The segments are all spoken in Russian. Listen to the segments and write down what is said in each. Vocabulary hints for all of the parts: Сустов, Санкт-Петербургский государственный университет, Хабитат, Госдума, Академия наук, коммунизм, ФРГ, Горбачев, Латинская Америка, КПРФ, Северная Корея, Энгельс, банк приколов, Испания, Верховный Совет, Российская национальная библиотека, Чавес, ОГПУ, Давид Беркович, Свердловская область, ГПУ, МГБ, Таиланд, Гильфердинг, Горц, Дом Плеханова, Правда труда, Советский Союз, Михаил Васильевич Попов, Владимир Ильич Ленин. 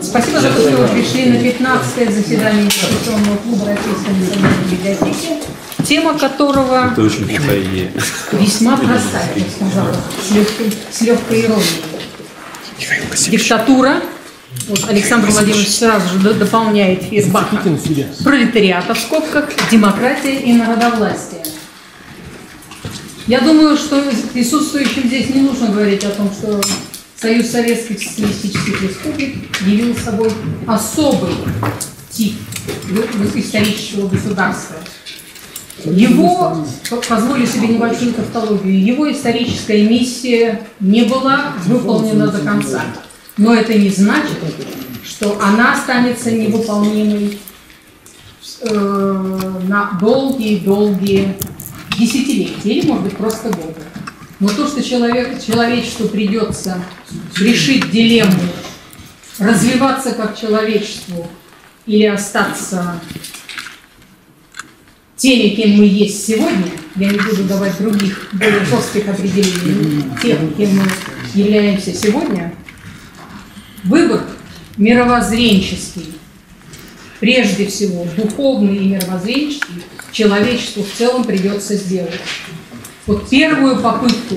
Спасибо за то, что вы пришли на 15-е заседание инвестиционного клуба Российской национальной библиотеки, тема которого весьма простая, я сказала, с легкой иронией. Диктатура. Вот Александр Владимирович сразу же дополняет эфир Баха. Пролетариата в скобках, демократия и народовластие. Я думаю, что присутствующим здесь не нужно говорить о том, что Союз Советских Социалистических Республик явил собой особый тип исторического государства. Его, позволю себе небольшую тавтологию, его историческая миссия не была выполнена до конца. Но это не значит, что она останется невыполнимой на долгие-долгие десятилетия, или, может быть, просто годы. Но то, что человечеству придется решить дилемму, развиваться как человечеству или остаться теми, кем мы есть сегодня, я не буду давать других, более жестких определений, тем, кем мы являемся сегодня, выбор мировоззренческий, прежде всего духовный и мировоззренческий, человечеству в целом придется сделать. Вот первую попытку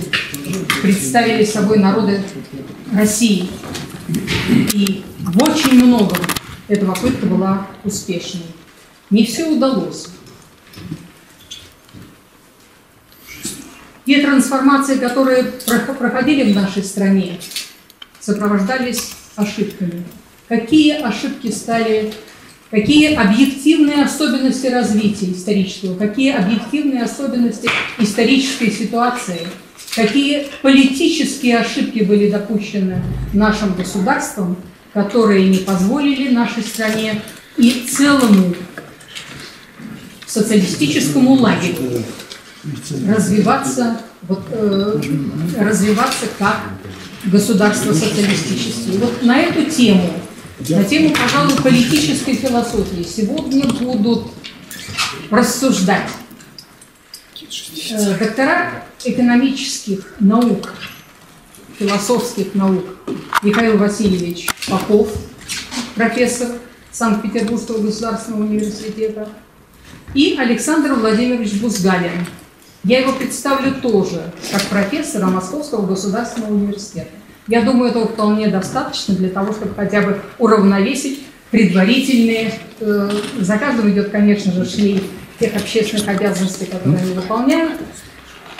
представили собой народы России. И в очень многом эта попытка была успешной. Не все удалось. Те трансформации, которые проходили в нашей стране, сопровождались ошибками. Какие ошибки стали, какие объективные особенности развития исторического, какие объективные особенности исторической ситуации, какие политические ошибки были допущены нашим государством, которые не позволили нашей стране и целому социалистическому лагерю развиваться, развиваться как государство социалистическое. Вот на эту тему, на тему, пожалуй, политической философии сегодня будут рассуждать доктора экономических наук, философских наук Михаил Васильевич Попов, профессор Санкт-Петербургского государственного университета, и Александр Владимирович Бузгалин. Я его представлю тоже как профессора Московского государственного университета. Я думаю, этого вполне достаточно для того, чтобы хотя бы уравновесить предварительные... За каждым идет, конечно же, шлейф тех общественных обязанностей, которые они выполняют,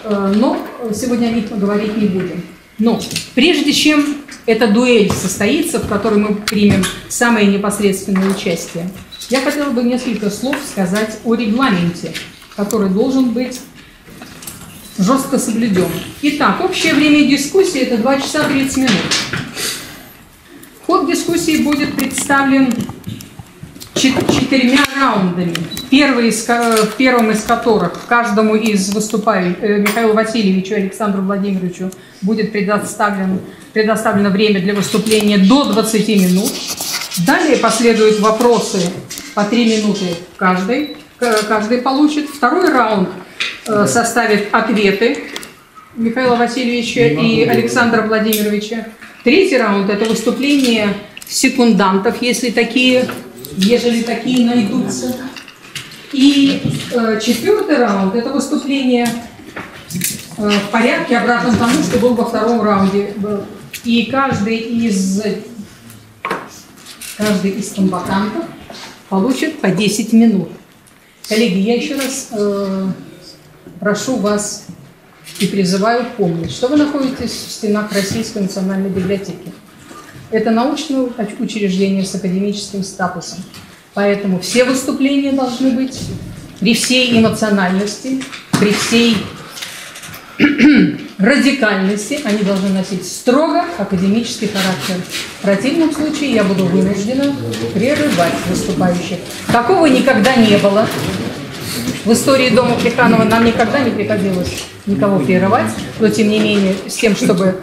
но сегодня о них мы говорить не будем. Но прежде чем эта дуэль состоится, в которой мы примем самое непосредственное участие, я хотела бы несколько слов сказать о регламенте, который должен быть жестко соблюден. Итак, общее время дискуссии – это 2 часа 30 минут. Ход дискуссии будет представлен 4 раундами, в первом из которых каждому из выступающих, Михаилу Васильевичу и Александру Владимировичу, будет предоставлено время для выступления до 20 минут. Далее последуют вопросы по 3 минуты каждый получит. Второй раунд составит ответы Михаила Васильевича и Александра Владимировича. Третий раунд – это выступление секундантов, если такие найдутся. И четвертый раунд – это выступление в порядке, обратном тому, что был во втором раунде. И каждый из комбатантов получит по 10 минут. Коллеги, я еще раз прошу вас и призываю помнить, что вы находитесь в стенах Российской национальной библиотеки. Это научное учреждение с академическим статусом. Поэтому все выступления должны быть при всей эмоциональности, при всей радикальности. Они должны носить строго академический характер. В противном случае я буду вынуждена прерывать выступающих. Такого никогда не было. В истории Дома Плеханова нам никогда не приходилось никого прерывать, но, тем не менее, с тем, чтобы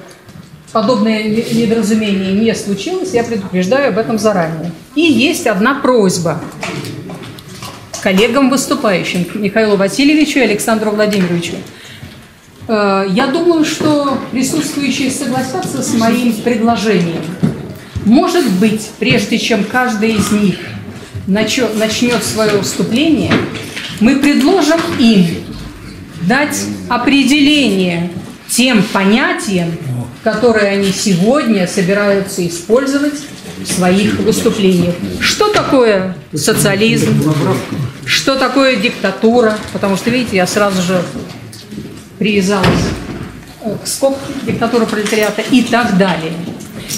подобное недоразумение не случилось, я предупреждаю об этом заранее. И есть одна просьба коллегам выступающим, Михаилу Васильевичу и Александру Владимировичу. Я думаю, что присутствующие согласятся с моим предложением Может быть, прежде чем каждый из них начнет свое выступление, мы предложим им дать определение тем понятиям, которые они сегодня собираются использовать в своих выступлениях. Что такое социализм? Что такое диктатура? Потому что, видите, я сразу же привязалась к скобке диктатуры пролетариата и так далее.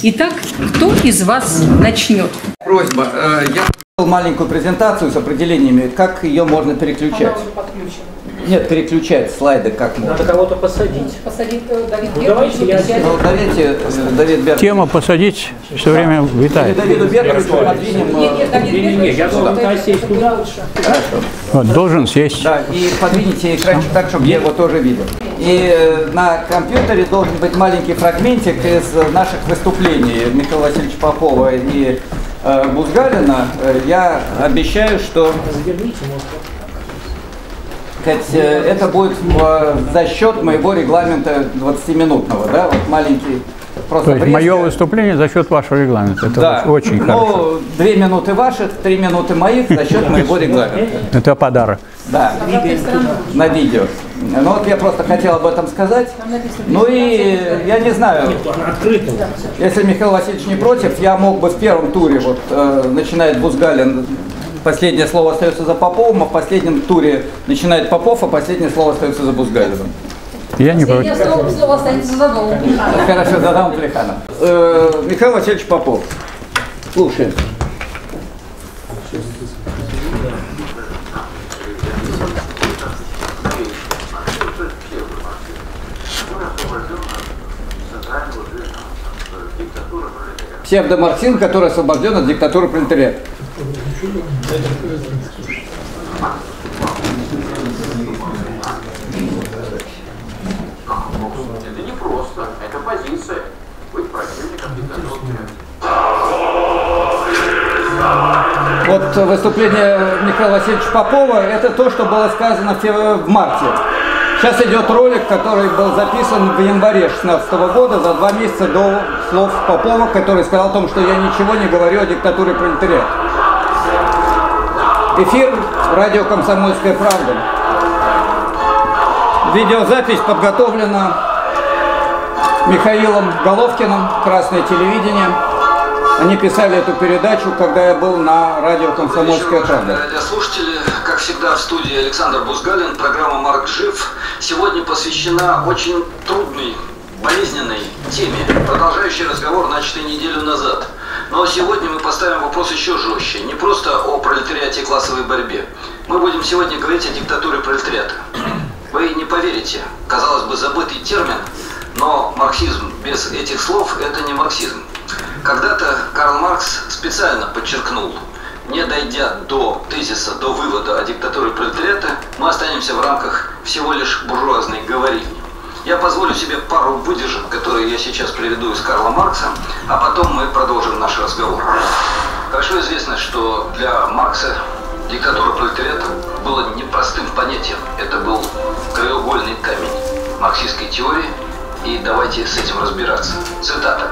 Итак, кто из вас начнет? Просьба. Я сделал маленькую презентацию с определениями, как ее можно переключать. Нет, переключать слайды как можно. Надо кого-то посадить. Посадить Давид Беркович. Давид Беркович. Тема посадить все время витает. Давиду Берковичу подвинем. Нет, Давид Беркович. Я должен сесть туда лучше. Хорошо. Должен сесть. Да, и подвините экранчик так, чтобы я его тоже видел. И на компьютере должен быть маленький фрагментик из наших выступлений Михаила Васильевича Попова и Бузгалина. Я обещаю, что... Это будет за счет моего регламента 20-минутного, да, вот маленький. Просто мое выступление за счет вашего регламента. Это да. Очень хорошо. Ну, 2 минуты ваших, 3 минуты моих за счет моего регламента. Это подарок. Да, на видео. Ну вот я просто хотел об этом сказать. Ну и я не знаю, если Михаил Васильевич не против, я мог бы в первом туре, вот начинает Бузгалин, последнее слово остается за Поповым, а в последнем туре начинает Попов, а последнее слово остается за Бузгалиным. Я не против. Слово остается за Домом Плеханова. Хорошо, за Домом Плеханова. Михаил Васильевич Попов. Слушай. Псевдомарксизм, который освобожден от диктатуры пролетариата. Это не просто, это позиция. Быть противником диктатуры. Вот выступление Михаила Васильевича Попова, это то, что было сказано в марте. Сейчас идет ролик, который был записан в январе 2016 года, за 2 месяца до слов Попова, который сказал о том, что я ничего не говорю о диктатуре пролетариата. Эфир «Радио Комсомольская правда». Видеозапись подготовлена Михаилом Головкиным, «Красное телевидение». Они писали эту передачу, когда я был на радио «Комсомольская правда». Радиослушатели, как всегда, в студии Александр Бузгалин. Программа «Марк жив» сегодня посвящена очень трудной, болезненной теме, продолжающей разговор, начатый неделю назад. Но сегодня мы поставим вопрос еще жестче. Не просто о пролетариате и классовой борьбе. Мы будем сегодня говорить о диктатуре пролетариата. Вы не поверите, казалось бы, забытый термин, но марксизм без этих слов – это не марксизм. Когда-то Карл Маркс специально подчеркнул, не дойдя до тезиса, до вывода о диктатуре пролетариата, мы останемся в рамках всего лишь буржуазной говорильни. Я позволю себе пару выдержек, которые я сейчас приведу из Карла Маркса, а потом мы продолжим наш разговор. Хорошо известно, что для Маркса диктатура пролетариата была непростым понятием. Это был краеугольный камень марксистской теории, и давайте с этим разбираться. Цитата.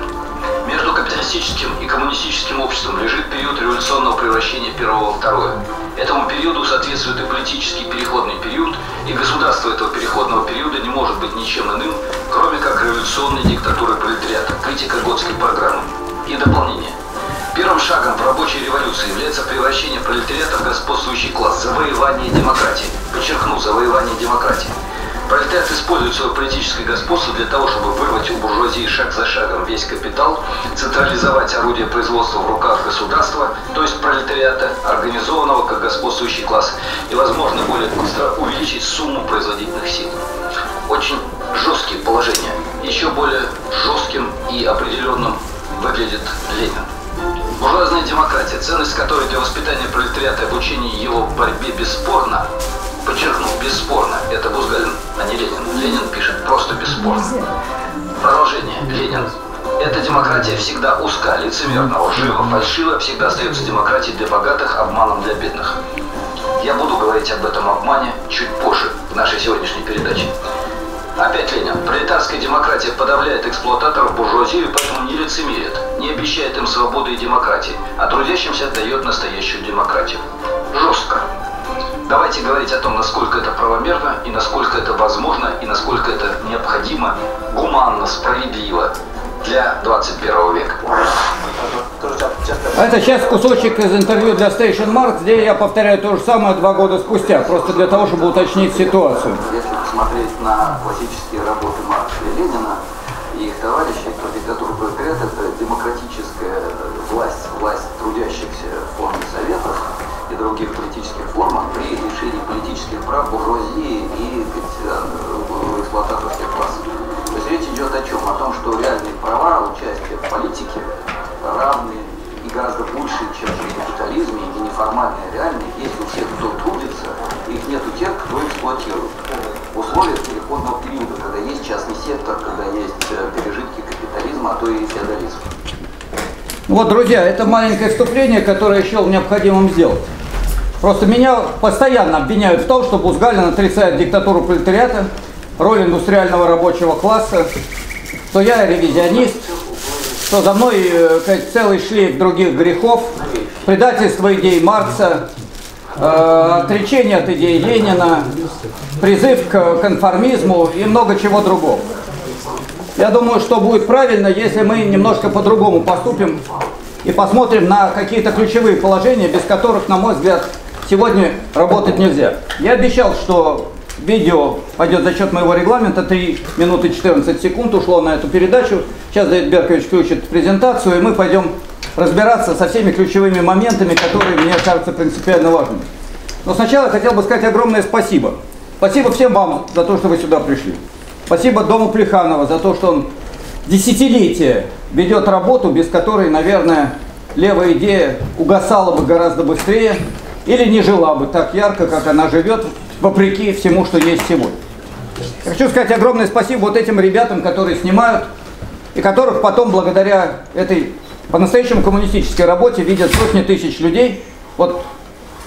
Между капиталистическим и коммунистическим обществом лежит период революционного превращения первого во второе. Этому периоду соответствует и политический переходный период, и государство этого переходного периода не может быть ничем иным, кроме как революционной диктатуры пролетариата, критика Готской программы. И дополнение. Первым шагом в рабочей революции является превращение пролетариата в господствующий класс, завоевание демократии. Подчеркну, завоевание демократии. Пролетариат использует свое политическое господство для того, чтобы вырвать у буржуазии шаг за шагом весь капитал, централизовать орудие производства в руках государства, то есть пролетариата, организованного как господствующий класс, и, возможно, более быстро увеличить сумму производительных сил. Очень жесткие положения. Еще более жестким и определенным выглядит Ленин. Буржуазная демократия, ценность которой для воспитания пролетариата и обучения его борьбе бесспорна, подчеркну, бесспорно. Это Бузгалин, а не Ленин. Ленин пишет просто бесспорно. Продолжение. Ленин. Эта демократия всегда узка, лицемерна, лжива, фальшива, всегда остается демократией для богатых, обманом для бедных. Я буду говорить об этом обмане чуть позже в нашей сегодняшней передаче. Опять Ленин. Пролетарская демократия подавляет эксплуататоров буржуазии, поэтому не лицемерит. не обещает им свободы и демократии, а трудящимся дает настоящую демократию. Жестко. Давайте говорить о том, насколько это правомерно, и насколько это возможно, и насколько это необходимо, гуманно, справедливо для 21 века. Это сейчас кусочек из интервью для Station Mark, где я повторяю то же самое 2 года спустя, просто для того, чтобы уточнить ситуацию. Если посмотреть на классические работы Маркса и Ленина и их товарищей, то диктатура пролетариата — это демократическая власть, власть трудящихся в форме советов и других политических формах при лишении политических прав буржуазии и эксплуататорских классов. То есть речь идет о чем? О том, что реальные права участия в политике равны и гораздо больше, чем при капитализме, и неформальные, реальные есть у всех, кто трудится, их нет у тех, кто эксплуатирует. В условиях переходного периода, когда есть частный сектор, когда есть пережитки капитализма, а то и феодализма. Вот, друзья, это маленькое вступление, которое я считал необходимым сделать. Просто меня постоянно обвиняют в том, что Бузгалин отрицает диктатуру пролетариата, роль индустриального рабочего класса, что я ревизионист, что за мной целый шлейф других грехов, предательство идей Маркса, отречение от идей Ленина, призыв к конформизму и много чего другого. Я думаю, что будет правильно, если мы немножко по-другому поступим и посмотрим на какие-то ключевые положения, без которых, на мой взгляд, сегодня работать нельзя. Я обещал, что видео пойдет за счет моего регламента, 3 минуты 14 секунд ушло на эту передачу. Сейчас Давид Беркович включит презентацию, и мы пойдем разбираться со всеми ключевыми моментами, которые мне кажутся принципиально важными. Но сначала я хотел бы сказать огромное спасибо. Спасибо всем вам за то, что вы сюда пришли. Спасибо Дому Плеханова за то, что он десятилетия ведет работу, без которой, наверное, левая идея угасала бы гораздо быстрее или не жила бы так ярко, как она живет, вопреки всему, что есть сегодня. Я хочу сказать огромное спасибо вот этим ребятам, которые снимают, и которых потом, благодаря этой по-настоящему коммунистической работе, видят сотни тысяч людей. Вот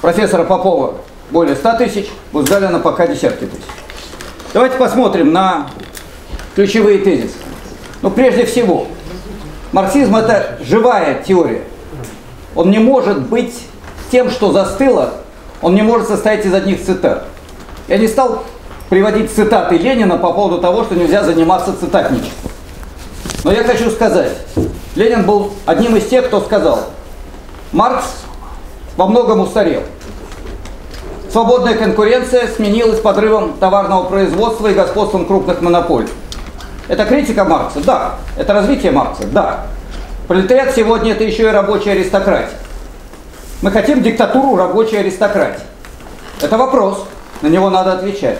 профессора Попова более 100 тысяч, Бузгалина пока десятки тысяч. Давайте посмотрим на ключевые тезисы. Но прежде всего, марксизм – это живая теория. Он не может быть тем, что застыло, он не может состоять из одних цитат. Я не стал приводить цитаты Ленина по поводу того, что нельзя заниматься цитатничеством. Но я хочу сказать, Ленин был одним из тех, кто сказал: Маркс во многом устарел. Свободная конкуренция сменилась подрывом товарного производства и господством крупных монополий. Это критика Маркса? Да. Это развитие Маркса? Да. Пролетариат сегодня — это еще и рабочая аристократия. Мы хотим диктатуру рабочей аристократии. Это вопрос, на него надо отвечать.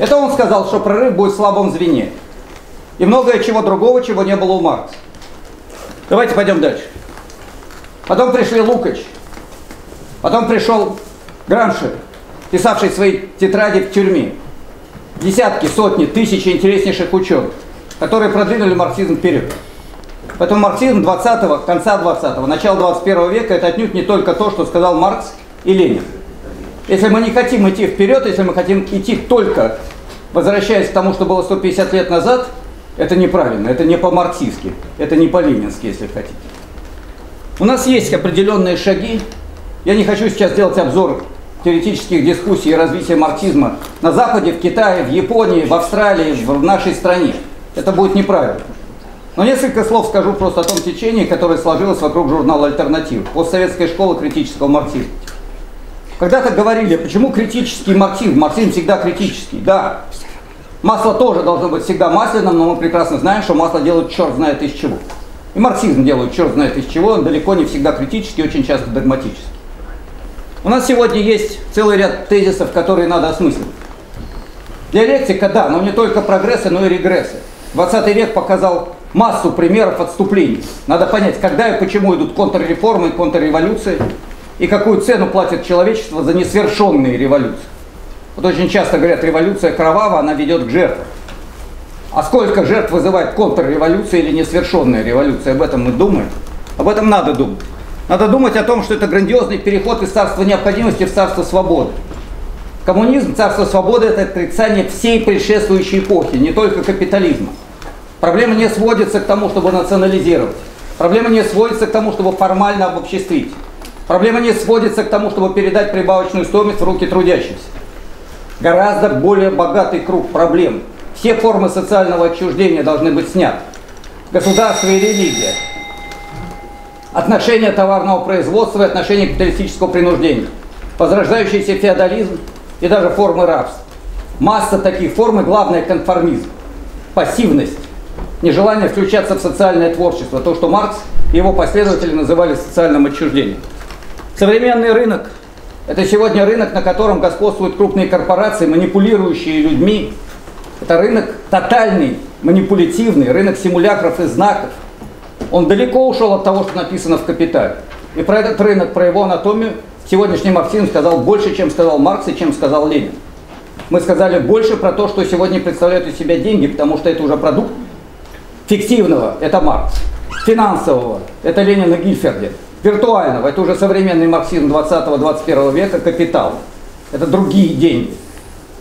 Это он сказал, что прорыв будет в слабом звене. И многое чего другого, чего не было у Маркса. Давайте пойдем дальше. Потом пришли Лукач. Потом пришел Грамши, писавший свои тетради в тюрьме. Десятки, сотни, тысячи интереснейших ученых, которые продвинули марксизм вперед. Поэтому марксизм конца 20-го, начала 21 века – это отнюдь не только то, что сказал Маркс и Ленин. Если мы не хотим идти вперед, если мы хотим идти только возвращаясь к тому, что было 150 лет назад, это неправильно, это не по-марксистски, это не по-ленински, если хотите. У нас есть определенные шаги. Я не хочу сейчас делать обзор теоретических дискуссий и развития марксизма на Западе, в Китае, в Японии, в Австралии, в нашей стране. Это будет неправильно. Но несколько слов скажу просто о том течении, которое сложилось вокруг журнала «Альтернатива» постсоветской школы критического марксизма. Когда-то говорили, почему критический марксизм? Марксизм всегда критический. Да, масло тоже должно быть всегда масляным, но мы прекрасно знаем, что масло делают черт знает из чего. И марксизм делают черт знает из чего, он далеко не всегда критический, очень часто догматический. У нас сегодня есть целый ряд тезисов, которые надо осмыслить. Диалектика, да, но не только прогрессы, но и регрессы. 20 век показал массу примеров отступлений. Надо понять, когда и почему идут контрреформы и контрреволюции, и какую цену платит человечество за несовершенные революции. Вот очень часто говорят, революция кровава, она ведет к жертвам. А сколько жертв вызывает контрреволюция или несовершенная революция? Об этом мы думаем. Об этом надо думать. Надо думать о том, что это грандиозный переход из царства необходимости в царство свободы. Коммунизм, царство свободы – это отрицание всей предшествующей эпохи, не только капитализма. Проблема не сводится к тому, чтобы национализировать. Проблема не сводится к тому, чтобы формально обобществить. Проблема не сводится к тому, чтобы передать прибавочную стоимость в руки трудящихся. Гораздо более богатый круг проблем. Все формы социального отчуждения должны быть сняты. Государство и религия. Отношение товарного производства и отношение капиталистического принуждения. Возрождающийся феодализм и даже формы рабства. Масса таких форм и, главное, конформизм. Пассивность. Нежелание включаться в социальное творчество. То, что Маркс и его последователи называли социальным отчуждением. Современный рынок – это сегодня рынок, на котором господствуют крупные корпорации, манипулирующие людьми. Это рынок тотальный, манипулятивный, рынок симулякров и знаков. Он далеко ушел от того, что написано в «Капитале». И про этот рынок, про его анатомию сегодняшний марксизм сказал больше, чем сказал Маркс и чем сказал Ленин. Мы сказали больше про то, что сегодня представляют из себя деньги, потому что это уже продукт фиктивного, это Маркс, финансового, это Ленин и Гильфердинг, виртуального, это уже современный марксизм 20-21 века, капитал. Это другие деньги.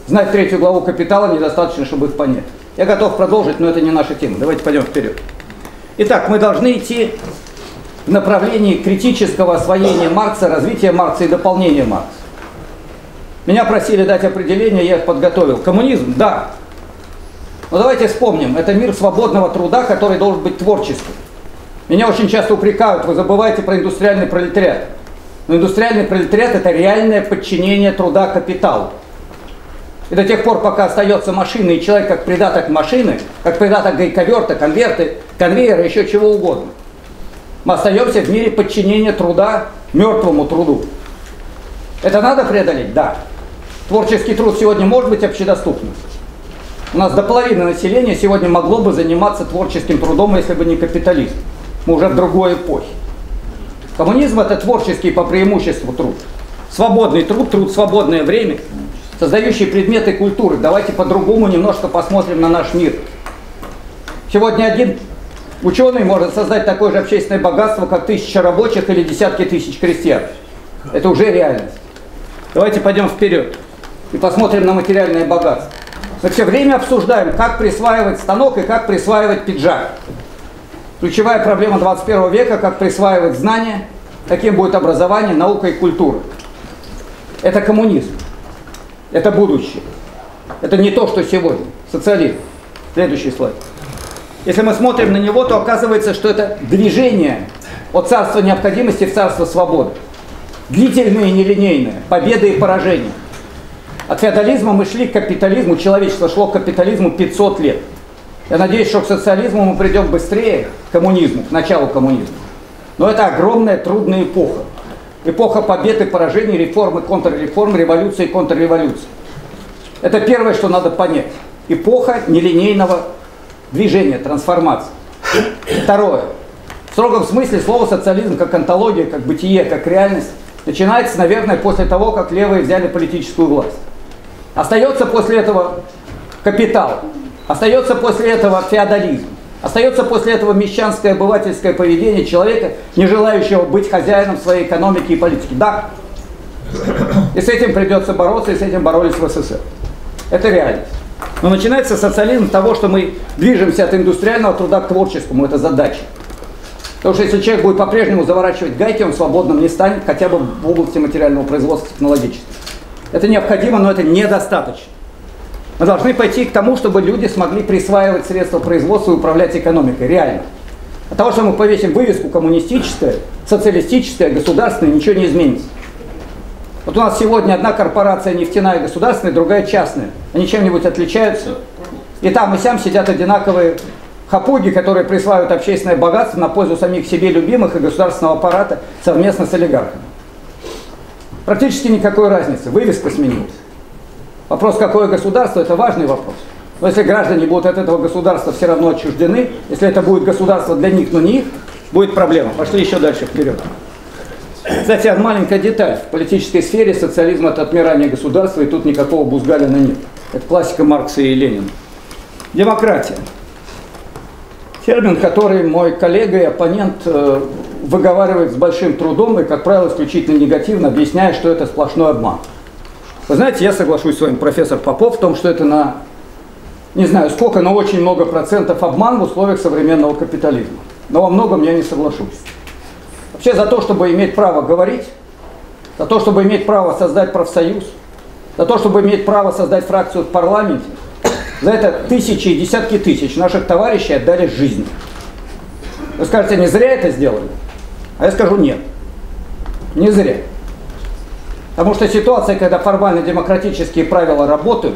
Знать третью главу «Капитала» недостаточно, чтобы их понять. Я готов продолжить, но это не наша тема. Давайте пойдем вперед. Итак, мы должны идти в направлении критического освоения Маркса, развития Маркса и дополнения Маркса. Меня просили дать определение, я их подготовил. Коммунизм? Да. Но давайте вспомним, это мир свободного труда, который должен быть творческим. Меня очень часто упрекают, вы забываете про индустриальный пролетариат. Но индустриальный пролетариат – это реальное подчинение труда капиталу. И до тех пор, пока остается машина, и человек как придаток машины, как придаток гайковерта, конверты, конвейера, еще чего угодно. Мы остаемся в мире подчинения труда мертвому труду. Это надо преодолеть? Да. Творческий труд сегодня может быть общедоступным. У нас до половины населения сегодня могло бы заниматься творческим трудом, если бы не капитализм. Мы уже в другой эпохе. Коммунизм – это творческий по преимуществу труд. Свободный труд, труд свободное время – создающие предметы культуры. Давайте по-другому немножко посмотрим на наш мир. Сегодня один ученый может создать такое же общественное богатство, как 1000 рабочих или десятки тысяч крестьян. Это уже реальность. Давайте пойдем вперед и посмотрим на материальное богатство. Мы все время обсуждаем, как присваивать станок и как присваивать пиджак. Ключевая проблема 21 века – как присваивать знания, каким будет образование, наука и культура. Это коммунизм. Это будущее. Это не то, что сегодня. Социализм. Следующий слайд. Если мы смотрим на него, то оказывается, что это движение от царства необходимости в царство свободы. Длительное и нелинейное. Победы и поражения. От феодализма мы шли к капитализму. Человечество шло к капитализму 500 лет. Я надеюсь, что к социализму мы придем быстрее, к коммунизму, к началу коммунизма. Но это огромная трудная эпоха. Эпоха побед и поражений, реформ и контрреформ, революции и контрреволюции. Это первое, что надо понять. Эпоха нелинейного движения, трансформации. Второе. В строгом смысле слово социализм как онтология, как бытие, как реальность начинается, наверное, после того, как левые взяли политическую власть. Остается после этого капитал, остается после этого феодализм. Остается после этого мещанское обывательское поведение человека, не желающего быть хозяином своей экономики и политики. Да. И с этим придется бороться, и с этим боролись в СССР. Это реальность. Но начинается социализм с того, что мы движемся от индустриального труда к творческому. Это задача. Потому что если человек будет по-прежнему заворачивать гайки, он свободным не станет, хотя бы в области материального производства, технологического. Это необходимо, но это недостаточно. Мы должны пойти к тому, чтобы люди смогли присваивать средства производства и управлять экономикой. Реально. От того, что мы повесим вывеску коммунистическая, социалистическая, государственная, ничего не изменится. Вот у нас сегодня одна корпорация нефтяная государственная, другая частная. Они чем-нибудь отличаются. И там, и сям сидят одинаковые хапуги, которые присваивают общественное богатство на пользу самих себе любимых и государственного аппарата совместно с олигархами. Практически никакой разницы. Вывеска сменилась. Вопрос, какое государство, это важный вопрос. Но если граждане будут от этого государства все равно отчуждены, если это будет государство для них, но не их, будет проблема. Пошли еще дальше вперед. Кстати, маленькая деталь. В политической сфере социализм – это отмирание государства, и тут никакого Бузгалина нет. Это классика Маркса и Ленина. Демократия. Термин, который мой коллега и оппонент выговаривает с большим трудом и, как правило, исключительно негативно, объясняя, что это сплошной обман. Вы знаете, я соглашусь с вами, профессор Попов, в том, что это на, не знаю сколько, но очень много процентов обман в условиях современного капитализма. но во многом я не соглашусь. Вообще за то, чтобы иметь право говорить, за то, чтобы иметь право создать профсоюз, за то, чтобы иметь право создать фракцию в парламенте, за это тысячи и десятки тысяч наших товарищей отдали жизнь. Вы скажете, не зря это сделали? А я скажу, нет, не зря. Потому что ситуация, когда формально демократические правила работают,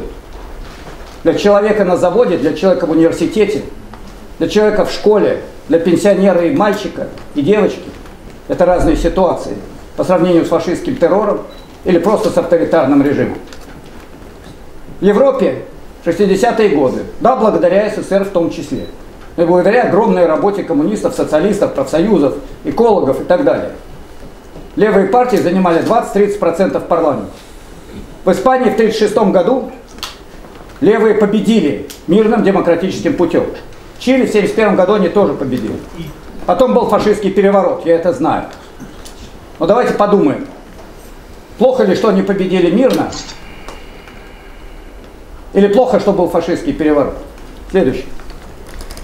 для человека на заводе, для человека в университете, для человека в школе, для пенсионера и мальчика, и девочки, это разные ситуации по сравнению с фашистским террором или просто с авторитарным режимом. В Европе 60-е годы, да, благодаря СССР в том числе, но и благодаря огромной работе коммунистов, социалистов, профсоюзов, экологов и так далее. Левые партии занимали 20-30% парламента. В Испании в 1936 году левые победили мирным демократическим путем. В Чили в 1971 году они тоже победили. Потом был фашистский переворот, я это знаю. Но давайте подумаем, плохо ли, что они победили мирно, или плохо, что был фашистский переворот? Следующий.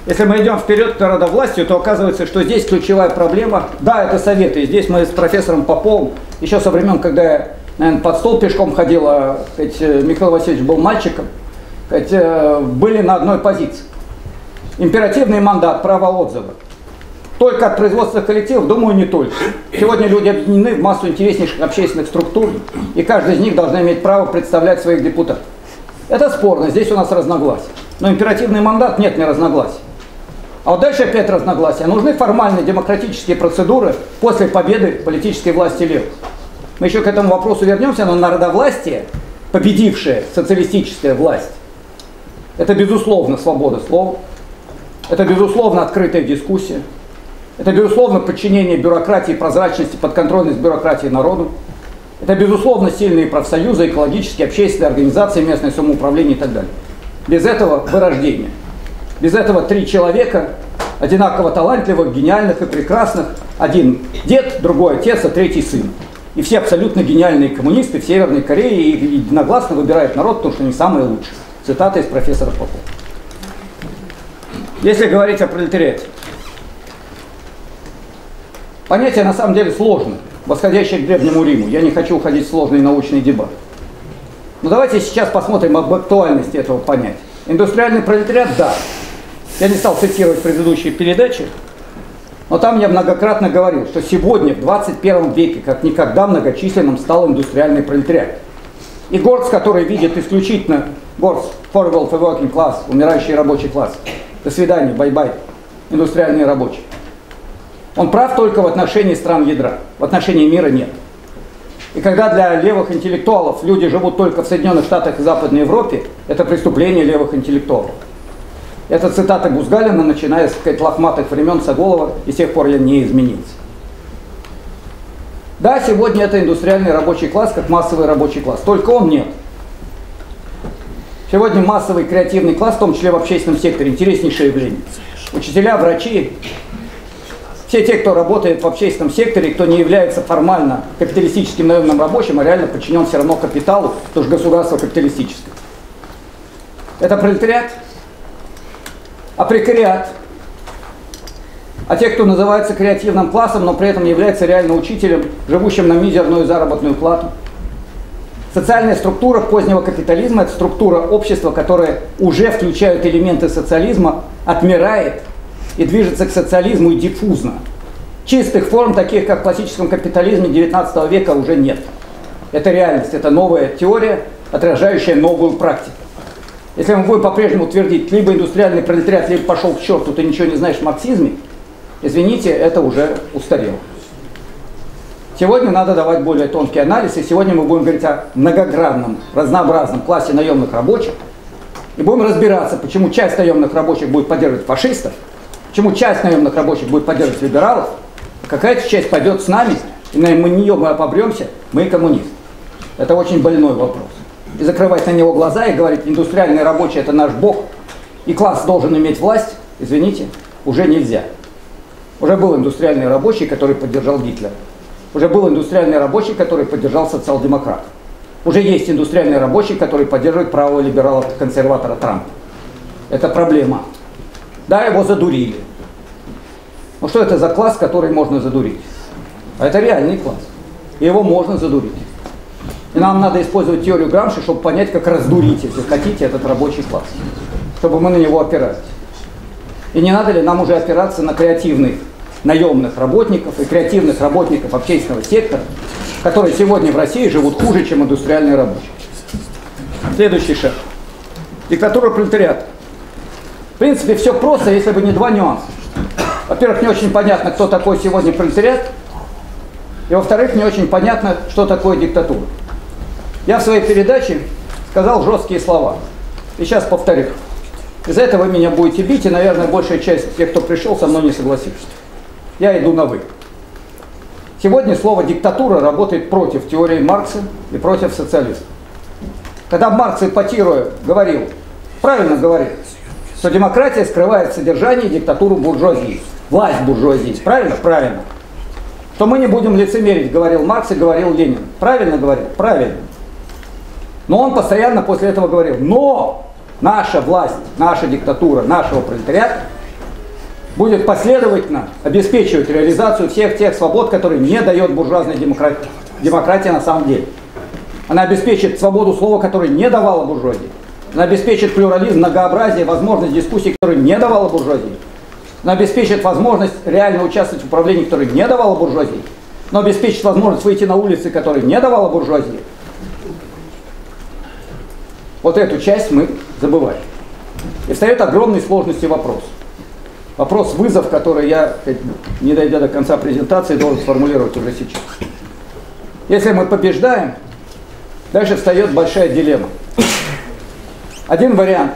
Если мы идем вперед к народовластию, то оказывается, что здесь ключевая проблема. Да, это советы. И здесь мы с профессором Поповым, еще со времен, когда я, наверное, под стол пешком ходил, а ведь Михаил Васильевич был мальчиком, хотя были на одной позиции. Императивный мандат, право отзыва. Только от производства коллективов, думаю, не только. Сегодня люди объединены в массу интереснейших общественных структур, и каждый из них должен иметь право представлять своих депутатов. Это спорно, здесь у нас разногласия. Но императивный мандат нет, не разногласий. А вот дальше опять разногласия. Нужны формальные демократические процедуры после победы политической власти левых. Мы еще к этому вопросу вернемся, но народовластие, победившая социалистическая власть, это безусловно свобода слова, это безусловно открытая дискуссия, это безусловно подчинение бюрократии, прозрачности, подконтрольность бюрократии народу. Это, безусловно, сильные профсоюзы, экологические, общественные организации, местное самоуправление и так далее. Без этого вырождение. Без этого три человека, одинаково талантливых, гениальных и прекрасных. Один дед, другой отец, а третий сын. И все абсолютно гениальные коммунисты в Северной Корее и единогласно выбирают народ, потому что они самые лучшие. Цитата из профессора Попова. Если говорить о пролетариате. Понятие на самом деле сложное, восходящее к Древнему Риму. Я не хочу уходить в сложные научные дебаты. Но давайте сейчас посмотрим об актуальности этого понятия. Индустриальный пролетариат, да. Я не стал цитировать предыдущие передачи, но там я многократно говорил, что сегодня, в 21 веке, как никогда многочисленным стал индустриальный пролетариат. И Горц, который видит исключительно... Горц, Forward for Working Class, умирающий рабочий класс. До свидания, бай-бай, индустриальные рабочие. Он прав только в отношении стран ядра, в отношении мира нет. И когда для левых интеллектуалов люди живут только в Соединенных Штатах и Западной Европе, это преступление левых интеллектуалов. Это цитата Бузгалина, начиная с лохматых времен Соголова, и с тех пор я не изменился. Да, сегодня это индустриальный рабочий класс, как массовый рабочий класс, только он нет. Сегодня массовый креативный класс, в том числе в общественном секторе, интереснейшее явление. Учителя, врачи... Все те, кто работает в общественном секторе, кто не является формально капиталистическим наемным рабочим, а реально подчинен все равно капиталу, потому что государство капиталистическое. Это пролетариат, а прекариат, а те, кто называется креативным классом, но при этом является реально учителем, живущим на мизерную заработную плату. Социальная структура позднего капитализма – это структура общества, которая уже включает элементы социализма, отмирает и движется к социализму и диффузно. Чистых форм, таких как в классическом капитализме 19 века, уже нет. Это реальность, это новая теория, отражающая новую практику. Если мы будем по-прежнему твердить, либо индустриальный пролетариат, либо пошел к черту, ты ничего не знаешь в марксизме, извините, это уже устарело. Сегодня надо давать более тонкий анализ, и сегодня мы будем говорить о многогранном, разнообразном классе наемных рабочих, и будем разбираться, почему часть наемных рабочих будет поддерживать фашистов, почему часть наемных рабочих будет поддерживать либералов, какая-то часть пойдет с нами, и на нее мы обобремся, мы коммунисты. Это очень больной вопрос. И закрывать на него глаза и говорить, индустриальные рабочие – это наш бог, и класс должен иметь власть, извините, уже нельзя. Уже был индустриальный рабочий, который поддержал Гитлера. Уже был индустриальный рабочий, который поддержал социал-демократ. Уже есть индустриальный рабочий, который поддерживает правого либерала-консерватора Трампа. Это проблема. Да, его задурили. Ну что это за класс, который можно задурить? А это реальный класс. И его можно задурить. И нам надо использовать теорию Грамши, чтобы понять, как раздурить, если хотите, этот рабочий класс. Чтобы мы на него опирались. И не надо ли нам уже опираться на креативных наемных работников и креативных работников общественного сектора, которые сегодня в России живут хуже, чем индустриальные рабочие. Следующий шаг. Диктатура пролетариата. В принципе, все просто, если бы не два нюанса. Во-первых, не очень понятно, кто такой сегодня пролетариат. И во-вторых, не очень понятно, что такое диктатура. Я в своей передаче сказал жесткие слова. И сейчас повторю. Из-за этого вы меня будете бить, и, наверное, большая часть тех, кто пришел, со мной не согласится. Я иду на «вы». Сегодня слово «диктатура» работает против теории Маркса и против социализма. Когда Маркс, эпатируя, говорил, правильно говорил, что демократия скрывает в содержании диктатуру буржуазии, власть буржуазии. Правильно? Правильно. Что мы не будем лицемерить, говорил Маркс и говорил Ленин. Правильно говорил? Правильно. Но он постоянно после этого говорил, но наша власть, наша диктатура, нашего пролетариата будет последовательно обеспечивать реализацию всех тех свобод, которые не дает буржуазная демократия на самом деле. Она обеспечит свободу слова, которой не давала буржуазии. Она обеспечит плюрализм, многообразие, возможность дискуссий, которые не давала буржуазии. Она обеспечит возможность реально участвовать в управлении, которой не давала буржуазии. Но обеспечит возможность выйти на улицы, которые не давала буржуазии. Вот эту часть мы забываем. И встает огромной сложностью вопрос. Вопрос, вызов, который я, не дойдя до конца презентации, должен сформулировать уже сейчас. Если мы побеждаем, дальше встает большая дилемма. Один вариант.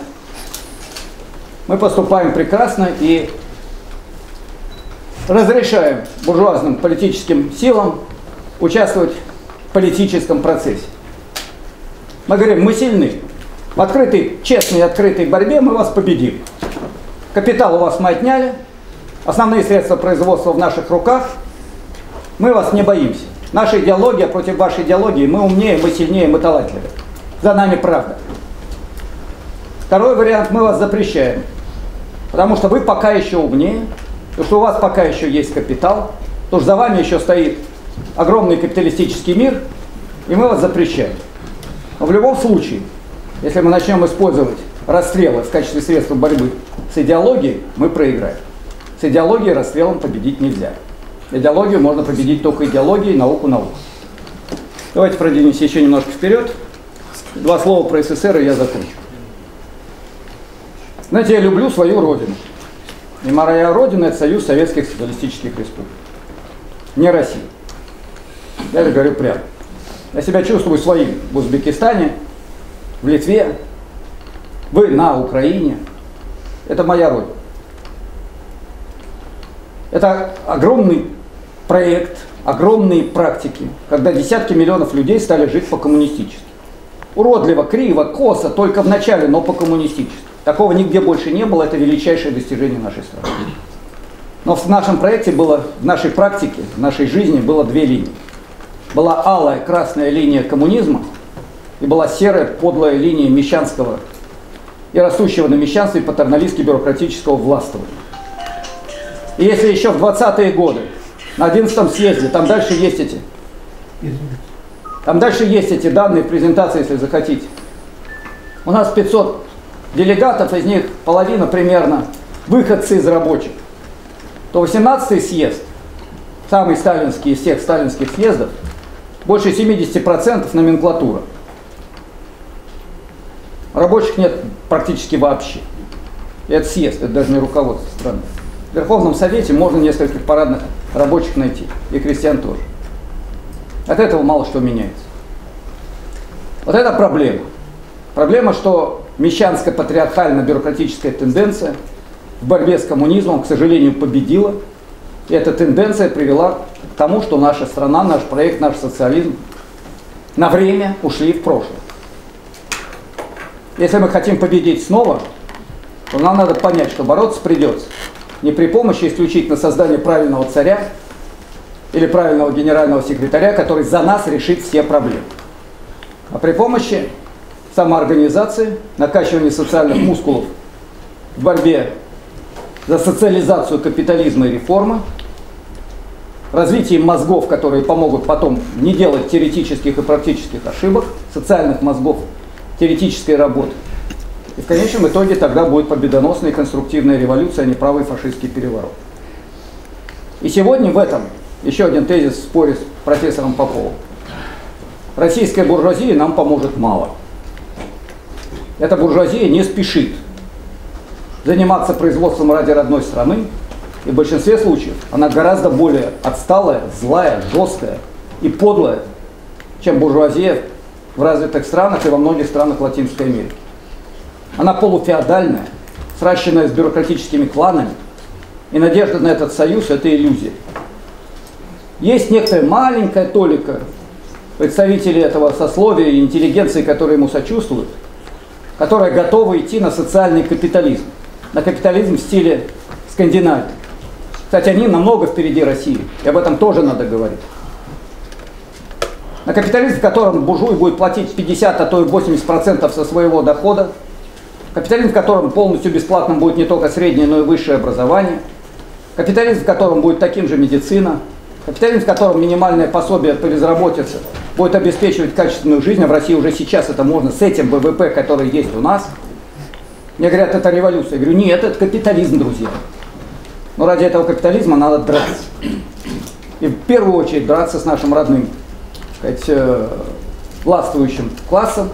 Мы поступаем прекрасно и разрешаем буржуазным политическим силам участвовать в политическом процессе. Мы говорим, мы сильны. В открытой, честной и открытой борьбе мы вас победим. Капитал у вас мы отняли. Основные средства производства в наших руках. Мы вас не боимся. Наша идеология против вашей идеологии. Мы умнее, мы сильнее, мы талантливее. За нами правда. Второй вариант. Мы вас запрещаем. Потому что вы пока еще умнее. Потому что у вас пока еще есть капитал. Потому что за вами еще стоит огромный капиталистический мир. И мы вас запрещаем. Но в любом случае, если мы начнем использовать расстрелы в качестве средства борьбы с идеологией, мы проиграем. С идеологией расстрелом победить нельзя. Идеологию можно победить только идеологией, науку. Давайте продвинемся еще немножко вперед. Два слова про СССР, и я закончу. Знаете, я люблю свою родину. И моя родина – это Союз Советских Социалистических Республик. Не Россия. Я это говорю прямо. Я себя чувствую своим в Узбекистане, в Литве, вы на Украине. Это моя родина. Это огромный проект, огромные практики, когда десятки миллионов людей стали жить по-коммунистически. Уродливо, криво, косо, только в начале, но по-коммунистически. Такого нигде больше не было, это величайшее достижение нашей страны. Но в нашем проекте было, в нашей практике, в нашей жизни было две линии. Была алая, красная линия коммунизма и была серая, подлая линия мещанского и растущего на мещанстве патерналистски-бюрократического властвования. И если еще в 20-е годы, на 11-м съезде, там дальше есть эти данные в презентации, если захотите. У нас 500 делегатов, из них половина примерно выходцы из рабочих. То 18-й съезд, самый сталинский из всех сталинских съездов, больше 70% номенклатура. Рабочих нет практически вообще. И это съезд, это даже не руководство страны. В Верховном Совете можно нескольких парадных рабочих найти, и крестьян тоже. От этого мало что меняется. Вот это проблема. Проблема, что мещанская патриархально-бюрократическая тенденция в борьбе с коммунизмом, к сожалению, победила. И эта тенденция привела к тому, что наша страна, наш проект, наш социализм на время ушли в прошлое. Если мы хотим победить снова, то нам надо понять, что бороться придется не при помощи исключительно создания правильного царя или правильного генерального секретаря, который за нас решит все проблемы, а при помощи самоорганизации, накачивания социальных мускулов в борьбе за социализацию капитализма и реформы, развитие мозгов, которые помогут потом не делать теоретических и практических ошибок, социальных мозгов, теоретической работы. И в конечном итоге тогда будет победоносная и конструктивная революция, а не правый фашистский переворот. И сегодня в этом еще один тезис в споре с профессором Поповым. Российская буржуазия нам поможет мало. Эта буржуазия не спешит заниматься производством ради родной страны, и в большинстве случаев она гораздо более отсталая, злая, жесткая и подлая, чем буржуазия в развитых странах и во многих странах Латинской Америки. Она полуфеодальная, сращенная с бюрократическими кланами, и надежда на этот союз – это иллюзия. Есть некоторая маленькая толика представителей этого сословия и интеллигенции, которые ему сочувствуют, которые готовы идти на социальный капитализм, на капитализм в стиле Скандинавии. Кстати, они намного впереди России, и об этом тоже надо говорить. На капитализм, в котором буржуй будет платить 50, а то и 80% со своего дохода, капитализм, в котором полностью бесплатным будет не только среднее, но и высшее образование, капитализм, в котором будет таким же медицина, капитализм, в котором минимальное пособие по безработице будет обеспечивать качественную жизнь, а в России уже сейчас это можно с этим ВВП, который есть у нас. Мне говорят, это революция. Я говорю, нет, это капитализм, друзья. Но ради этого капитализма надо драться. И в первую очередь драться с нашим родным, так сказать, властвующим классом,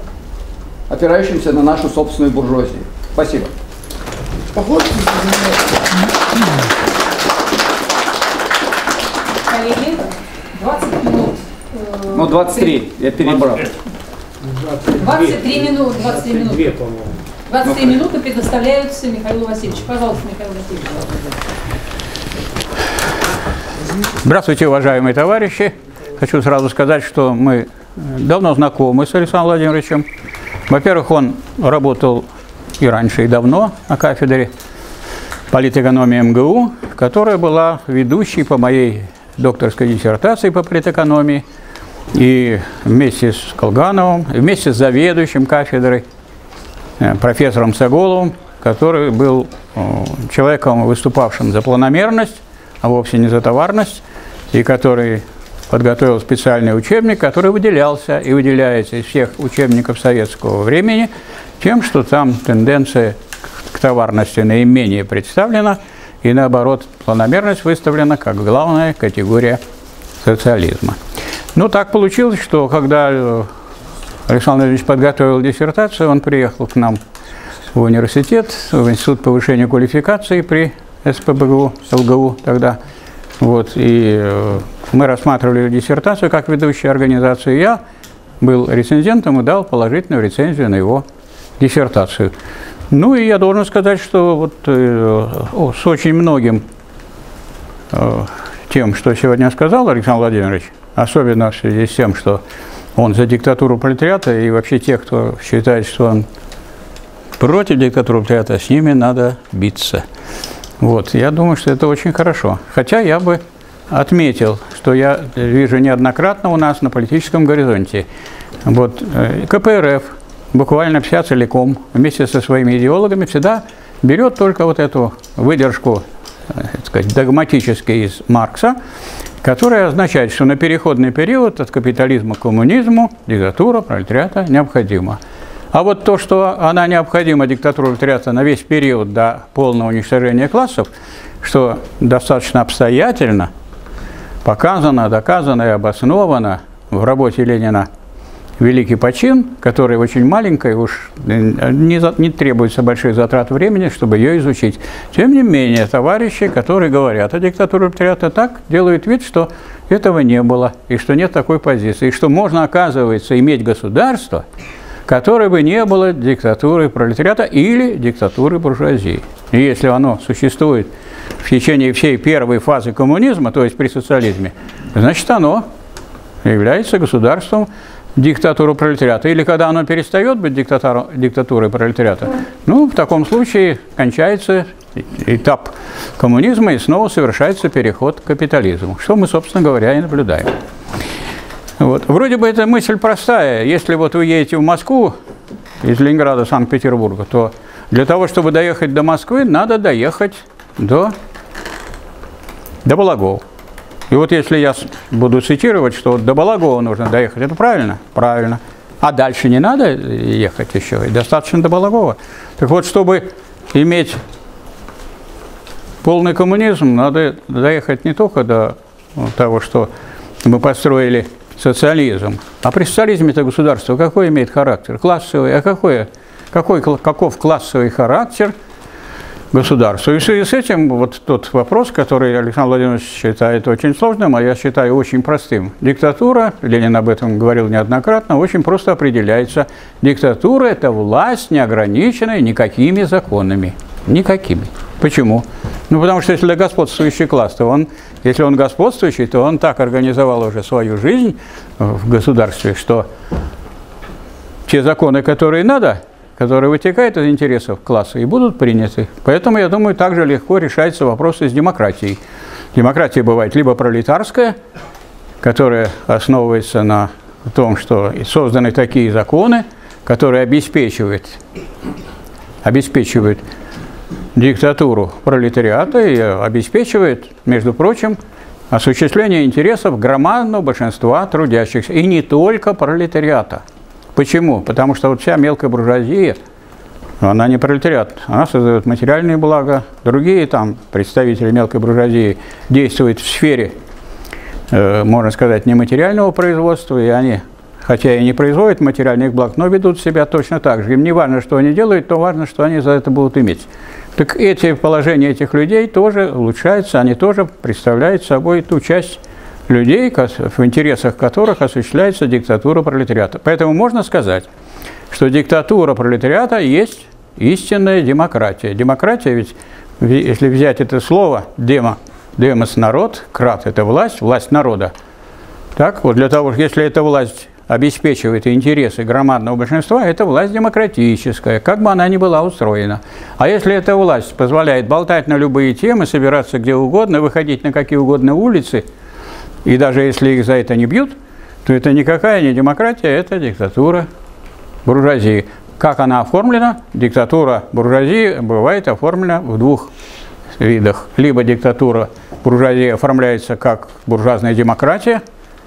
опирающимся на нашу собственную буржуазию. Спасибо. Коллеги, 20 минут. Ну, 23, я перебрал. 23 минуты. 23 минуты предоставляются Михаилу Васильевичу. Пожалуйста, Михаил Васильевич. Здравствуйте, уважаемые товарищи. Хочу сразу сказать, что мы давно знакомы с Александром Владимировичем. Во-первых, он работал и раньше, и давно на кафедре политэкономии МГУ, которая была ведущей по моей докторской диссертации по политэкономии, и вместе с Колгановым, и вместе с заведующим кафедрой, профессором Соголовым, который был человеком, выступавшим за планомерность, а вовсе не за товарность, и который подготовил специальный учебник, который выделялся и выделяется из всех учебников советского времени тем, что там тенденция к товарности наименее представлена, и наоборот, планомерность выставлена как главная категория социализма. Но так получилось, что когда Александр Владимирович подготовил диссертацию, он приехал к нам в университет, в Институт повышения квалификации при СПбГУ, ЛГУ тогда. Вот, и мы рассматривали диссертацию как ведущая организация. Я был рецензентом и дал положительную рецензию на его диссертацию. Ну и я должен сказать, что вот с очень многим тем, что сегодня сказал Александр Владимирович, особенно в связи с тем, что он за диктатуру пролетариата, и вообще те, кто считает, что он против диктатуры пролетариата, с ними надо биться. Вот, я думаю, что это очень хорошо. Хотя я бы отметил, что я вижу неоднократно у нас на политическом горизонте. Вот КПРФ буквально вся целиком вместе со своими идеологами всегда берет только вот эту выдержку, так сказать, догматически из Маркса, которая означает, что на переходный период от капитализма к коммунизму диктатура пролетариата необходима. А вот то, что она необходима, диктатура пролетариата, на весь период до полного уничтожения классов, что достаточно обстоятельно показано, доказано и обосновано в работе Ленина «Великий почин», который очень маленькая, уж не требуется больших затрат времени, чтобы ее изучить. Тем не менее, товарищи, которые говорят о диктатуре пролетариата, так делают вид, что этого не было, и что нет такой позиции, и что можно, оказывается, иметь государство, которой бы не было диктатуры пролетариата или диктатуры буржуазии. И если оно существует в течение всей первой фазы коммунизма, то есть при социализме, значит, оно является государством диктатуры пролетариата. Или когда оно перестает быть диктатурой пролетариата, ну, в таком случае кончается этап коммунизма и снова совершается переход к капитализму, что мы, собственно говоря, и наблюдаем. Вот. Вроде бы эта мысль простая. Если вот вы едете в Москву из Ленинграда, Санкт-Петербурга, то для того, чтобы доехать до Москвы, надо доехать до Балагова. И вот если я буду цитировать, что до Балагова нужно доехать, это правильно? Правильно. А дальше не надо ехать еще, и достаточно до Балагова. Так вот, чтобы иметь полный коммунизм, надо доехать не только до того, что мы построили социализм. А при социализме-то государство какой имеет характер? Классовый. А каков классовый характер государства? И в связи с этим вот тот вопрос, который Александр Владимирович считает очень сложным, а я считаю очень простым. Диктатура, Ленин об этом говорил неоднократно, очень просто определяется. Диктатура – это власть, не ограниченная никакими законами. Никакими. Почему? Ну, потому что если господствующий класс, то он, если он господствующий, то он так организовал уже свою жизнь в государстве, что те законы, которые надо, которые вытекают из интересов класса, и будут приняты. Поэтому, я думаю, также легко решается вопрос с демократией. Демократия бывает либо пролетарская, которая основывается на том, что созданы такие законы, которые обеспечивают диктатуру пролетариата и обеспечивает, между прочим, осуществление интересов громадного большинства трудящихся, и не только пролетариата. Почему? Потому что вот вся мелкая буржуазия, она не пролетариат, она создает материальные блага, другие там представители мелкой буржуазии действуют в сфере, можно сказать, нематериального производства, и они, хотя и не производят материальных благ, но ведут себя точно так же. Им не важно, что они делают, то важно, что они за это будут иметь. Так эти положения этих людей тоже улучшаются, они тоже представляют собой ту часть людей, в интересах которых осуществляется диктатура пролетариата. Поэтому можно сказать, что диктатура пролетариата есть истинная демократия. Демократия ведь, если взять это слово, демос – народ, крат – это власть, власть народа. Так вот, для того, если эта власть обеспечивает интересы громадного большинства, это власть демократическая, как бы она ни была устроена. А если эта власть позволяет болтать на любые темы, собираться где угодно, выходить на какие угодно улицы, и даже если их за это не бьют, то это никакая не демократия, это диктатура буржуазии. Как она оформлена? Диктатура буржуазии бывает оформлена в двух видах. Либо диктатура буржуазии оформляется как буржуазная демократия,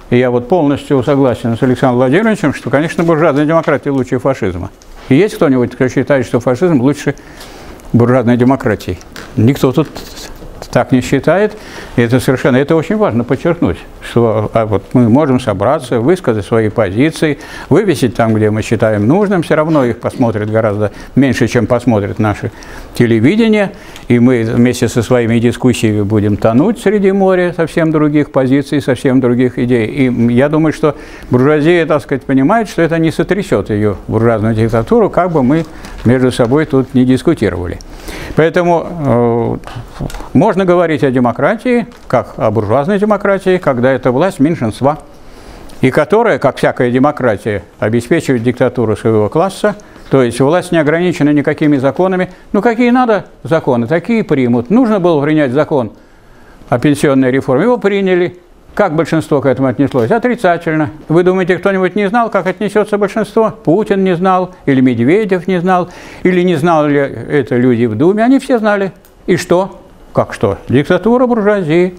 и я вот полностью согласен с Александром Владимировичем, что, конечно, буржуазная демократия лучше фашизма. И есть кто-нибудь, кто считает, что фашизм лучше буржуазной демократии? Никто тут так не считает. И это совершенно, это очень важно подчеркнуть, что вот мы можем собраться, высказать свои позиции, вывесить там, где мы считаем нужным, все равно их посмотрят гораздо меньше, чем посмотрят наше телевидение, и мы вместе со своими дискуссиями будем тонуть среди моря совсем других позиций, совсем других идей. И я думаю, что буржуазия, так сказать, понимает, что это не сотрясет ее буржуазную диктатуру, как бы мы между собой тут не дискутировали. Поэтому можно говорить о демократии, как о буржуазной демократии, когда это власть меньшинства, и которая, как всякая демократия, обеспечивает диктатуру своего класса, то есть власть не ограничена никакими законами. Ну, какие надо законы, такие примут. Нужно было принять закон о пенсионной реформе, его приняли. Как большинство к этому отнеслось? Отрицательно. Вы думаете, кто-нибудь не знал, как отнесется большинство? Путин не знал, или Медведев не знал, или не знали это люди в Думе. Они все знали. И что? Как что? Диктатура буржуазии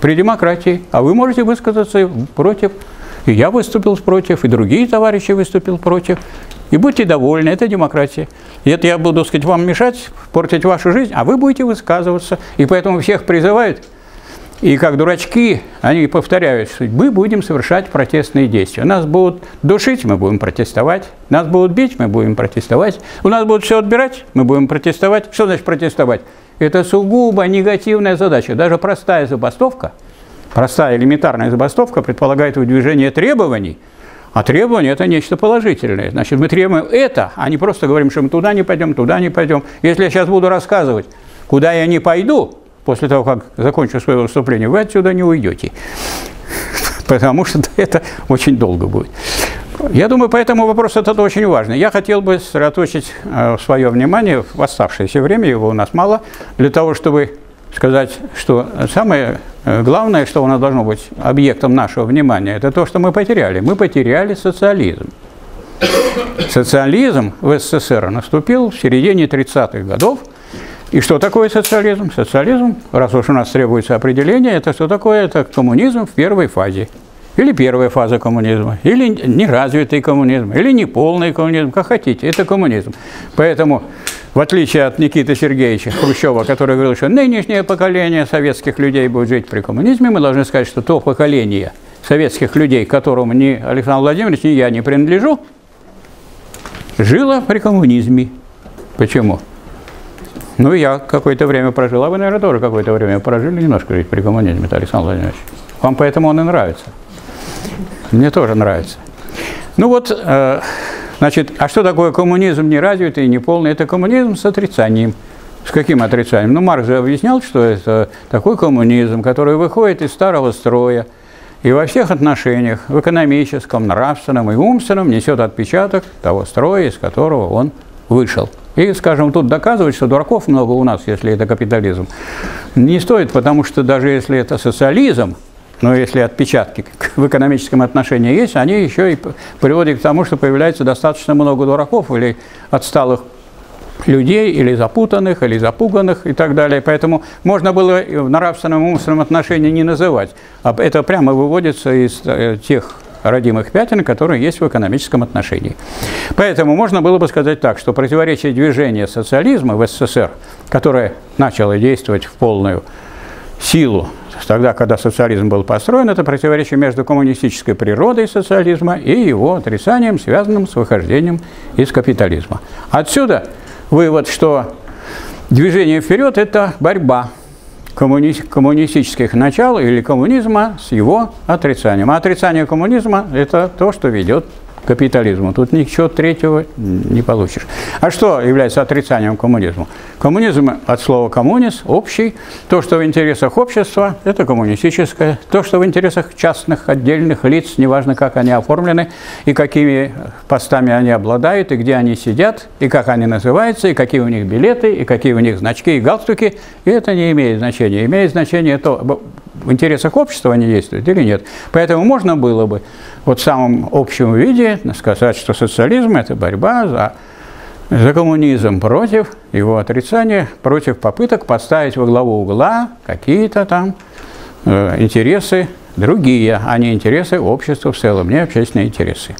при демократии. А вы можете высказаться против. И я выступил против, и другие товарищи выступили против. И будьте довольны, это демократия. И это я буду, сказать, вам мешать, портить вашу жизнь, а вы будете высказываться. И поэтому всех призывают. И как дурачки, они повторяют, что мы будем совершать протестные действия. Нас будут душить, мы будем протестовать. Нас будут бить, мы будем протестовать. У нас будут все отбирать, мы будем протестовать. Что значит протестовать? Это сугубо негативная задача. Даже простая забастовка, простая элементарная забастовка предполагает выдвижение требований. А требования – это нечто положительное. Значит, мы требуем это, а не просто говорим, что мы туда не пойдем. Если я сейчас буду рассказывать, куда я не пойду, после того, как закончу свое выступление, вы отсюда не уйдете, потому что это очень долго будет. Я думаю, поэтому вопрос этот очень важный. Я хотел бы сосредоточить свое внимание в оставшееся время, его у нас мало, для того, чтобы сказать, что самое главное, что у нас должно быть объектом нашего внимания, это то, что мы потеряли. Мы потеряли социализм. Социализм в СССР наступил в середине 30-х годов. И что такое социализм? Социализм, раз уж у нас требуется определение, это что такое? Это коммунизм в первой фазе. Или первая фаза коммунизма, или неразвитый коммунизм, или неполный коммунизм, как хотите, это коммунизм. Поэтому, в отличие от Никиты Сергеевича Хрущева, который говорил, что нынешнее поколение советских людей будет жить при коммунизме, мы должны сказать, что то поколение советских людей, к которому ни Александр Владимирович, ни я не принадлежу, жило при коммунизме. Почему? Ну, я какое-то время прожил, а вы, наверное, тоже какое-то время прожили, немножко жить при коммунизме, Александр Владимирович. Вам поэтому он и нравится. Мне тоже нравится. Ну вот, значит, а что такое коммунизм неразвитый, неполный? Это коммунизм с отрицанием. С каким отрицанием? Ну, Маркс же объяснял, что это такой коммунизм, который выходит из старого строя и во всех отношениях, в экономическом, нравственном и умственном, несет отпечаток того строя, из которого он вышел. И, скажем, тут доказывать, что дураков много у нас, если это капитализм, не стоит, потому что даже если это социализм, но если отпечатки в экономическом отношении есть, они еще и приводят к тому, что появляется достаточно много дураков или отсталых людей, или запутанных, или запуганных и так далее. Поэтому можно было в нравственном и умственном отношении не называть. А это прямо выводится из тех родимых пятен, которые есть в экономическом отношении. Поэтому можно было бы сказать так, что противоречие движения социализма в СССР, которое начало действовать в полную силу, тогда, когда социализм был построен, это противоречие между коммунистической природой социализма и его отрицанием, связанным с выхождением из капитализма. Отсюда вывод, что движение вперед – это борьба коммунистических начал или коммунизма с его отрицанием. А отрицание коммунизма – это то, что ведет к капитализму. Тут ничего третьего не получишь. А что является отрицанием коммунизма? Коммунизм от слова «коммунист» – общий. То, что в интересах общества – это коммунистическое. То, что в интересах частных, отдельных лиц, неважно, как они оформлены, и какими постами они обладают, и где они сидят, и как они называются, и какие у них билеты, и какие у них значки и галстуки. И это не имеет значения. Имеет значение то, в интересах общества они действуют или нет. Поэтому можно было бы вот в самом общем виде сказать, что социализм – это борьба за коммунизм против его отрицания, против попыток поставить во главу угла какие-то там интересы другие, а не интересы общества в целом, не общественные интересы.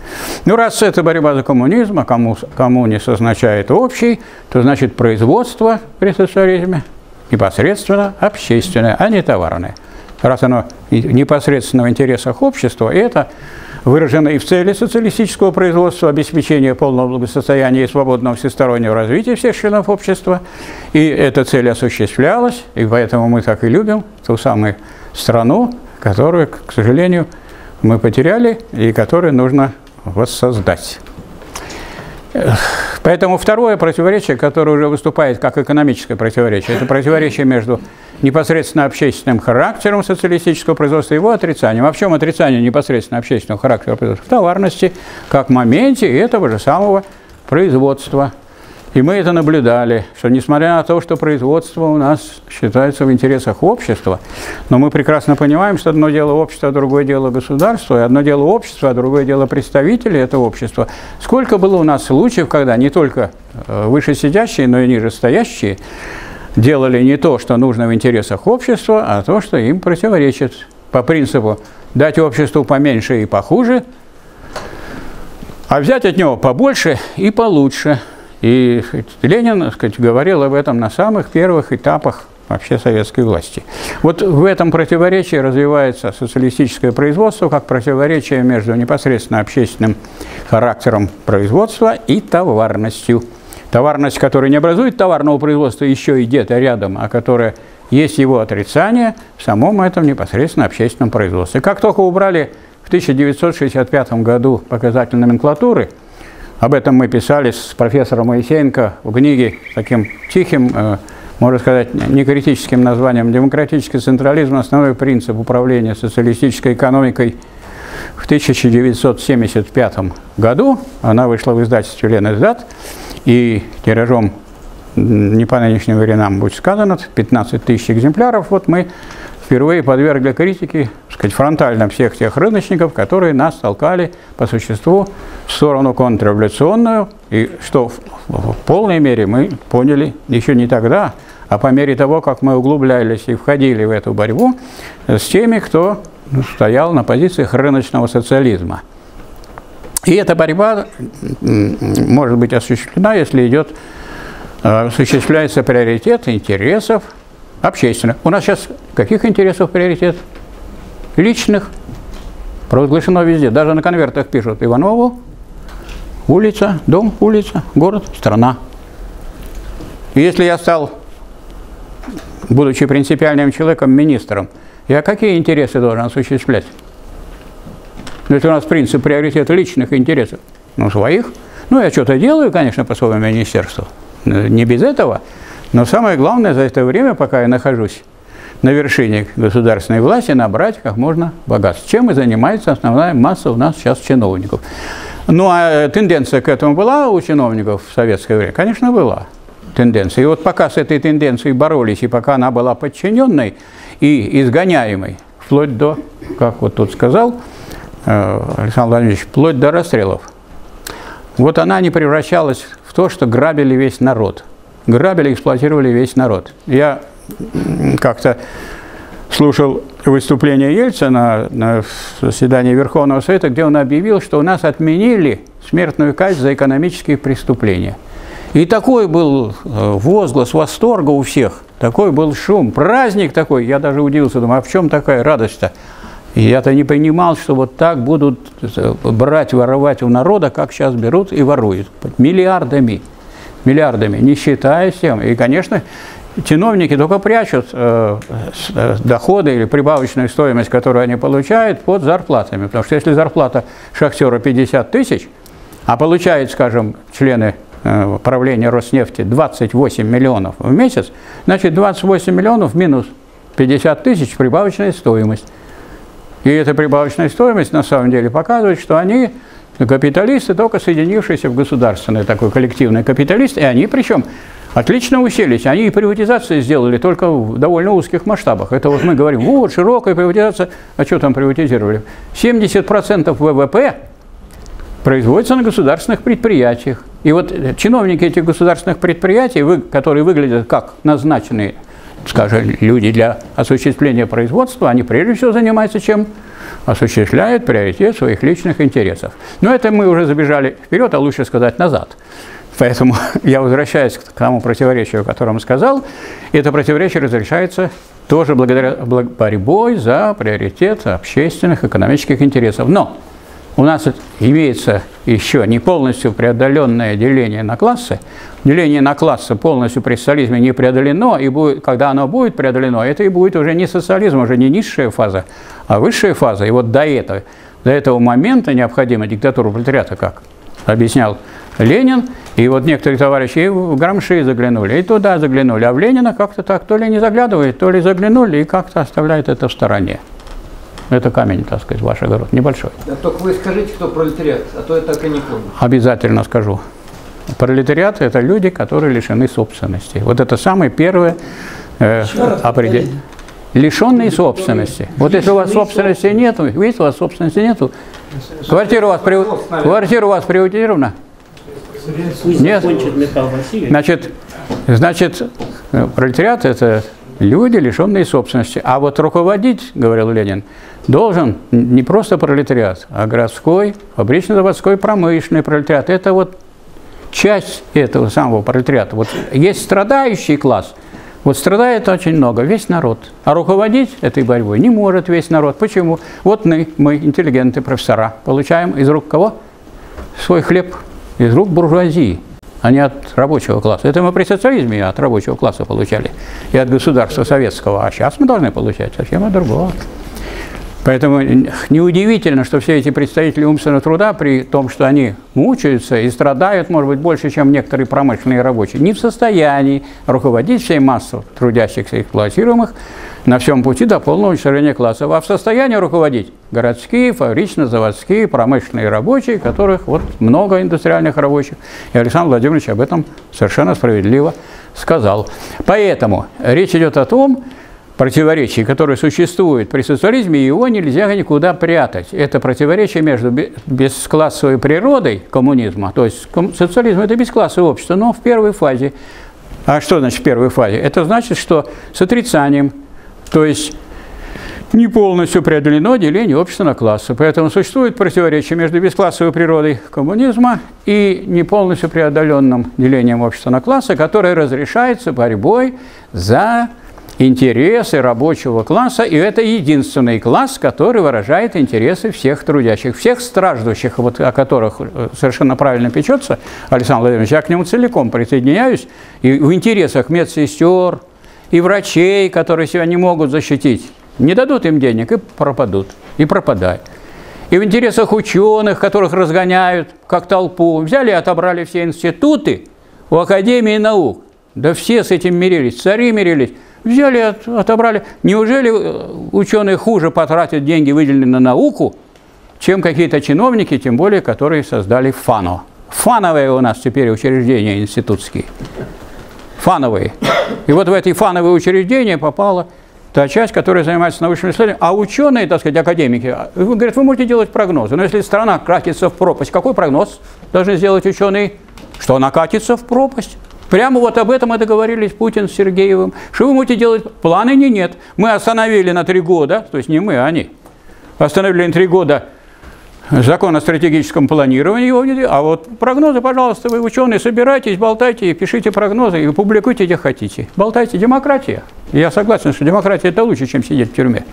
Ну, раз это борьба за коммунизм, а коммунист означает общий, то значит производство при социализме непосредственно общественное, а не товарное. Раз оно непосредственно в интересах общества, и это выражено и в цели социалистического производства, обеспечение полного благосостояния и свободного всестороннего развития всех членов общества, и эта цель осуществлялась, и поэтому мы так и любим ту самую страну, которую, к сожалению, мы потеряли и которую нужно воссоздать. Поэтому второе противоречие, которое уже выступает как экономическое противоречие, это противоречие между непосредственно общественным характером социалистического производства и его отрицанием. А в чем отрицание непосредственно общественного характера производства? В товарности, как в моменте этого же самого производства. И мы это наблюдали, что несмотря на то, что производство у нас считается в интересах общества, но мы прекрасно понимаем, что одно дело общество, а другое дело государство, и одно дело общество, а другое дело представители этого общества. Сколько было у нас случаев, когда не только вышесидящие, но и нижестоящие делали не то, что нужно в интересах общества, а то, что им противоречит. По принципу «дать обществу поменьше и похуже, а взять от него побольше и получше». И Ленин, так сказать, говорил об этом на самых первых этапах вообще советской власти. Вот в этом противоречии развивается социалистическое производство как противоречие между непосредственно общественным характером производства и товарностью. Товарность, которая не образует товарного производства еще и где-то рядом, а которая есть его отрицание в самом этом непосредственно общественном производстве. Как только убрали в 1965 году показатель номенклатуры, об этом мы писали с профессором Моисеенко в книге с таким тихим, можно сказать, некритическим названием «Демократический централизм. Основной принцип управления социалистической экономикой» в 1975 году. Она вышла в издательстве «Ленэздат» и тиражом, не по нынешним временам будет сказано, 15 тысяч экземпляров. Вот мы впервые подвергли критике, так сказать, фронтально всех тех рыночников, которые нас толкали по существу в сторону контрреволюционную, и что в полной мере мы поняли еще не тогда, А по мере того, как мы углублялись и входили в эту борьбу с теми, кто стоял на позициях рыночного социализма. И эта борьба может быть осуществлена, если осуществляется приоритет интересов общественных. У нас сейчас каких интересов приоритет? Личных. Провозглашено везде. Даже на конвертах пишут Иванову, улица, дом, улица, город, страна. И если я стал, будучи принципиальным человеком, министром, я какие интересы должен осуществлять? Если у нас принцип приоритета личных интересов, своих, я что-то делаю, конечно, по своему министерству, не без этого, но самое главное за это время, пока я нахожусь на вершине государственной власти, набрать как можно богатств. Чем и занимается основная масса у нас сейчас чиновников. Ну, а тенденция к этому была у чиновников в советское время? Конечно, была тенденция. И вот пока с этой тенденцией боролись, и пока она была подчиненной и изгоняемой, вплоть до, как вот тут сказал Александр Владимирович, вплоть до расстрелов, вот она не превращалась в то, что грабили весь народ. Грабили, эксплуатировали весь народ. Я как-то слушал выступление Ельцина на заседании Верховного Совета, где он объявил, что у нас отменили смертную казнь за экономические преступления. И такой был возглас восторга у всех, такой был шум, праздник такой. Я даже удивился, думаю, а в чем такая радость-то? Я-то не понимал, что вот так будут брать, воровать у народа, как сейчас берут и воруют. Миллиардами, миллиардами, не считая всем. И, конечно, чиновники только прячут доходы или прибавочную стоимость, которую они получают, под зарплатами. Потому что если зарплата шахтера 50 тысяч, а получают, скажем, члены правления Роснефти 28 миллионов в месяц, значит 28 миллионов минус 50 тысяч прибавочная стоимость. И эта прибавочная стоимость на самом деле показывает, что они капиталисты, только соединившиеся в государственный такой коллективный капиталист, и они причем отлично уселись, они и приватизацию сделали только в довольно узких масштабах. Это вот мы говорим, вот широкая приватизация, а что там приватизировали? 70% ВВП производится на государственных предприятиях. И вот чиновники этих государственных предприятий, которые выглядят как назначенные, скажем, люди для осуществления производства, они прежде всего занимаются чем? Осуществляют приоритет своих личных интересов. Но это мы уже забежали вперед, а лучше сказать назад. Поэтому я возвращаюсь к тому противоречию, о котором сказал. Это противоречие разрешается тоже благодаря борьбой за приоритет общественных, экономических интересов. Но у нас имеется еще не полностью преодоленное деление на классы. Деление на классы полностью при социализме не преодолено, и будет, когда оно будет преодолено, это и будет уже не социализм, уже не низшая фаза, а высшая фаза. И вот до этого момента необходима диктатура пролетариата, как объяснял Ленин. И вот некоторые товарищи и в Грамши заглянули, и туда заглянули, а в Ленина как-то так то ли не заглядывает, то ли заглянули и как-то оставляет это в стороне. Это камень, так сказать, ваш огород, небольшой. Только вы скажите, кто пролетариат, а то я так и не помню. Обязательно скажу. Пролетариат – это люди, которые лишены собственности. Вот это самое первое определение. Лишенные собственности. Вот если у вас собственности нету, видите, у вас собственности нету, квартира у вас приватизирована? Нет. Значит, пролетариат – это люди, лишенные собственности. А вот руководить, говорил Ленин, должен не просто пролетариат, а городской, фабрично-заводской, промышленный пролетариат. Это вот часть этого самого пролетариата. Вот есть страдающий класс, вот страдает очень много, весь народ. А руководить этой борьбой не может весь народ. Почему? Вот мы, интеллигенты, профессора, получаем из рук кого? Свой хлеб, из рук буржуазии, а не от рабочего класса. Это мы при социализме от рабочего класса получали, и от государства советского. А сейчас мы должны получать совсем от другого. Поэтому неудивительно, что все эти представители умственного труда, при том, что они мучаются и страдают, может быть, больше, чем некоторые промышленные рабочие, не в состоянии руководить всей массой трудящихся и эксплуатируемых на всем пути до полного уничтожения классов, а в состоянии руководить городские, фабрично-заводские, промышленные рабочие, которых вот много индустриальных рабочих. И Александр Владимирович об этом совершенно справедливо сказал. Поэтому речь идет о том, противоречие, которое существует при социализме, его нельзя никуда прятать. Это противоречие между бесклассовой природой коммунизма, то есть социализм – это бесклассовое общество, но в первой фазе А что значит в первой фазе? Это значит, что с отрицанием, то есть не полностью преодолено деление общества на классы. Поэтому существует противоречие между бесклассовой природой коммунизма и не полностью преодоленным делением общества на классы, которое разрешается борьбой за интересы рабочего класса, и это единственный класс, который выражает интересы всех трудящих, всех страждущих, вот о которых совершенно правильно печется Александр Владимирович. Я к нему целиком присоединяюсь, и в интересах медсестер, и врачей, которые себя не могут защитить. Не дадут им денег и пропадут, и пропадают. И в интересах ученых, которых разгоняют как толпу. Взяли и отобрали все институты у Академии наук. Да все с этим мирились, цари мирились. Взяли, отобрали. Неужели ученые хуже потратят деньги, выделенные на науку, чем какие-то чиновники, тем более, которые создали ФАНО? Фановые у нас теперь учреждения институтские. Фановые. И вот в эти фановые учреждения попала та часть, которая занимается научным исследованием. А ученые, так сказать, академики, говорят, вы можете делать прогнозы. Но если страна катится в пропасть, какой прогноз должны сделать ученые? Что она катится в пропасть? Прямо вот об этом и договорились Путин с Сергеевым. Что вы можете делать? Планы нет. Мы остановили на 3 года, то есть не мы, а они, остановили на 3 года закон о стратегическом планировании, а вот прогнозы, пожалуйста, вы, ученые, собирайтесь, болтайте, пишите прогнозы и публикуйте, где хотите. Болтайте. Демократия. Я согласен, что демократия – это лучше, чем сидеть в тюрьме.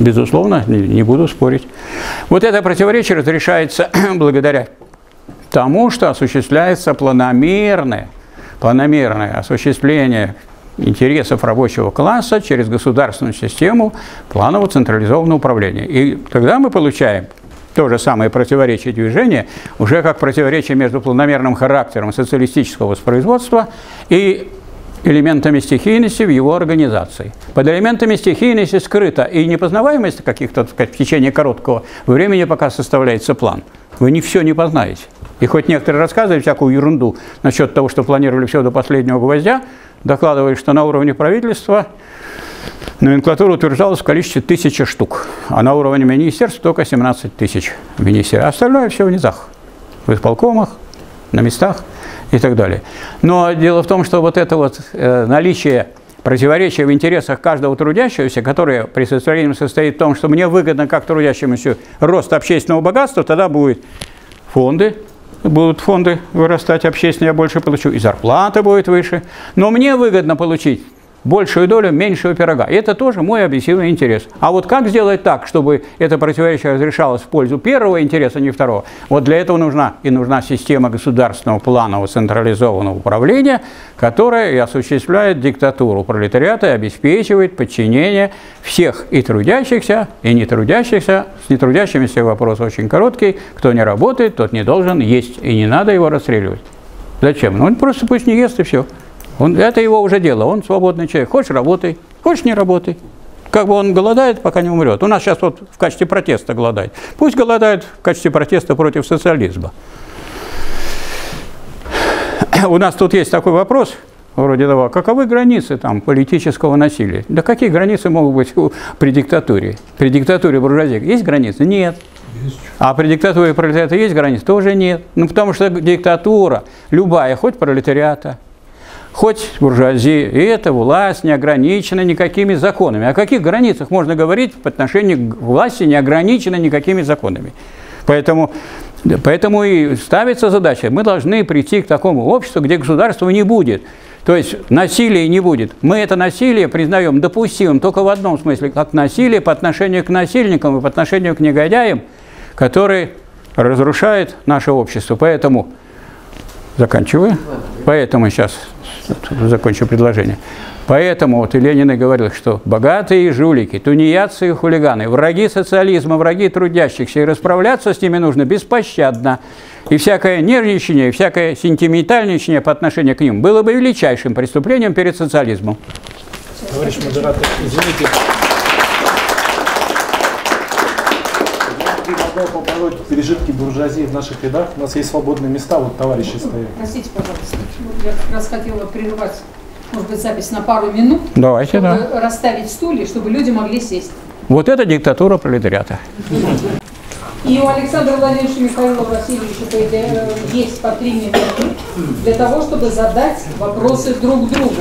Безусловно, не буду спорить. Вот это противоречие разрешается благодаря тому, что осуществляется планомерное осуществление интересов рабочего класса через государственную систему планового централизованного управления. И тогда мы получаем то же самое противоречие движения, уже как противоречие между планомерным характером социалистического воспроизводства и элементами стихийности в его организации. Под элементами стихийности скрыта и непознаваемость каких-то, так сказать, в течение короткого времени, пока составляется план. Вы не все не познаете. И хоть некоторые рассказывали всякую ерунду насчет того, что планировали все до последнего гвоздя, докладывали, что на уровне правительства номенклатура утверждалась в количестве 1000 штук, а на уровне министерств только 17 тысяч министерств. Остальное все в низах, в исполкомах, на местах и так далее. Но дело в том, что вот это вот наличие противоречия в интересах каждого трудящегося, которое при состоянии состоит в том, что мне выгодно как трудящемуся рост общественного богатства, тогда будут фонды вырастать общественные, я больше получу, и зарплата будет выше. Но мне выгодно получить большую долю меньшего пирога. И это тоже мой объективный интерес. А вот как сделать так, чтобы это противоречие разрешалось в пользу первого интереса, а не второго? Вот для этого нужна система государственного планового централизованного управления, которая и осуществляет диктатуру пролетариата и обеспечивает подчинение всех и трудящихся, и не трудящихся. С нетрудящимися вопрос очень короткий. Кто не работает, тот не должен есть, и не надо его расстреливать. Зачем? Ну, он просто пусть не ест, и все. Это его уже дело, он свободный человек. Хочешь – работай, хочешь – не работай. Как бы он голодает, пока не умрет. У нас сейчас вот в качестве протеста голодает. Пусть голодает в качестве протеста против социализма. У нас тут есть такой вопрос, вроде того, каковы границы там политического насилия? Да какие границы могут быть при диктатуре? При диктатуре буржуазии есть границы? Нет. А при диктатуре пролетариата есть границы? Тоже нет. Ну, потому что диктатура любая, хоть пролетариата, хоть буржуазии, и эта власть не ограничена никакими законами. О каких границах можно говорить по отношению к власти, не ограничена никакими законами? Поэтому и ставится задача, мы должны прийти к такому обществу, где государства не будет. То есть насилия не будет. Мы это насилие признаем допустимым только в одном смысле, как насилие по отношению к насильникам и по отношению к негодяям, которые разрушают наше общество. Поэтому, заканчиваю, поэтому сейчас закончу предложение. Поэтому вот и Ленин и говорил, что богатые жулики, тунеядцы и хулиганы, враги социализма, враги трудящихся, и расправляться с ними нужно беспощадно. И всякое нервничание, и всякое сентиментальничание по отношению к ним было бы величайшим преступлением перед социализмом. Товарищ модератор, извините. Предлагаю побороть пережитки буржуазии в наших рядах. У нас есть свободные места, вот товарищи стоят. Простите, пожалуйста, я как раз хотела прервать, может быть, запись на пару минут. Давайте, чтобы расставить стулья, чтобы люди могли сесть. Вот это диктатура пролетариата. И у Александра Владимировича Михаила Васильевича есть по 3 минуты для того, чтобы задать вопросы друг другу.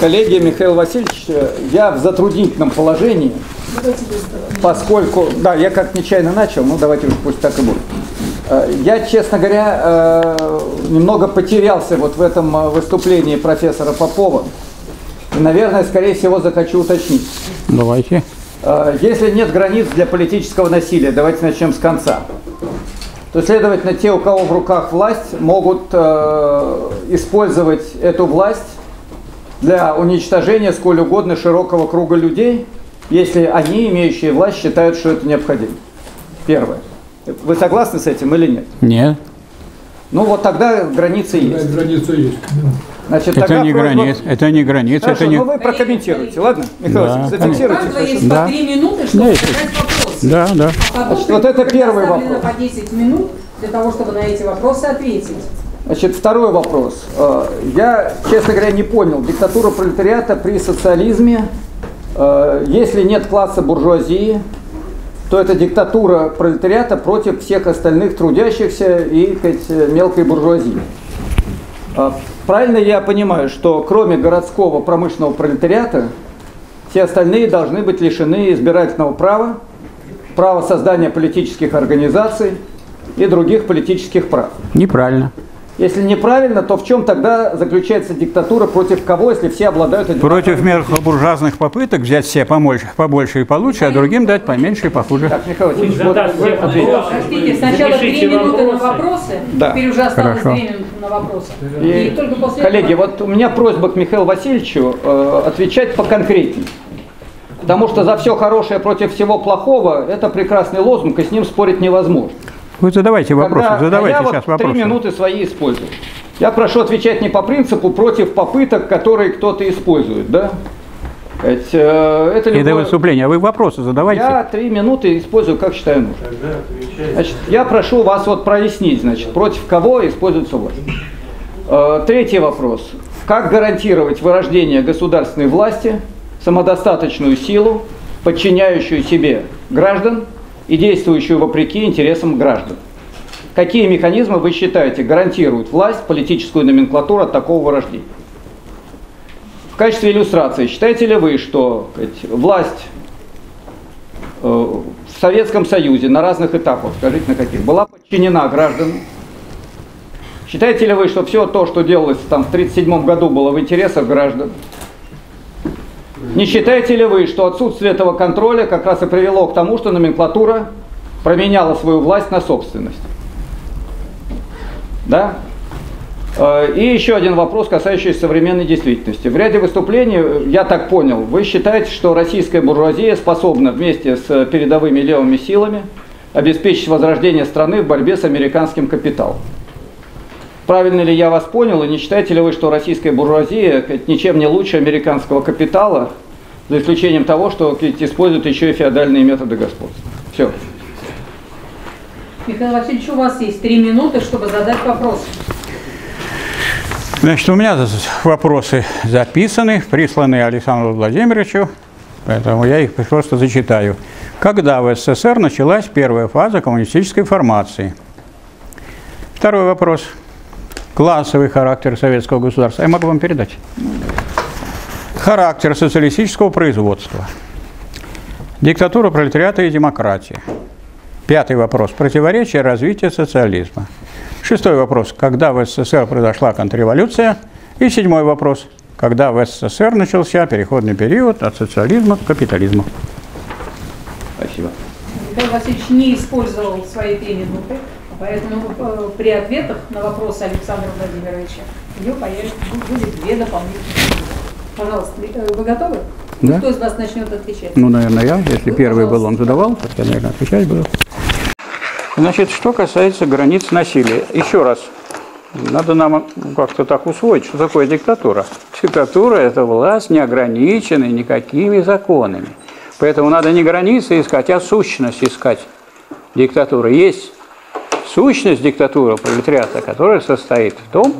Коллеги, Михаил Васильевич, я в затруднительном положении, поскольку... Да, я как нечаянно начал, но давайте уж пусть так и будет. Я, честно говоря, немного потерялся вот в этом выступлении профессора Попова. И, наверное, скорее всего, захочу уточнить. Давайте. Если нет границ для политического насилия, давайте начнем с конца. То, следовательно, те, у кого в руках власть, могут использовать эту власть для уничтожения сколь угодно широкого круга людей, если они, имеющие власть, считают, что это необходимо. Первое. Вы согласны с этим или нет? Нет. Ну вот тогда границы есть. Границы есть. Значит, это не граница, это не граница. Хорошо, это не... но вы прокомментируете, ладно? Михаил Васильевич, да, зафиксируйте. У каждого есть по 3 минуты, чтобы задать вопросы. Да, да. А потом, значит, вот это первый вопрос. По 10 минут для того, чтобы на эти вопросы ответить. Значит, второй вопрос. Я, честно говоря, не понял. Диктатура пролетариата при социализме, если нет класса буржуазии, то это диктатура пролетариата против всех остальных трудящихся и хоть мелкой буржуазии. Правильно я понимаю, что кроме городского промышленного пролетариата, все остальные должны быть лишены избирательного права, права создания политических организаций и других политических прав? Неправильно. Если неправильно, то в чем тогда заключается диктатура, против кого, если все обладают одинаковыми? Против мелкобуржуазных попыток взять все побольше и получше, а другим дать поменьше и похуже. Так, Михаил Васильевич, вот ответите. Сначала 3 минуты на вопросы, да. Теперь уже осталось 3 минуты на вопросы. И только после коллеги, этого... вот у меня просьба к Михаилу Васильевичу отвечать поконкретнее. Потому что за все хорошее против всего плохого – это прекрасный лозунг, и с ним спорить невозможно. Вы задавайте вопросы, задавайте сейчас вопросы. Я вот 3 минуты свои использую. Я прошу отвечать не по принципу против попыток, которые кто-то использует, да? Это любое... выступление, а вы вопросы задавайте. Я 3 минуты использую, как считаю нужно. Значит, я прошу вас вот прояснить, значит, против кого используется власть. Третий вопрос. Как гарантировать вырождение государственной власти, самодостаточную силу, подчиняющую себе граждан, и действующую вопреки интересам граждан? Какие механизмы, вы считаете, гарантируют власть, политическую номенклатуру от такого вырождения? В качестве иллюстрации, считаете ли вы, что власть в Советском Союзе на разных этапах, скажите, на каких, была подчинена гражданам? Считаете ли вы, что все то, что делалось там в 1937 году, было в интересах граждан? Не считаете ли вы, что отсутствие этого контроля как раз и привело к тому, что номенклатура променяла свою власть на собственность? Да? И еще один вопрос, касающийся современной действительности. В ряде выступлений, я так понял, вы считаете, что российская буржуазия способна вместе с передовыми левыми силами обеспечить возрождение страны в борьбе с американским капиталом. Правильно ли я вас понял, и не считаете ли вы, что российская буржуазия ничем не лучше американского капитала, за исключением того, что используют еще и феодальные методы господства? Все. Михаил Васильевич, у вас есть 3 минуты, чтобы задать вопрос. Значит, у меня вопросы записаны, присланы Александру Владимировичу, поэтому я их просто зачитаю. Когда в СССР началась первая фаза коммунистической формации? Второй вопрос. Классовый характер советского государства. Я могу вам передать. Характер социалистического производства. Диктатура пролетариата и демократии. Пятый вопрос. Противоречие развития социализма. Шестой вопрос. Когда в СССР произошла контрреволюция? И седьмой вопрос. Когда в СССР начался переходный период от социализма к капитализму? Спасибо. Николай Васильевич не использовал свои 3 минуты. Поэтому при ответах на вопросы Александра Владимировича будет 2 дополнительных. Пожалуйста, вы готовы? Да. Кто из вас начнет отвечать? Ну, наверное, я. Если вы, первый был, он задавал, то я, наверное, отвечать буду. Значит, что касается границ насилия. Еще раз, надо нам как-то так усвоить, что такое диктатура. Диктатура – это власть, не ограниченная никакими законами. Поэтому надо не границы искать, а сущность искать. Диктатура есть. Сущность диктатуры пролетариата, которая состоит в том,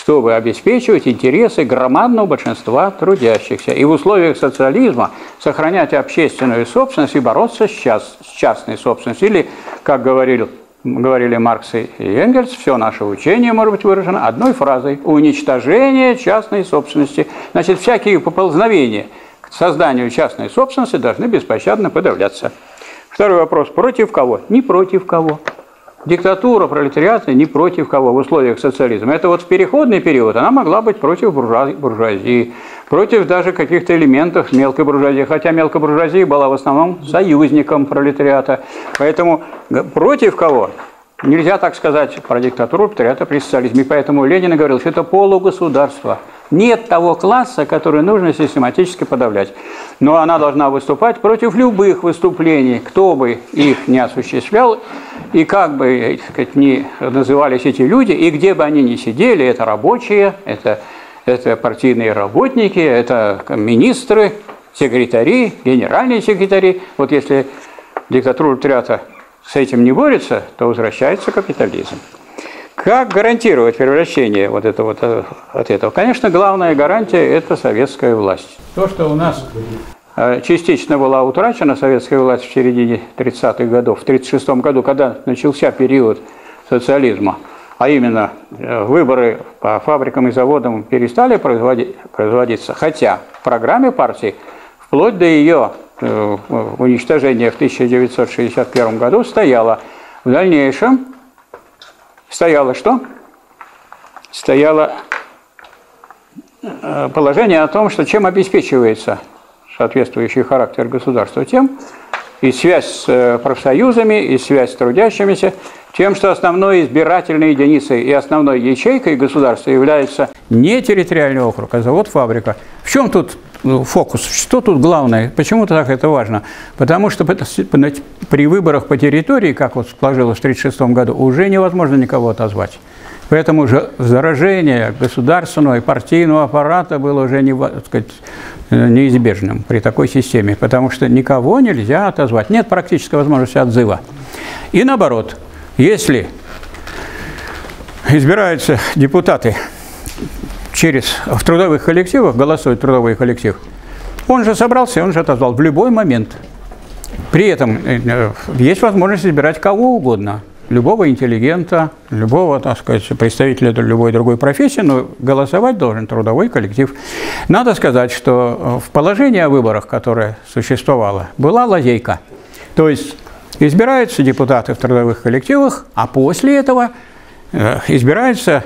чтобы обеспечивать интересы громадного большинства трудящихся и в условиях социализма сохранять общественную собственность и бороться с частной собственностью. Или, как говорили Маркс и Энгельс, все наше учение может быть выражено одной фразой – уничтожение частной собственности. Значит, всякие поползновения к созданию частной собственности должны беспощадно подавляться. Второй вопрос – против кого? Не против кого. Диктатура пролетариата не против кого в условиях социализма. Это вот в переходный период она могла быть против буржуазии, против даже каких-то элементов мелкой буржуазии, хотя мелкая буржуазия была в основном союзником пролетариата. Поэтому против кого? Нельзя так сказать про диктатуру пролетариата при социализме. Поэтому Ленин говорил, что это полугосударство. Нет того класса, который нужно систематически подавлять. Но она должна выступать против любых выступлений, кто бы их ни осуществлял, и как бы, так сказать, ни назывались эти люди, и где бы они ни сидели, это рабочие, это партийные работники, это министры, секретари, генеральные секретари. Вот если диктатура пролетариата с этим не борется, то возвращается капитализм. Как гарантировать превращение от этого? Конечно, главная гарантия – это советская власть. То, что у нас частично была утрачена советская власть в середине 30-х годов, в 1936 году, когда начался период социализма, а именно выборы по фабрикам и заводам перестали производиться, хотя в программе партии вплоть до ее уничтожения в 1961 году стояло в дальнейшем. Стояло что? Стояло положение о том, что чем обеспечивается соответствующий характер государства, тем и связь с профсоюзами, и связь с трудящимися, тем, что основной избирательной единицей и основной ячейкой государства является не территориальный округ, а завод, фабрика. В чем тут фокус? Что тут главное? Почему так это важно? Потому что при выборах по территории, как вот сложилось в 1936 году, уже невозможно никого отозвать. Поэтому же заражение государственного и партийного аппарата было уже, так сказать, неизбежным при такой системе, потому что никого нельзя отозвать. Нет практической возможности отзыва. И наоборот, если избираются депутаты в трудовых коллективах, голосует трудовой коллектив, он же собрался, он же отозвал в любой момент. При этом есть возможность избирать кого угодно. Любого интеллигента, любого, так сказать, представителя любой другой профессии, но голосовать должен трудовой коллектив. Надо сказать, что в положении о выборах, которое существовало, была лазейка. То есть избираются депутаты в трудовых коллективах, а после этого избирается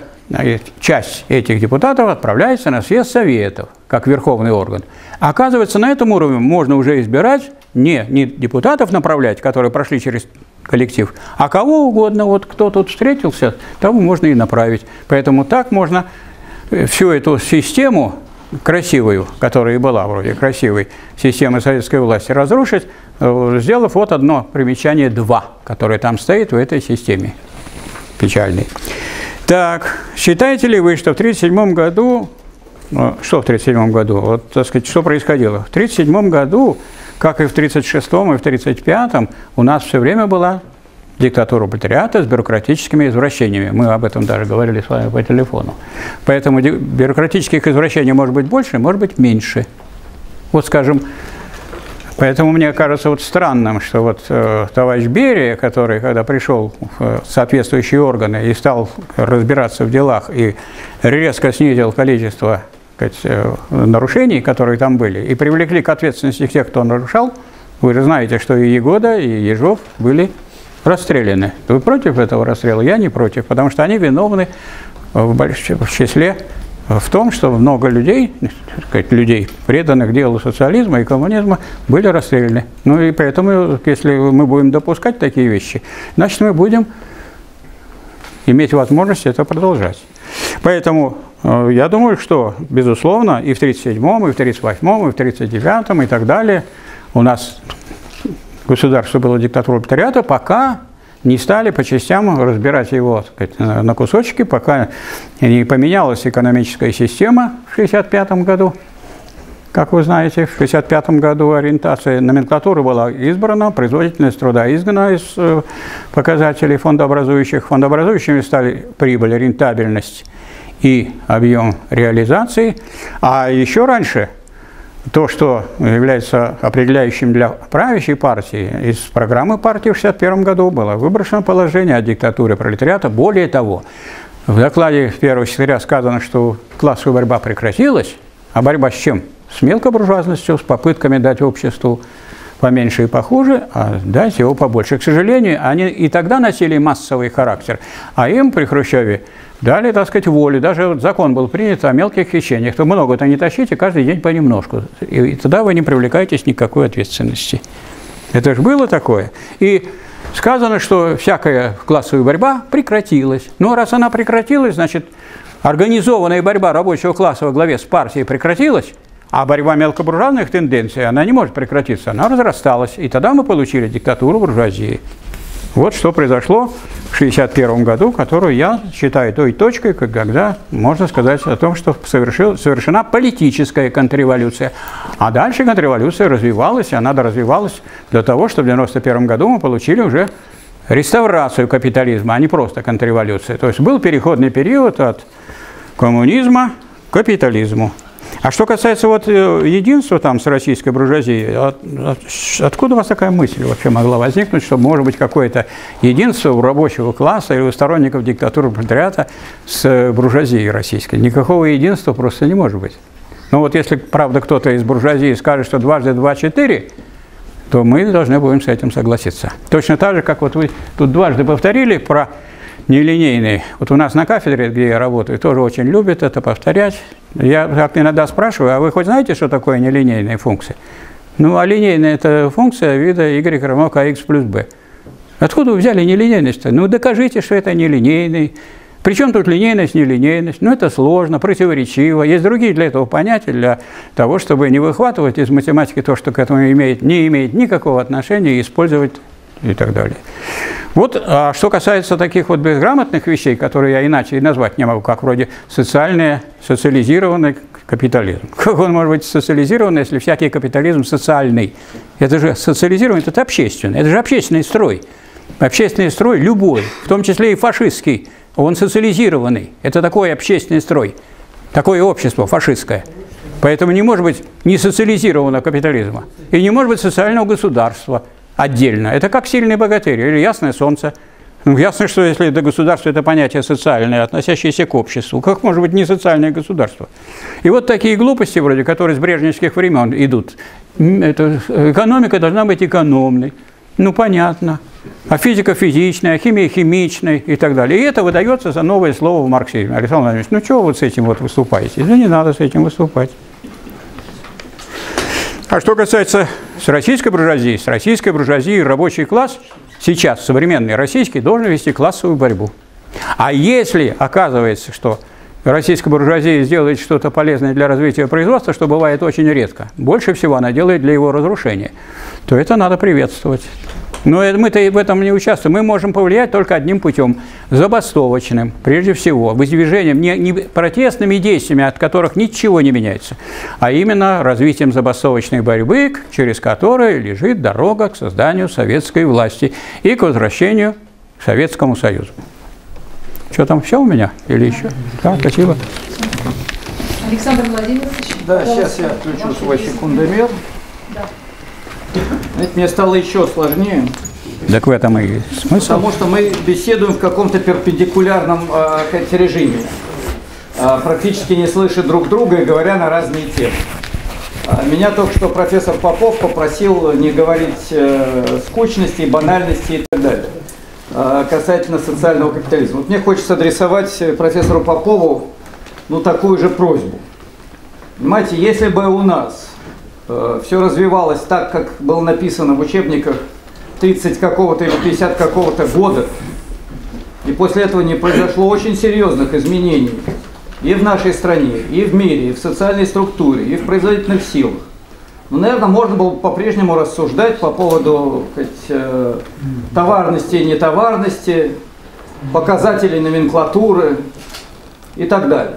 часть этих депутатов, отправляется на съезд Советов, как верховный орган. Оказывается, на этом уровне можно уже избирать не депутатов направлять, которые прошли через коллектив, а кого угодно, вот кто тут встретился, того можно и направить. Поэтому так можно всю эту систему красивую, которая и была вроде красивой, системы советской власти разрушить, сделав вот одно примечание 2, которое там стоит в этой системе печальной. Так, считаете ли вы, что в 1937 году, что в 1937 году, вот, так сказать, что происходило? В 1937 году, как и в 1936 и в 1935, у нас все время была диктатура пролетариата с бюрократическими извращениями. Мы об этом даже говорили с вами по телефону. Поэтому бюрократических извращений может быть больше, может быть меньше. Вот, скажем, поэтому мне кажется вот странным, что вот товарищ Берия, который, когда пришел в соответствующие органы и стал разбираться в делах и резко снизил количество нарушений, которые там были, и привлекли к ответственности тех, кто нарушал, вы же знаете, что и Егода, и Ежов были расстреляны. Вы против этого расстрела? Я не против, потому что они виновны в числе в том, что много людей, так сказать, людей, преданных делу социализма и коммунизма, были расстреляны. Ну и поэтому, если мы будем допускать такие вещи, значит, мы будем иметь возможность это продолжать. Поэтому я думаю, что, безусловно, и в 1937-м, и в 1938-м, и в 1939-м, и так далее, у нас государство было диктатурой пролетариата, пока не стали по частям разбирать его, так сказать, на кусочки, пока не поменялась экономическая система в 1965 году. Как вы знаете, в 1965 году ориентация номенклатуры была избрана, производительность труда изгнана из показателей фондообразующих. Фондообразующими стали прибыль, рентабельность и объем реализации. А еще раньше то, что является определяющим для правящей партии, из программы партии в 1961 году было выброшено положение о диктатуре пролетариата. Более того, в докладе первого секретаря сказано, что классовая борьба прекратилась. А борьба с чем? С мелкобуржуазностью, с попытками дать обществу поменьше и похуже, а дать его побольше. К сожалению, они и тогда носили массовый характер, а им при Хрущеве дали, так сказать, волю. Даже вот закон был принят о мелких хищениях. То много-то не тащите, каждый день понемножку. И тогда вы не привлекаетесь никакой ответственности. Это же было такое. И сказано, что всякая классовая борьба прекратилась. Но раз она прекратилась, значит, организованная борьба рабочего класса во главе с партией прекратилась, а борьба мелкобуржуазных тенденций, она не может прекратиться, она разрасталась. И тогда мы получили диктатуру буржуазии. Вот что произошло в 1961 году, которую я считаю той точкой, когда можно сказать о том, что совершена политическая контрреволюция. А дальше контрреволюция развивалась, и она доразвивалась до того, что в 1991 году мы получили уже реставрацию капитализма, а не просто контрреволюцию. То есть был переходный период от коммунизма к капитализму. А что касается вот единства там с российской буржуазией, откуда у вас такая мысль вообще могла возникнуть, что может быть какое-то единство у рабочего класса или у сторонников диктатуры пролетариата с буржуазией российской? Никакого единства просто не может быть. Но вот если, правда, кто-то из буржуазии скажет, что 2 + 2 = 4, то мы должны будем с этим согласиться. Точно так же, как вот вы тут дважды повторили про нелинейные. Вот у нас на кафедре, где я работаю, тоже очень любят это повторять. Я как иногда спрашиваю, а вы хоть знаете, что такое нелинейные функции? Ну, а линейная – это функция вида y равно kx + b. Откуда вы взяли нелинейность-то? Ну, докажите, что это нелинейный. Причем тут линейность, нелинейность? Ну, это сложно, противоречиво. Есть другие для этого понятия, для того, чтобы не выхватывать из математики то, что к этому не имеет никакого отношения, и использовать и так далее. Вот, а что касается таких вот безграмотных вещей, которые я иначе и назвать не могу, как вроде социализированный капитализм. Как он может быть социализированный, если всякий капитализм социальный? Это же социализированный, это общественный, это же общественный строй. Общественный строй любой, в том числе и фашистский, он социализированный. Это такой общественный строй, такое общество фашистское. Поэтому не может быть не социализированного капитализма и не может быть социального государства отдельно. Это как сильный богатырь или ясное солнце. Ну, ясно, что если до государства это понятие социальное, относящееся к обществу, как может быть не социальное государство? И вот такие глупости, вроде, которые с брежневских времен идут. Это, экономика должна быть экономной. Ну, понятно. А физика физичная, а химия химичная и так далее. И это выдается за новое слово в марксизме. Александр Владимирович, ну, чего вы с этим вот выступаете? Да не надо с этим выступать. А что касается с российской буржуазией рабочий класс сейчас, современный российский, должен вести классовую борьбу. А если оказывается, что российская буржуазия сделает что-то полезное для развития производства, что бывает очень редко, больше всего она делает для его разрушения, то это надо приветствовать. Но мы-то в этом не участвуем. Мы можем повлиять только одним путем – забастовочным, прежде всего, выдвижением, не протестными действиями, от которых ничего не меняется, а именно развитием забастовочной борьбы, через которую лежит дорога к созданию советской власти и к возвращению к Советскому Союзу. Что там, все у меня или еще? Да, спасибо. Александр Владимирович. Да, сейчас я включу свой секундомер. Да. Это мне стало еще сложнее. Так в этом и смысл. Потому что мы беседуем в каком-то перпендикулярном режиме, практически не слыша друг друга и говоря на разные темы. Меня только что профессор Попов попросил не говорить скучности, банальности и так далее касательно социального капитализма. Вот мне хочется адресовать профессору Попову ну, такую же просьбу. Понимаете, если бы у нас все развивалось так, как было написано в учебниках 30 какого-то или 50 какого-то года, и после этого не произошло очень серьезных изменений и в нашей стране, и в мире, и в социальной структуре, и в производительных силах, ну, наверное, можно было по-прежнему рассуждать по поводу товарности и нетоварности, показателей номенклатуры и так далее.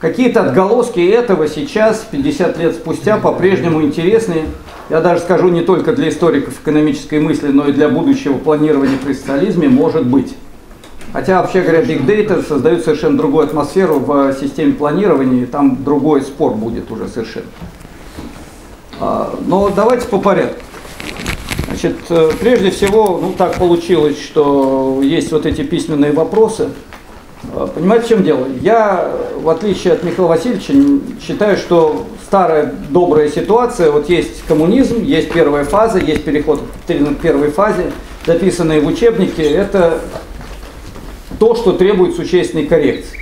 Какие-то отголоски этого сейчас, 50 лет спустя, по-прежнему интересны, я даже скажу, не только для историков экономической мысли, но и для будущего планирования при социализме, может быть. Хотя, вообще говоря, big data создают совершенно другую атмосферу в системе планирования, и там другой спор будет уже совершенно. Но давайте по порядку. Значит, прежде всего, ну так получилось, что есть вот эти письменные вопросы. Понимаете, в чем дело? Я, в отличие от Михаила Васильевича, считаю, что старая добрая ситуация, вот есть коммунизм, есть первая фаза, есть переход к первой фазе, записанные в учебнике, это то, что требует существенной коррекции.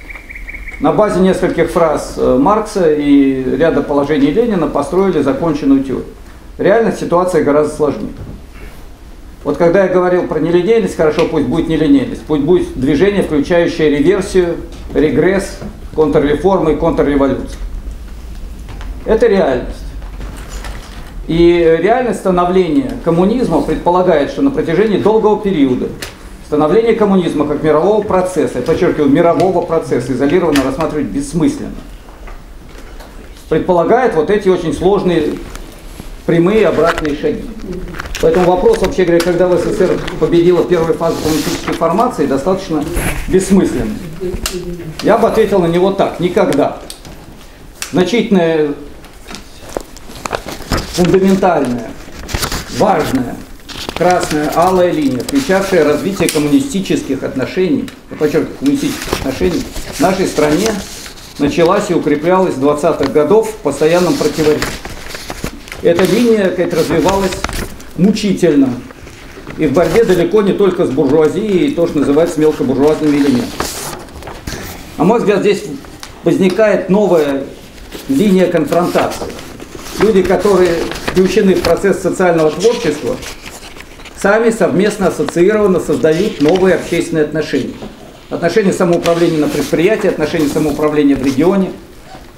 На базе нескольких фраз Маркса и ряда положений Ленина построили законченную теорию. Реально ситуация гораздо сложнее. Вот когда я говорил про нелинейность, хорошо, пусть будет нелинейность, пусть будет движение, включающее реверсию, регресс, контрреформы и контрреволюцию. Это реальность. И реальность становления коммунизма предполагает, что на протяжении долгого периода становление коммунизма как мирового процесса, я подчеркиваю, мирового процесса, изолированно рассматривать бессмысленно, предполагает вот эти очень сложные прямые обратные шаги. Поэтому вопрос, вообще говоря, когда в СССР победила первая фаза коммунистической формации, достаточно бессмысленный. Я бы ответил на него так: никогда. Значительная, фундаментальная, важная красная, алая линия, включавшая развитие коммунистических отношений, я подчеркиваю, коммунистических отношений в нашей стране, началась и укреплялась с 20-х годов в постоянном противоречии. Эта линия, как, развивалась мучительно. И в борьбе далеко не только с буржуазией и то, что называется мелкобуржуазными элементами. На мой взгляд, здесь возникает новая линия конфронтации. Люди, которые включены в процесс социального творчества, сами совместно ассоциированно создают новые общественные отношения. Отношения самоуправления на предприятии, отношения самоуправления в регионе,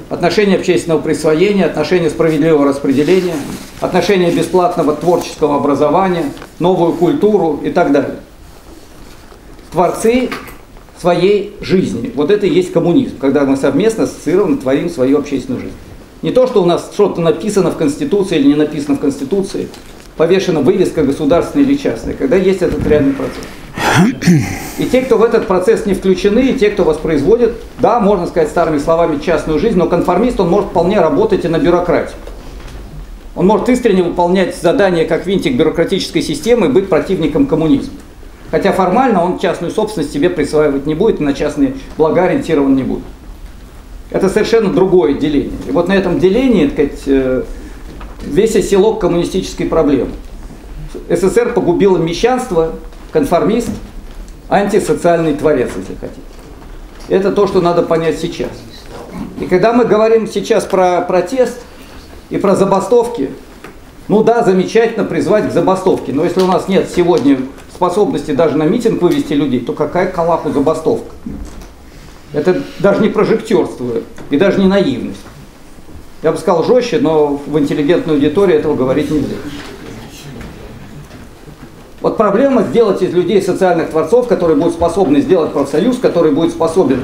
отношения общественного присвоения, отношения справедливого распределения, отношения бесплатного творческого образования, новую культуру и так далее. Творцы своей жизни. Вот это и есть коммунизм, когда мы совместно ассоциированно творим свою общественную жизнь. Не то, что у нас что-то написано в Конституции или не написано в Конституции, повешена вывеска государственная или частная, когда есть этот реальный процесс. И те, кто в этот процесс не включены, и те, кто воспроизводит, да, можно сказать старыми словами, частную жизнь, но конформист, он может вполне работать и на бюрократию. Он может искренне выполнять задания как винтик бюрократической системы и быть противником коммунизма. Хотя формально он частную собственность себе присваивать не будет и на частные блага ориентирован не будет. Это совершенно другое деление. И вот на этом делении, так сказать, весь оселок коммунистической проблемы. СССР погубило мещанство, конформист, антисоциальный творец, если хотите. Это то, что надо понять сейчас. И когда мы говорим сейчас про протест и про забастовки, ну да, замечательно призвать к забастовке, но если у нас нет сегодня способности даже на митинг вывести людей, то какая к Аллаху забастовка? Это даже не прожектерство и даже не наивность. Я бы сказал жестче, но в интеллигентной аудитории этого говорить нельзя. Вот проблема сделать из людей социальных творцов, которые будут способны сделать профсоюз, который будет способен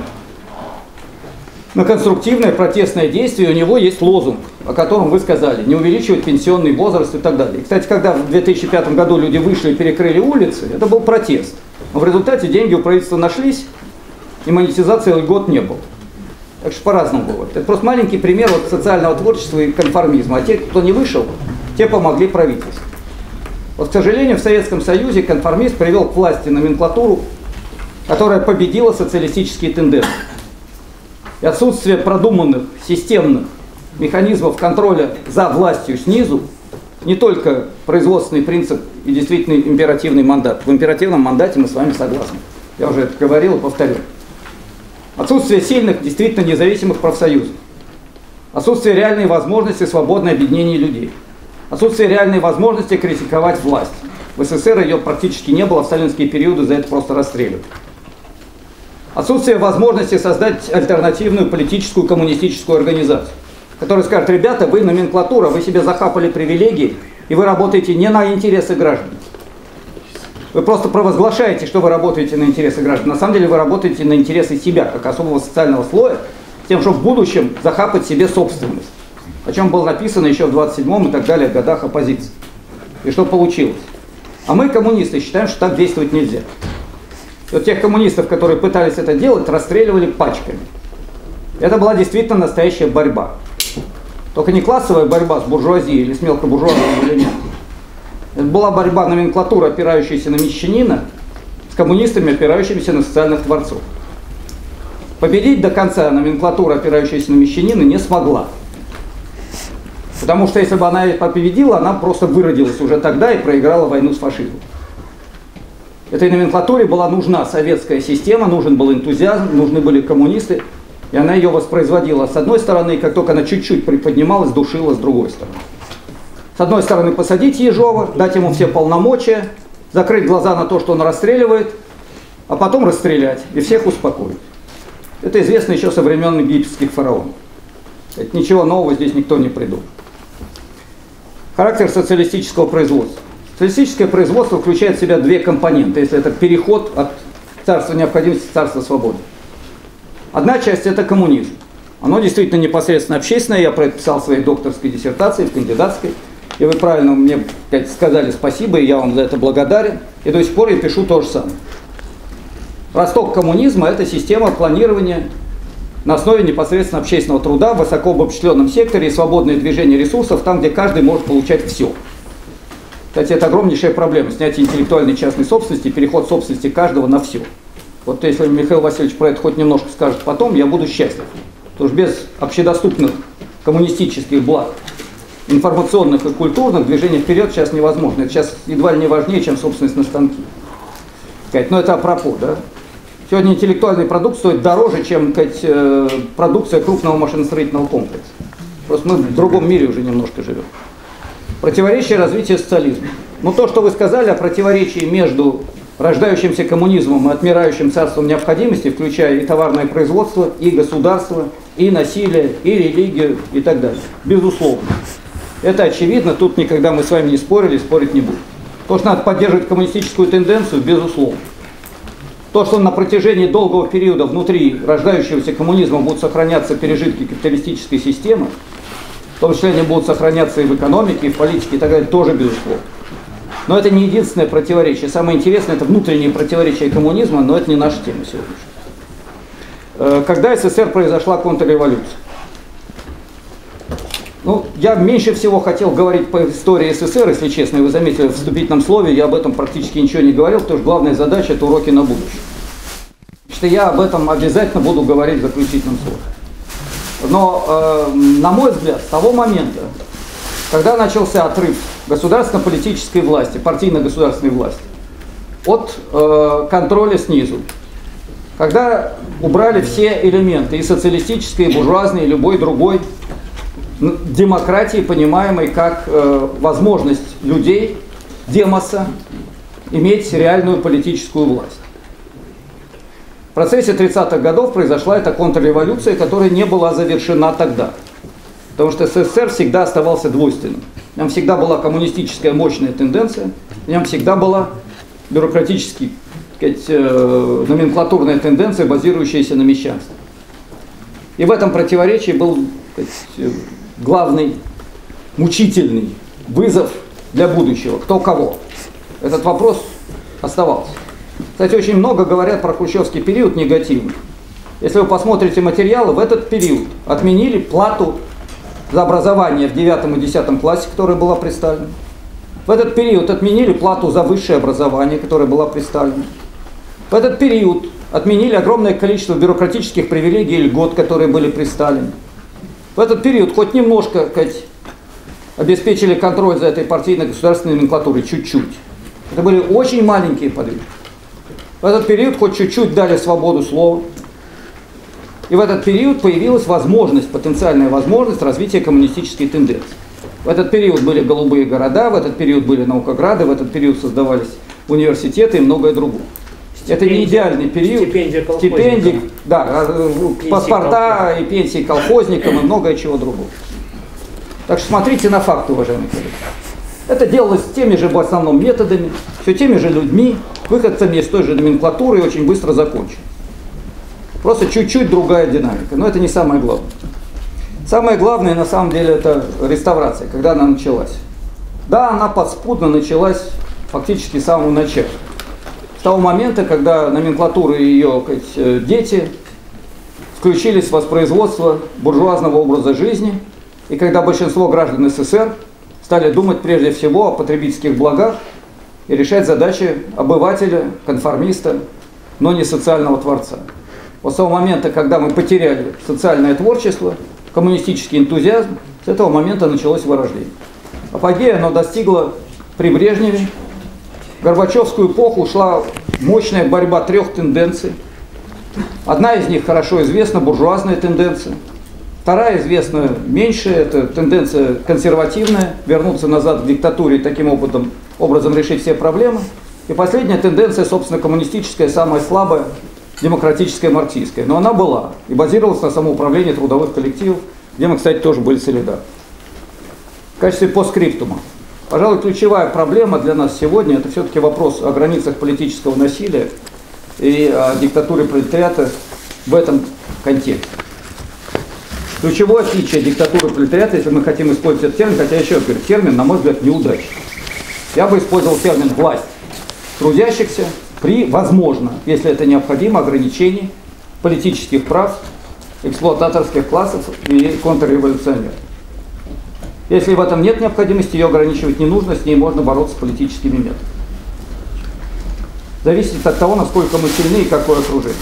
на конструктивное протестное действие. У него есть лозунг, о котором вы сказали, не увеличивать пенсионный возраст и так далее. И, кстати, когда в 2005 году люди вышли и перекрыли улицы, это был протест. Но в результате деньги у правительства нашлись, и монетизации льгот не было. Так что по-разному бывает. Это просто маленький пример вот социального творчества и конформизма. А те, кто не вышел, те помогли правительству. Вот, к сожалению, в Советском Союзе конформизм привел к власти номенклатуру, которая победила социалистические тенденции. И отсутствие продуманных системных механизмов контроля за властью снизу, не только производственный принцип и действительный императивный мандат. В императивном мандате мы с вами согласны. Я уже это говорил и повторю. Отсутствие сильных, действительно независимых профсоюзов. Отсутствие реальной возможности свободного объединения людей. Отсутствие реальной возможности критиковать власть. В СССР ее практически не было, в сталинские периоды за это просто расстреливали. Отсутствие возможности создать альтернативную политическую коммунистическую организацию, которая скажет: ребята, вы номенклатура, вы себе захапали привилегии, и вы работаете не на интересы граждан. Вы просто провозглашаете, что вы работаете на интересы граждан. На самом деле вы работаете на интересы себя, как особого социального слоя, тем, чтобы в будущем захапать себе собственность. О чем было написано еще в 27-м и так далее годах оппозиции. И что получилось. А мы, коммунисты, считаем, что так действовать нельзя. Вот тех коммунистов, которые пытались это делать, расстреливали пачками. Это была действительно настоящая борьба. Только не классовая борьба с буржуазией или с мелкобуржуазным элементом. Это была борьба номенклатуры, опирающейся на мещанина, с коммунистами, опирающимися на социальных творцов. Победить до конца номенклатура, опирающаяся на мещанина, не смогла. Потому что если бы она победила, она просто выродилась уже тогда и проиграла войну с фашизмом. Этой номенклатуре была нужна советская система, нужен был энтузиазм, нужны были коммунисты. И она ее воспроизводила с одной стороны, и как только она чуть-чуть приподнималась, душила с другой стороны. С одной стороны посадить Ежова, дать ему все полномочия, закрыть глаза на то, что он расстреливает, а потом расстрелять и всех успокоить. Это известно еще со времен египетских фараонов. Это ничего нового здесь никто не придумал. Характер социалистического производства. Социалистическое производство включает в себя две компоненты, если это переход от царства необходимости к царству свободы. Одна часть – это коммунизм. Оно действительно непосредственно общественное. Я про это писал в своей докторской диссертации, в кандидатской. И вы правильно мне сказали спасибо, и я вам за это благодарен. И до сих пор я пишу то же самое. Росток коммунизма – это система планирования на основе непосредственно общественного труда в высоко обобщенном секторе и свободное движение ресурсов, там, где каждый может получать все. Кстати, это огромнейшая проблема – снятие интеллектуальной частной собственности, переход собственности каждого на все. Вот если Михаил Васильевич про это хоть немножко скажет потом, я буду счастлив. Потому что без общедоступных коммунистических благ, информационных и культурных, движение вперед сейчас невозможно. Это сейчас едва ли не важнее, чем собственность на станки. Но это апропо, да? Сегодня интеллектуальный продукт стоит дороже, чем продукция крупного машиностроительного комплекса. Просто мы в другом мире уже немножко живем. Противоречие развития социализма. Но то, что вы сказали о противоречии между рождающимся коммунизмом и отмирающим царством необходимости, включая и товарное производство, и государство, и насилие, и религию, и так далее. Безусловно. Это очевидно, тут никогда мы с вами не спорили, спорить не будем. То, что надо поддерживать коммунистическую тенденцию, безусловно. То, что на протяжении долгого периода внутри рождающегося коммунизма будут сохраняться пережитки капиталистической системы, в том числе они будут сохраняться и в экономике, и в политике, и так далее, тоже безусловно. Но это не единственное противоречие. Самое интересное – это внутренние противоречия коммунизма, но это не наша тема сегодняшняя. Когда СССР произошла контрреволюция? Ну, я меньше всего хотел говорить по истории СССР, если честно, и вы заметили, в вступительном слове я об этом практически ничего не говорил, потому что главная задача – это уроки на будущее. Что я об этом обязательно буду говорить в заключительном слове. Но, на мой взгляд, с того момента, когда начался отрыв государственно-политической власти, партийно-государственной власти, от контроля снизу, когда убрали все элементы, и социалистические, и буржуазные, и любой другой, демократии, понимаемой как возможность людей, демоса, иметь реальную политическую власть. В процессе 30-х годов произошла эта контрреволюция, которая не была завершена тогда. Потому что СССР всегда оставался двойственным. В нем всегда была коммунистическая мощная тенденция, в нем всегда была бюрократически, номенклатурная тенденция, базирующаяся на мещанстве. И в этом противоречии был главный, мучительный вызов для будущего. Кто кого? Этот вопрос оставался. Кстати, очень много говорят про хрущевский период негативно. Если вы посмотрите материалы, в этот период отменили плату за образование в 9 и 10 классе, которая была представлена. В этот период отменили плату за высшее образование, которая была представлена. В этот период отменили огромное количество бюрократических привилегий и льгот, которые были при Сталине. В этот период хоть немножко обеспечили контроль за этой партийно-государственной номенклатурой, чуть-чуть. Это были очень маленькие подвижки. В этот период хоть чуть-чуть дали свободу слова. И в этот период появилась возможность, потенциальная возможность развития коммунистической тенденции. В этот период были голубые города, в этот период были наукограды, в этот период создавались университеты и многое другое. Это не идеальный период. Стипендии, да, паспорта и пенсии колхозникам и многое чего другого. Так что смотрите на факты, уважаемые коллеги. Это делалось теми же в основном методами, все теми же людьми, выходцами из той же номенклатуры и очень быстро закончилось. Просто чуть-чуть другая динамика, но это не самое главное. Самое главное на самом деле это реставрация, когда она началась. Да, она подспудно началась фактически с самого начала. С того момента, когда номенклатура и ее дети включились в воспроизводство буржуазного образа жизни, и когда большинство граждан СССР стали думать прежде всего о потребительских благах и решать задачи обывателя, конформиста, но не социального творца. Вот с того момента, когда мы потеряли социальное творчество, коммунистический энтузиазм, с этого момента началось вырождение. Апогея оно достигло при Брежневе. В Горбачевскую эпоху шла мощная борьба трех тенденций. Одна из них хорошо известна, буржуазная тенденция. Вторая известна меньше, это тенденция консервативная, вернуться назад к диктатуре и таким образом решить все проблемы. И последняя тенденция, собственно, коммунистическая, самая слабая, демократическая, марксистская. Но она была и базировалась на самоуправлении трудовых коллективов, где мы, кстати, тоже были солидарны. В качестве постскриптума. Пожалуй, ключевая проблема для нас сегодня – это все-таки вопрос о границах политического насилия и о диктатуре пролетариата в этом контексте. Ключевое отличие диктатуры пролетариата, если мы хотим использовать этот термин, хотя еще раз говорю, термин, на мой взгляд, неудачный. Я бы использовал термин «власть трудящихся» при, возможно, если это необходимо, ограничении политических прав, эксплуататорских классов и контрреволюционеров. Если в этом нет необходимости, ее ограничивать не нужно, с ней можно бороться политическими методами. Зависит от того, насколько мы сильны и какое окружение.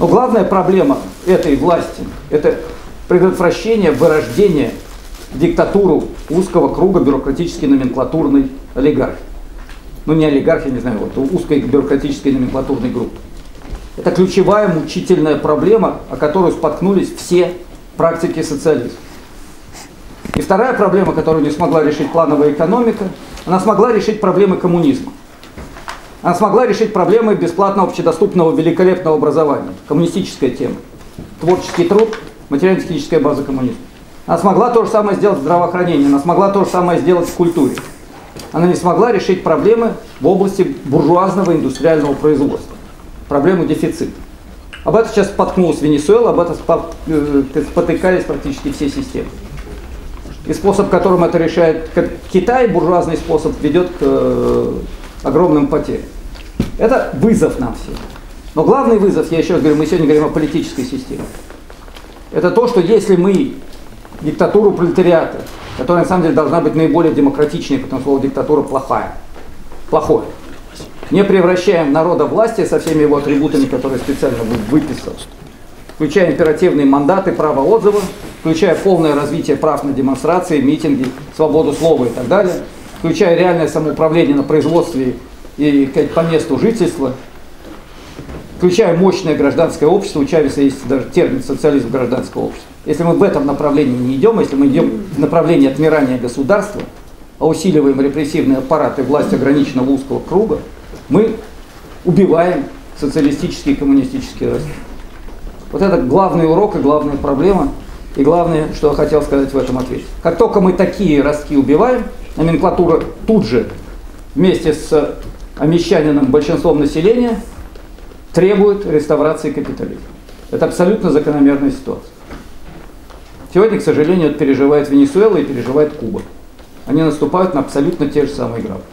Но главная проблема этой власти – это предотвращение вырождения в диктатуру узкого круга бюрократической номенклатурной олигархии. Ну не олигархии, не знаю, вот узкой бюрократической номенклатурной группы. Это ключевая мучительная проблема, о которой споткнулись все практики социализма. И вторая проблема, которую не смогла решить плановая экономика, она смогла решить проблемы коммунизма. Она смогла решить проблемы бесплатного, общедоступного, великолепного образования. Коммунистическая тема. Творческий труд, материально-техническая база коммунизма. Она смогла то же самое сделать в здравоохранении, она смогла то же самое сделать в культуре. Она не смогла решить проблемы в области буржуазного индустриального производства. Проблему дефицита. Об этом сейчас споткнулась Венесуэла, об этом спотыкались практически все системы. И способ, которым это решает Китай, буржуазный способ, ведет к огромным потерям. Это вызов нам всем. Но главный вызов, я еще раз говорю, мы сегодня говорим о политической системе. Это то, что если мы диктатуру пролетариата, которая на самом деле должна быть наиболее демократичной, потому что слово диктатура плохое, не превращаем народа власти со всеми его атрибутами, которые специально выписал, включая императивные мандаты, право отзыва, включая полное развитие прав на демонстрации, митинги, свободу слова и так далее, включая реальное самоуправление на производстве и по месту жительства, включая мощное гражданское общество, у Чавеса есть даже термин «социализм гражданского общества». Если мы в этом направлении не идем, если мы идем в направлении отмирания государства, а усиливаем репрессивные аппараты власть ограниченного узкого круга, мы убиваем социалистический и коммунистический рост. Вот это главный урок и главная проблема, и главное, что я хотел сказать в этом ответе. Как только мы такие ростки убиваем, номенклатура тут же вместе с омещанином большинством населения требует реставрации капитализма. Это абсолютно закономерная ситуация. Сегодня, к сожалению, это переживает Венесуэла и переживает Куба. Они наступают на абсолютно те же самые грабли.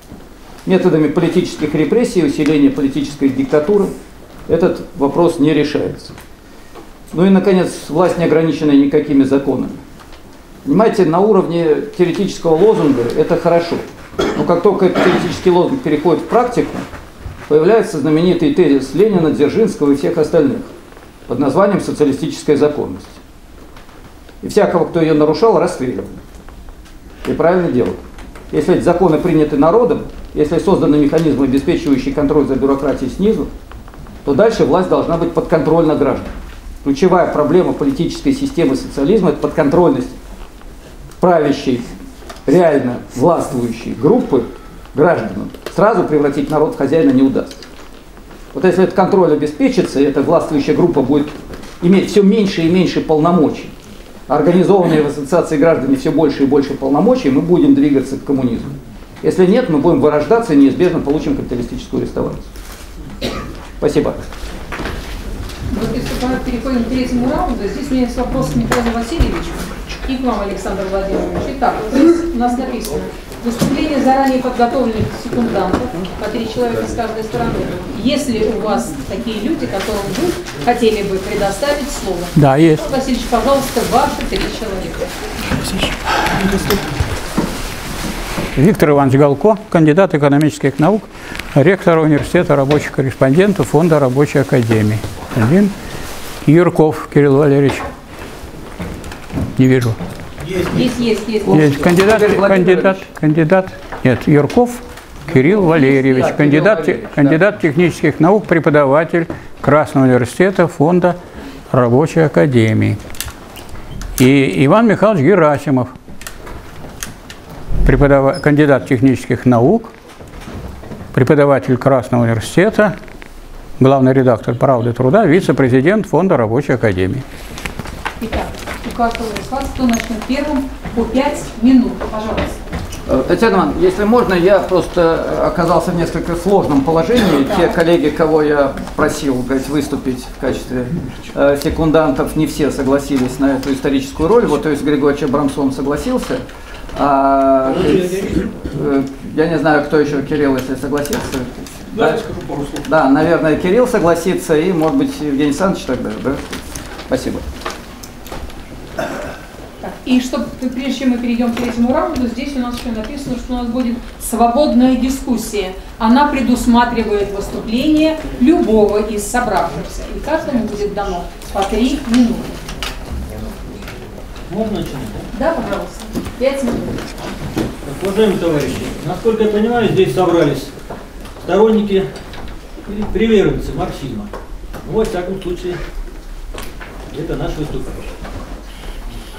Методами политических репрессий, усиления политической диктатуры этот вопрос не решается. Ну и, наконец, власть не ограничена никакими законами. Понимаете, на уровне теоретического лозунга это хорошо. Но как только теоретический лозунг переходит в практику, появляется знаменитый тезис Ленина, Дзержинского и всех остальных под названием «социалистическая законность». И всякого, кто ее нарушал, расстреливали. И правильно делают. Если эти законы приняты народом, если созданы механизмы, обеспечивающие контроль за бюрократией снизу, то дальше власть должна быть подконтрольна гражданам. Ключевая проблема политической системы социализма – это подконтрольность правящей, реально властвующей группы граждан. Сразу превратить народ в хозяина не удастся. Вот если этот контроль обеспечится, и эта властвующая группа будет иметь все меньше и меньше полномочий, организованные в ассоциации граждане все больше и больше полномочий, мы будем двигаться к коммунизму. Если нет, мы будем вырождаться и неизбежно получим капиталистическую реставрацию. Спасибо. Если мы переходим к третьему раунду, здесь у меня есть вопрос к Николаю Васильевичу и к вам, Александр Владимирович. Итак, здесь у нас написано: Выступление заранее подготовленных секундантов, по 3 человека с каждой стороны. Если у вас такие люди, которым вы хотели бы предоставить слово. Да, есть. Михаил Васильевич, пожалуйста, ваши 3 человека. Виктор Иванович Галко, кандидат экономических наук, ректор университета рабочих корреспондентов Фонда Рабочей академии. Один. Юрков Кирилл Валерьевич. Не вижу. Есть. Кандидат. Нет, Юрков Кирилл Валерьевич. Кандидат технических наук, преподаватель Красного университета Фонда Рабочей академии. И Иван Михайлович Герасимов. Кандидат технических наук, преподаватель Красного университета, главный редактор «Правды труда», вице-президент Фонда Рабочей академии. Итак, у каждого из вас, кто начнет первым, по 5 минут, пожалуйста. Татьяна Ивановна, если можно, я просто оказался в несколько сложном положении. Да. Те коллеги, кого я просил выступить в качестве секундантов, не все согласились на эту историческую роль. Вот, то есть Григорьевич Абрамсон согласился. Я не знаю, кто еще, Кирилл, если согласится. Да, я скажу пару слов. Да, наверное, Кирилл согласится, и, может быть, Евгений Александрович тогда, да? Спасибо. Так, и чтобы, прежде чем мы перейдем к третьему раунду, здесь у нас еще написано, что у нас будет свободная дискуссия. Она предусматривает выступление любого из собравшихся. И каждому будет дано по 3 минуты. Можно начинать? Да, пожалуйста. 5 минут. Уважаемые товарищи, насколько я понимаю, здесь собрались сторонники или приверженцы марксизма. Ну, во всяком случае, это наш выступающий.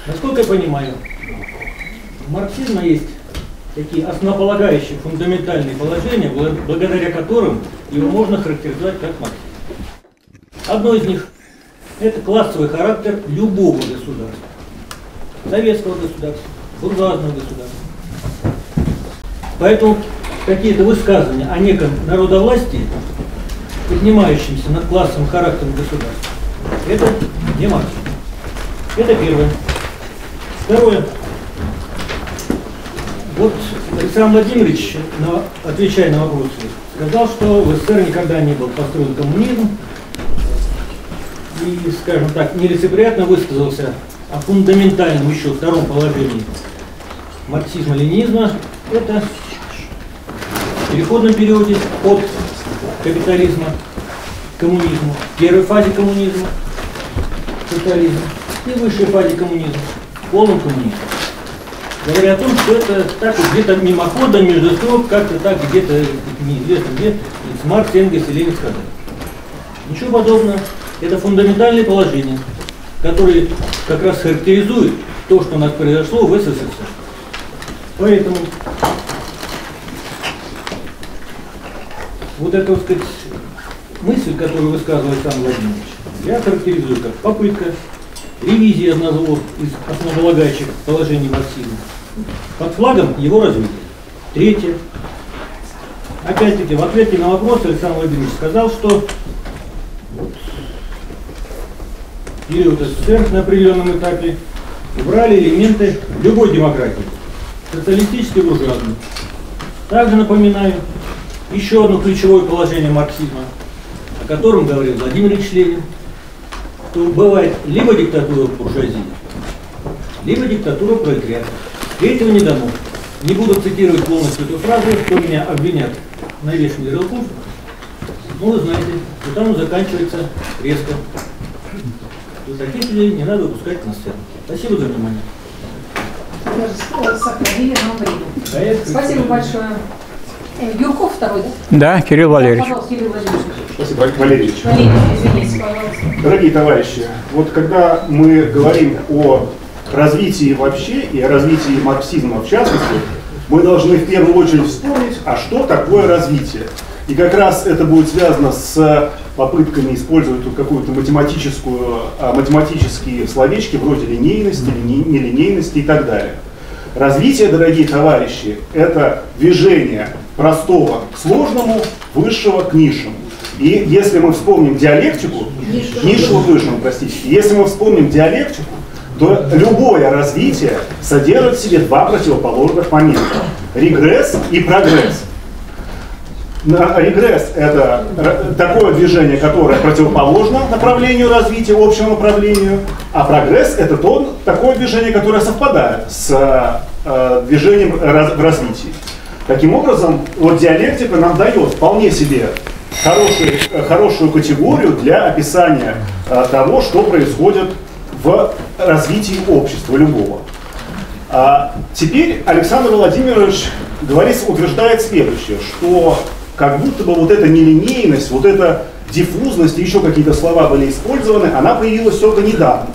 Насколько я понимаю, у марксизма есть такие основополагающие фундаментальные положения, благодаря которым его можно характеризовать как марксизм. Одно из них – это классовый характер любого государства. Советского государства, буржуазного государства. Поэтому какие-то высказывания о неком народовластии, поднимающемся над классовым характером государства, это не марксизм. Это первое. Второе. Вот Александр Владимирович, отвечая на вопросы, сказал, что в СССР никогда не был построен коммунизм и, скажем так, нелицеприятно высказался о фундаментальном еще втором положении марксизма-ленинизма, это в переходном периоде от капитализма к коммунизму, первой фазе коммунизма, капитализма и высшей фазе коммунизма, полном коммунизме. Говоря о том, что это так где-то мимоходом, между строк, как-то так где-то неизвестно где, Маркс, Энгельс и Ленин сказали. Ничего подобного, это фундаментальные положения, которые как раз характеризует то, что у нас произошло в СССР. Поэтому вот эта, так сказать, мысль, которую высказывал Александр Владимирович, я характеризую как попытка ревизии одного из основополагающих положений марксизма под флагом его развития. Третье. Опять-таки, в ответе на вопрос Александр Владимирович сказал, что период СССР на определенном этапе убрали элементы любой демократии, социалистической и буржуазной. Также напоминаю еще одно ключевое положение марксизма, о котором говорил Владимир Ильич Ленин, что бывает либо диктатура буржуазии, либо диктатура пролетариата. Третьего не дано. Не буду цитировать полностью эту фразу, что меня обвинят на вешении ярлыков, но вы знаете, что там заканчивается резко. Таких людей не надо выпускать на сцену. Спасибо за внимание. Спасибо большое. Юрков второй, да? Да, Кирилл Валерьевич. Спасибо, Валерьевич. Извините, пожалуйста. Дорогие товарищи, вот когда мы говорим о развитии вообще и о развитии марксизма в частности, мы должны в первую очередь вспомнить, а что такое развитие. И как раз это будет связано с попытками использовать какую-то математические словечки вроде линейности, нелинейности и так далее. Развитие, дорогие товарищи, это движение простого к сложному, высшего к низшему. И если мы вспомним диалектику, низшего к высшему, простите, если мы вспомним диалектику, то любое развитие содержит в себе два противоположных момента. регресс и прогресс. Регресс – это такое движение, которое противоположно направлению развития, общему направлению, а прогресс – это такое движение, которое совпадает с движением в развитии. Таким образом, вот диалектика нам дает вполне себе хорошую категорию для описания того, что происходит в развитии общества любого. Теперь Александр Владимирович утверждает следующее, что как будто бы вот эта нелинейность, вот эта диффузность и еще какие-то слова были использованы, она появилась только недавно.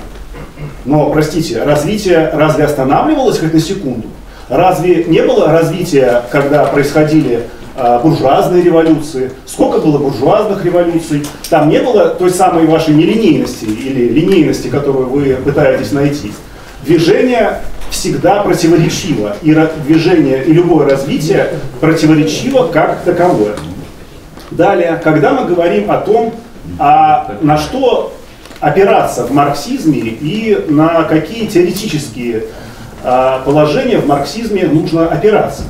Но, простите, развитие разве останавливалось хоть на секунду? Разве не было развития, когда происходили буржуазные революции? Сколько было буржуазных революций? Там не было той самой вашей нелинейности или линейности, которую вы пытаетесь найти. Движение всегда противоречиво, и движение, и любое развитие противоречиво как таковое. Далее, когда мы говорим о том, на что опираться в марксизме и на какие теоретические положения в марксизме нужно опираться,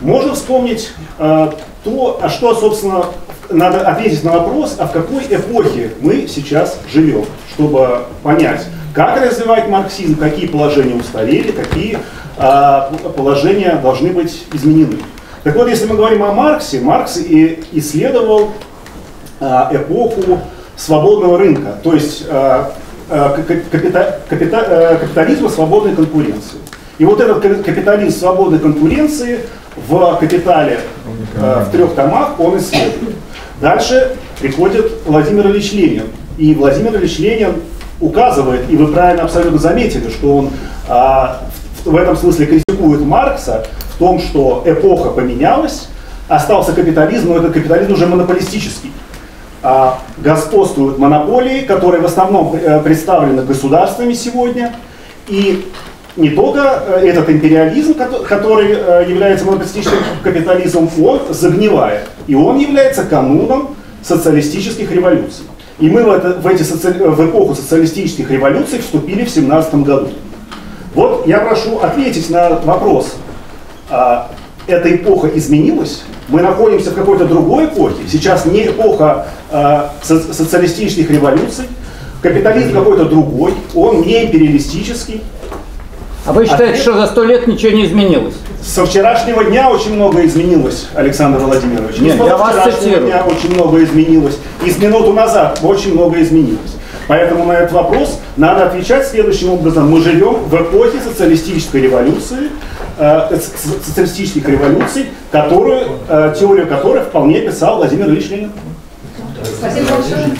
можно вспомнить то, что, собственно, надо ответить на вопрос, а в какой эпохе мы сейчас живем, чтобы понять, как развивать марксизм, какие положения устарели, какие положения должны быть изменены. Так вот, если мы говорим о Марксе, Маркс и исследовал эпоху свободного рынка, то есть капитализма свободной конкуренции. И вот этот капитализм свободной конкуренции в «Капитале» в 3 томах он исследует. Дальше приходит Владимир Ильич Ленин. И Владимир Ильич Ленин указывает, и вы правильно абсолютно заметили, что он в этом смысле критикует Маркса в том, что эпоха поменялась, остался капитализм, но этот капитализм уже монополистический. Господствуют монополии, которые в основном представлены государствами сегодня, и не только этот империализм, который является монополистическим капитализмом, он загнивает, и он является кануном социалистических революций. И мы в эпоху социалистических революций вступили в 1917 году. Вот я прошу ответить на вопрос, эта эпоха изменилась? Мы находимся в какой-то другой эпохе? Сейчас не эпоха социалистических революций, капитализм какой-то другой, он не империалистический. А вы считаете, что за 100 лет ничего не изменилось? Со вчерашнего дня очень много изменилось, Александр Владимирович. Нет, я вас цитирую. Дня очень много изменилось. И с минуту назад очень много изменилось. Поэтому на этот вопрос надо отвечать следующим образом. Мы живем в эпохе социалистических революций, теорию которой вполне писал Владимир Ильич Ленин. Спасибо большое.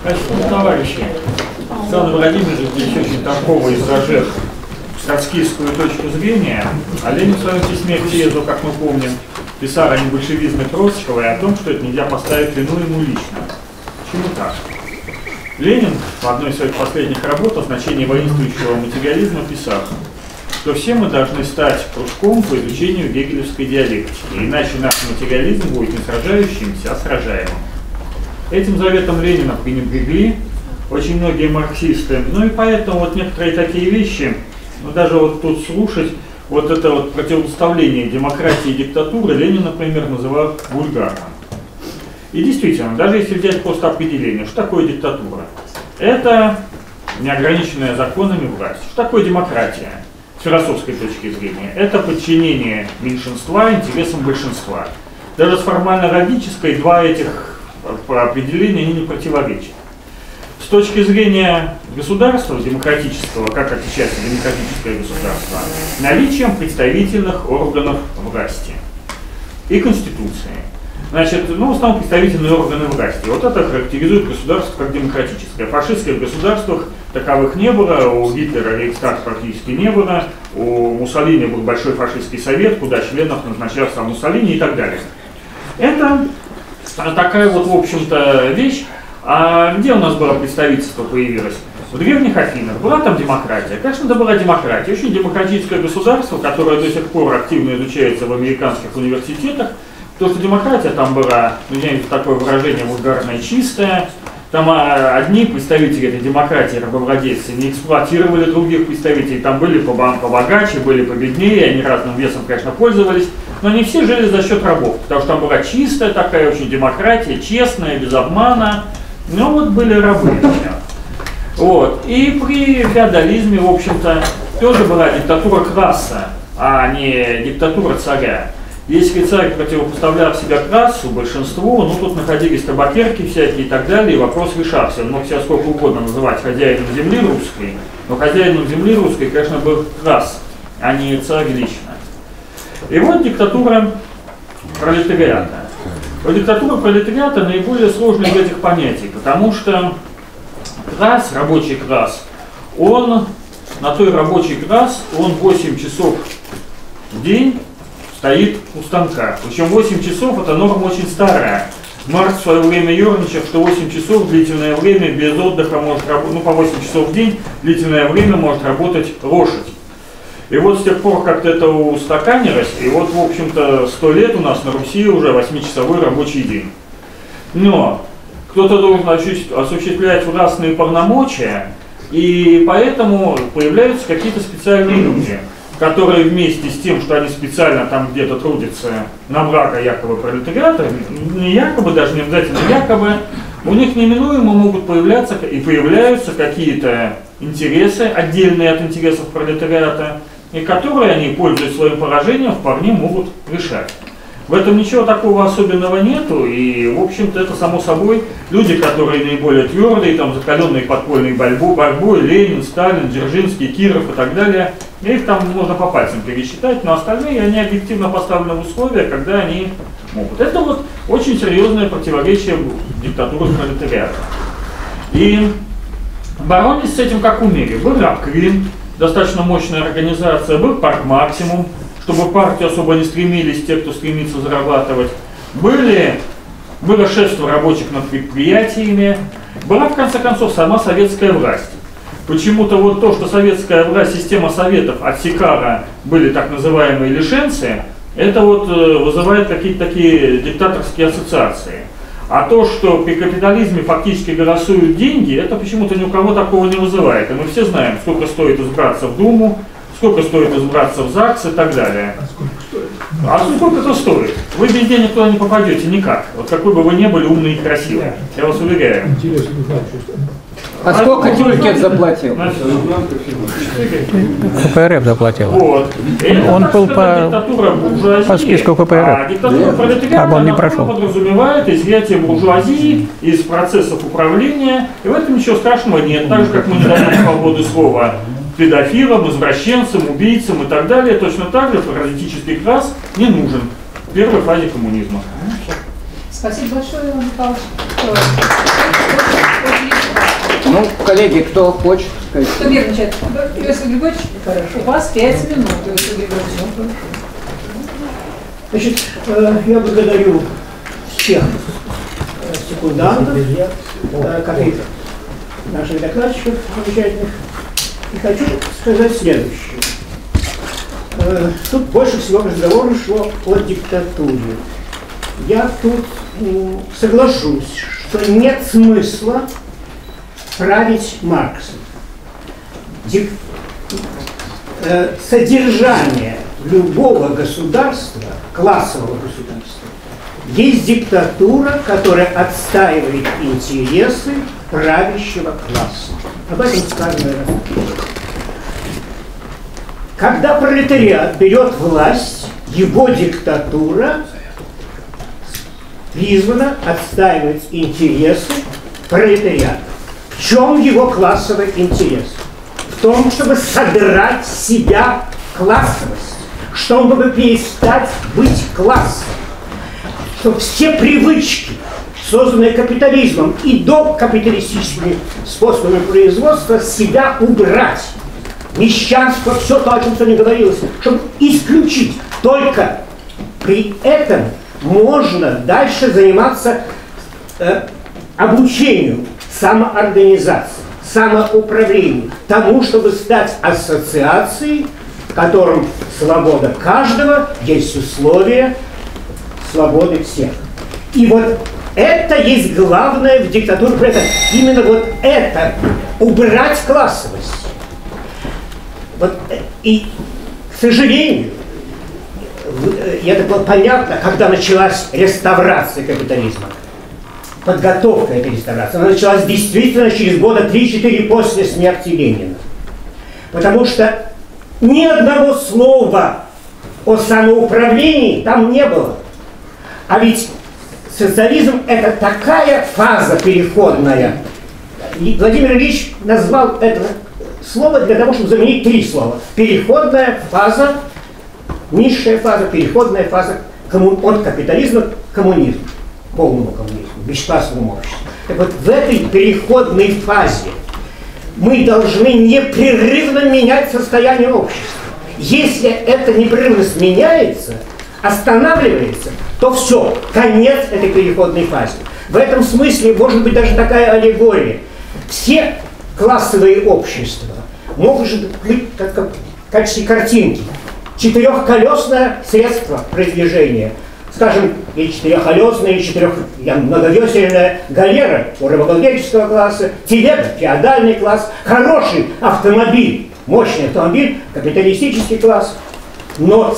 Спасибо, товарищи. Александр Владимирович очень такого изложил троцкистскую точку зрения, а Ленин в своем письме к Ежову, как мы помним, писал о небольшевизме Троцкого и о том, что это нельзя поставить вину ему лично. Почему так? Ленин в одной из своих последних работ о значении воинствующего материализма писал, что все мы должны стать кружком по изучению гегелевской диалектики, иначе наш материализм будет не сражающимся, а сражаемым. Этим заветом Ленина пренебрегли очень многие марксисты, ну и поэтому вот некоторые такие вещи, ну даже вот тут слушать, вот это вот противопоставление демократии и диктатуры Ленин, например, называл вульгарным. И действительно, даже если взять просто определение, что такое диктатура? Это неограниченная законами власть. Что такое демократия с философской точки зрения? Это подчинение меньшинства интересам большинства. Даже с формально-логической два этих определения не противоречат. С точки зрения государства демократического, как отличается демократическое государство, наличием представительных органов власти и конституции. Значит, ну, в основном представительные органы власти. Вот это характеризует государство как демократическое. В фашистских государствах таковых не было, у Гитлера рейхстаг практически не было, у Муссолини был большой фашистский совет, куда членов назначал сам Муссолини и так далее. Это такая вот, в общем-то, вещь. А где у нас было представительство появилось? В древних Афинах. Была там демократия? Конечно, это была демократия. Очень демократическое государство, которое до сих пор активно изучается в американских университетах, То, что демократия там была, извиняюсь, такое выражение вульгарное, чистое, там одни представители этой демократии, рабовладельцы, не эксплуатировали других представителей, там были побогаче, были победнее, они разным весом, конечно, пользовались, но они все жили за счет рабов, потому что там была чистая такая очень демократия, честная, без обмана, но вот были рабы. Вот. И при феодализме, в общем-то, тоже была диктатура класса, а не диктатура царя. Если царь противопоставлял себя классу, большинству, ну тут находились табакерки всякие и так далее, и вопрос решался. Он мог себя сколько угодно называть хозяином земли русской, но хозяином земли русской, конечно, был класс, а не царь лично. И вот диктатура пролетариата. Вот диктатура пролетариата наиболее сложная из этих понятий, потому что класс, рабочий класс, он на той рабочий класс, он 8 часов в день стоит у станка. Причем 8 часов это норма очень старая. Маркс в свое время ерничал, что 8 часов длительное время без отдыха может работать, ну по 8 часов в день длительное время может работать лошадь. И вот с тех пор как-то это устаканилось, и вот в общем-то 100 лет у нас на Руси уже 8-часовой рабочий день. Но кто-то должен осуществлять властные полномочия, и поэтому появляются какие-то специальные люди, которые вместе с тем, что они специально там где-то трудятся на благо якобы пролетариата, не якобы, даже не обязательно якобы, у них неминуемо могут появляться и появляются какие-то интересы, отдельные от интересов пролетариата, и которые они, пользуясь своим поражением, вполне могут решать. В этом ничего такого особенного нету, и, в общем-то, это само собой люди, которые наиболее твердые, там, закаленные подпольной борьбой, Ленин, Сталин, Дзержинский, Киров и так далее, их там можно по пальцам пересчитать, но остальные, они объективно поставлены в условия, когда они могут. Это вот очень серьезное противоречие диктатуры пролетариата. И боролись с этим как умели. Был Рабквин, достаточно мощная организация, был Парк Максимум, чтобы партии особо не стремились те, кто стремится зарабатывать. Было шефство рабочих над предприятиями, была в конце концов сама советская власть. Почему-то вот то, что советская власть, система советов отсекала, были так называемые лишенцы, это вот вызывает какие-то такие диктаторские ассоциации. А то, что при капитализме фактически голосуют деньги, это почему-то ни у кого такого не вызывает. И мы все знаем, сколько стоит избраться в Думу, сколько стоит избраться в ЗАГС и так далее. А сколько это стоит? Вы без денег туда не попадете никак. Вот какой бы вы ни были умные и красивые. Я вас уверяю. Интересно, не знаю, что это. А сколько Юрков заплатил? КПРФ заплатил. Вот. Он был по списку КПРФ. А диктатура пролетариата, он не прошел. Подразумевает изъятие буржуазии из процессов управления. И в этом ничего страшного нет. Так же, как мы не даем свободы слова педофилам, извращенцам, убийцам и так далее, точно так же паразитический класс не нужен в первой фазе коммунизма. Спасибо большое, Иван Николаевич. Ну, коллеги, кто хочет сказать? Кто нервничает? Иосиф Григорьевич, у вас 5 минут, Иосиф Григорьевич. Значит, я благодарю всех секундантов, коллег наших докладчиков замечательных. И хочу сказать следующее. Тут больше всего разговора шло о диктатуре. Я тут соглашусь, что нет смысла править Марксом. Содержание любого государства, классового государства, есть диктатура, которая отстаивает интересы правящего класса. Об этом сказано. Когда пролетариат берет власть, его диктатура призвана отстаивать интересы пролетариата. В чем его классовый интерес? В том, чтобы содрать с себя классовость, чтобы перестать быть классом, чтобы все привычки, созданные капитализмом и докапиталистическими способами производства, себя убрать. Мещанство, все то, о чем сегодня говорилось, чтобы исключить. Только при этом можно дальше заниматься обучением, самоорганизацией, самоуправлением, тому, чтобы стать ассоциацией, в котором свобода каждого есть условия свободы всех. И вот это есть главное в диктатуре, это именно вот это, убрать классовость. Вот, и, к сожалению, и это было понятно, когда началась реставрация капитализма, подготовка этой реставрации, она началась действительно через года 3-4 после смерти Ленина. Потому что ни одного слова о самоуправлении там не было. А ведь социализм — это такая фаза переходная. И Владимир Ильич назвал это слово для того, чтобы заменить три слова. Переходная фаза, низшая фаза, переходная фаза от капитализма к коммунизму, полному коммунизму, бесклассовому обществу. Так вот, в этой переходной фазе мы должны непрерывно менять состояние общества. Если это непрерывно сменяется, останавливается, то все, конец этой переходной фазы. В этом смысле может быть даже такая аллегория. Все классовые общества могут быть как в качестве картинки. Четырехколесное средство продвижения. Скажем, и четырехколесная, и многовесельная галера у рабовладельческого класса, телега, феодальный класс, хороший автомобиль, мощный автомобиль, капиталистический класс. Но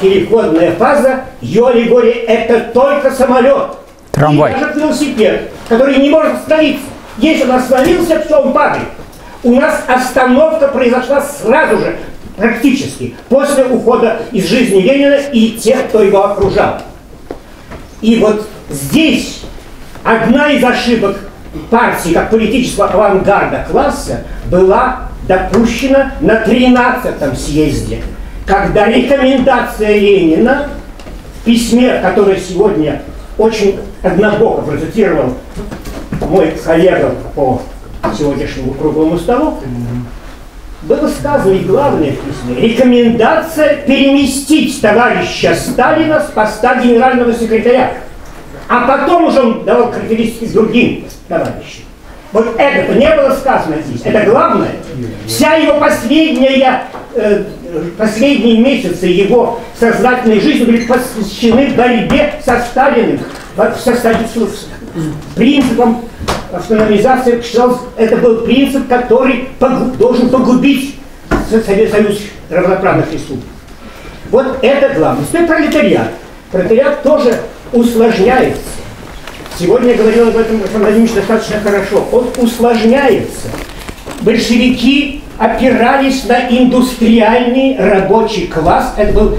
переходная фаза, ее аллегория, это только самолет. Трамвай. И даже велосипед, который не может остановиться. Если он остановился, все, он падает. У нас остановка произошла сразу же, практически, после ухода из жизни Ленина и тех, кто его окружал. И вот здесь одна из ошибок партии, как политического авангарда класса, была допущена на 13-м съезде, когда рекомендация Ленина в письме, которое сегодня очень однобоко процитировал мой коллега по сегодняшнему круглому столу, было сказано, и главное в письме, рекомендация переместить товарища Сталина с поста генерального секретаря. А потом уже он давал характеристики другим товарищам. Вот это не было сказано здесь. Это главное. Вся его последние месяцы его сознательной жизни были посвящены борьбе со Сталиным, с принципом автономизации. Это был принцип, который должен погубить Союз равноправных республик. Вот это главное. Теперь пролетариат. Пролетариат тоже усложняется. Сегодня я говорил об этом Александр Владимирович достаточно хорошо. Он усложняется. Большевики опирались на индустриальный рабочий класс. Это был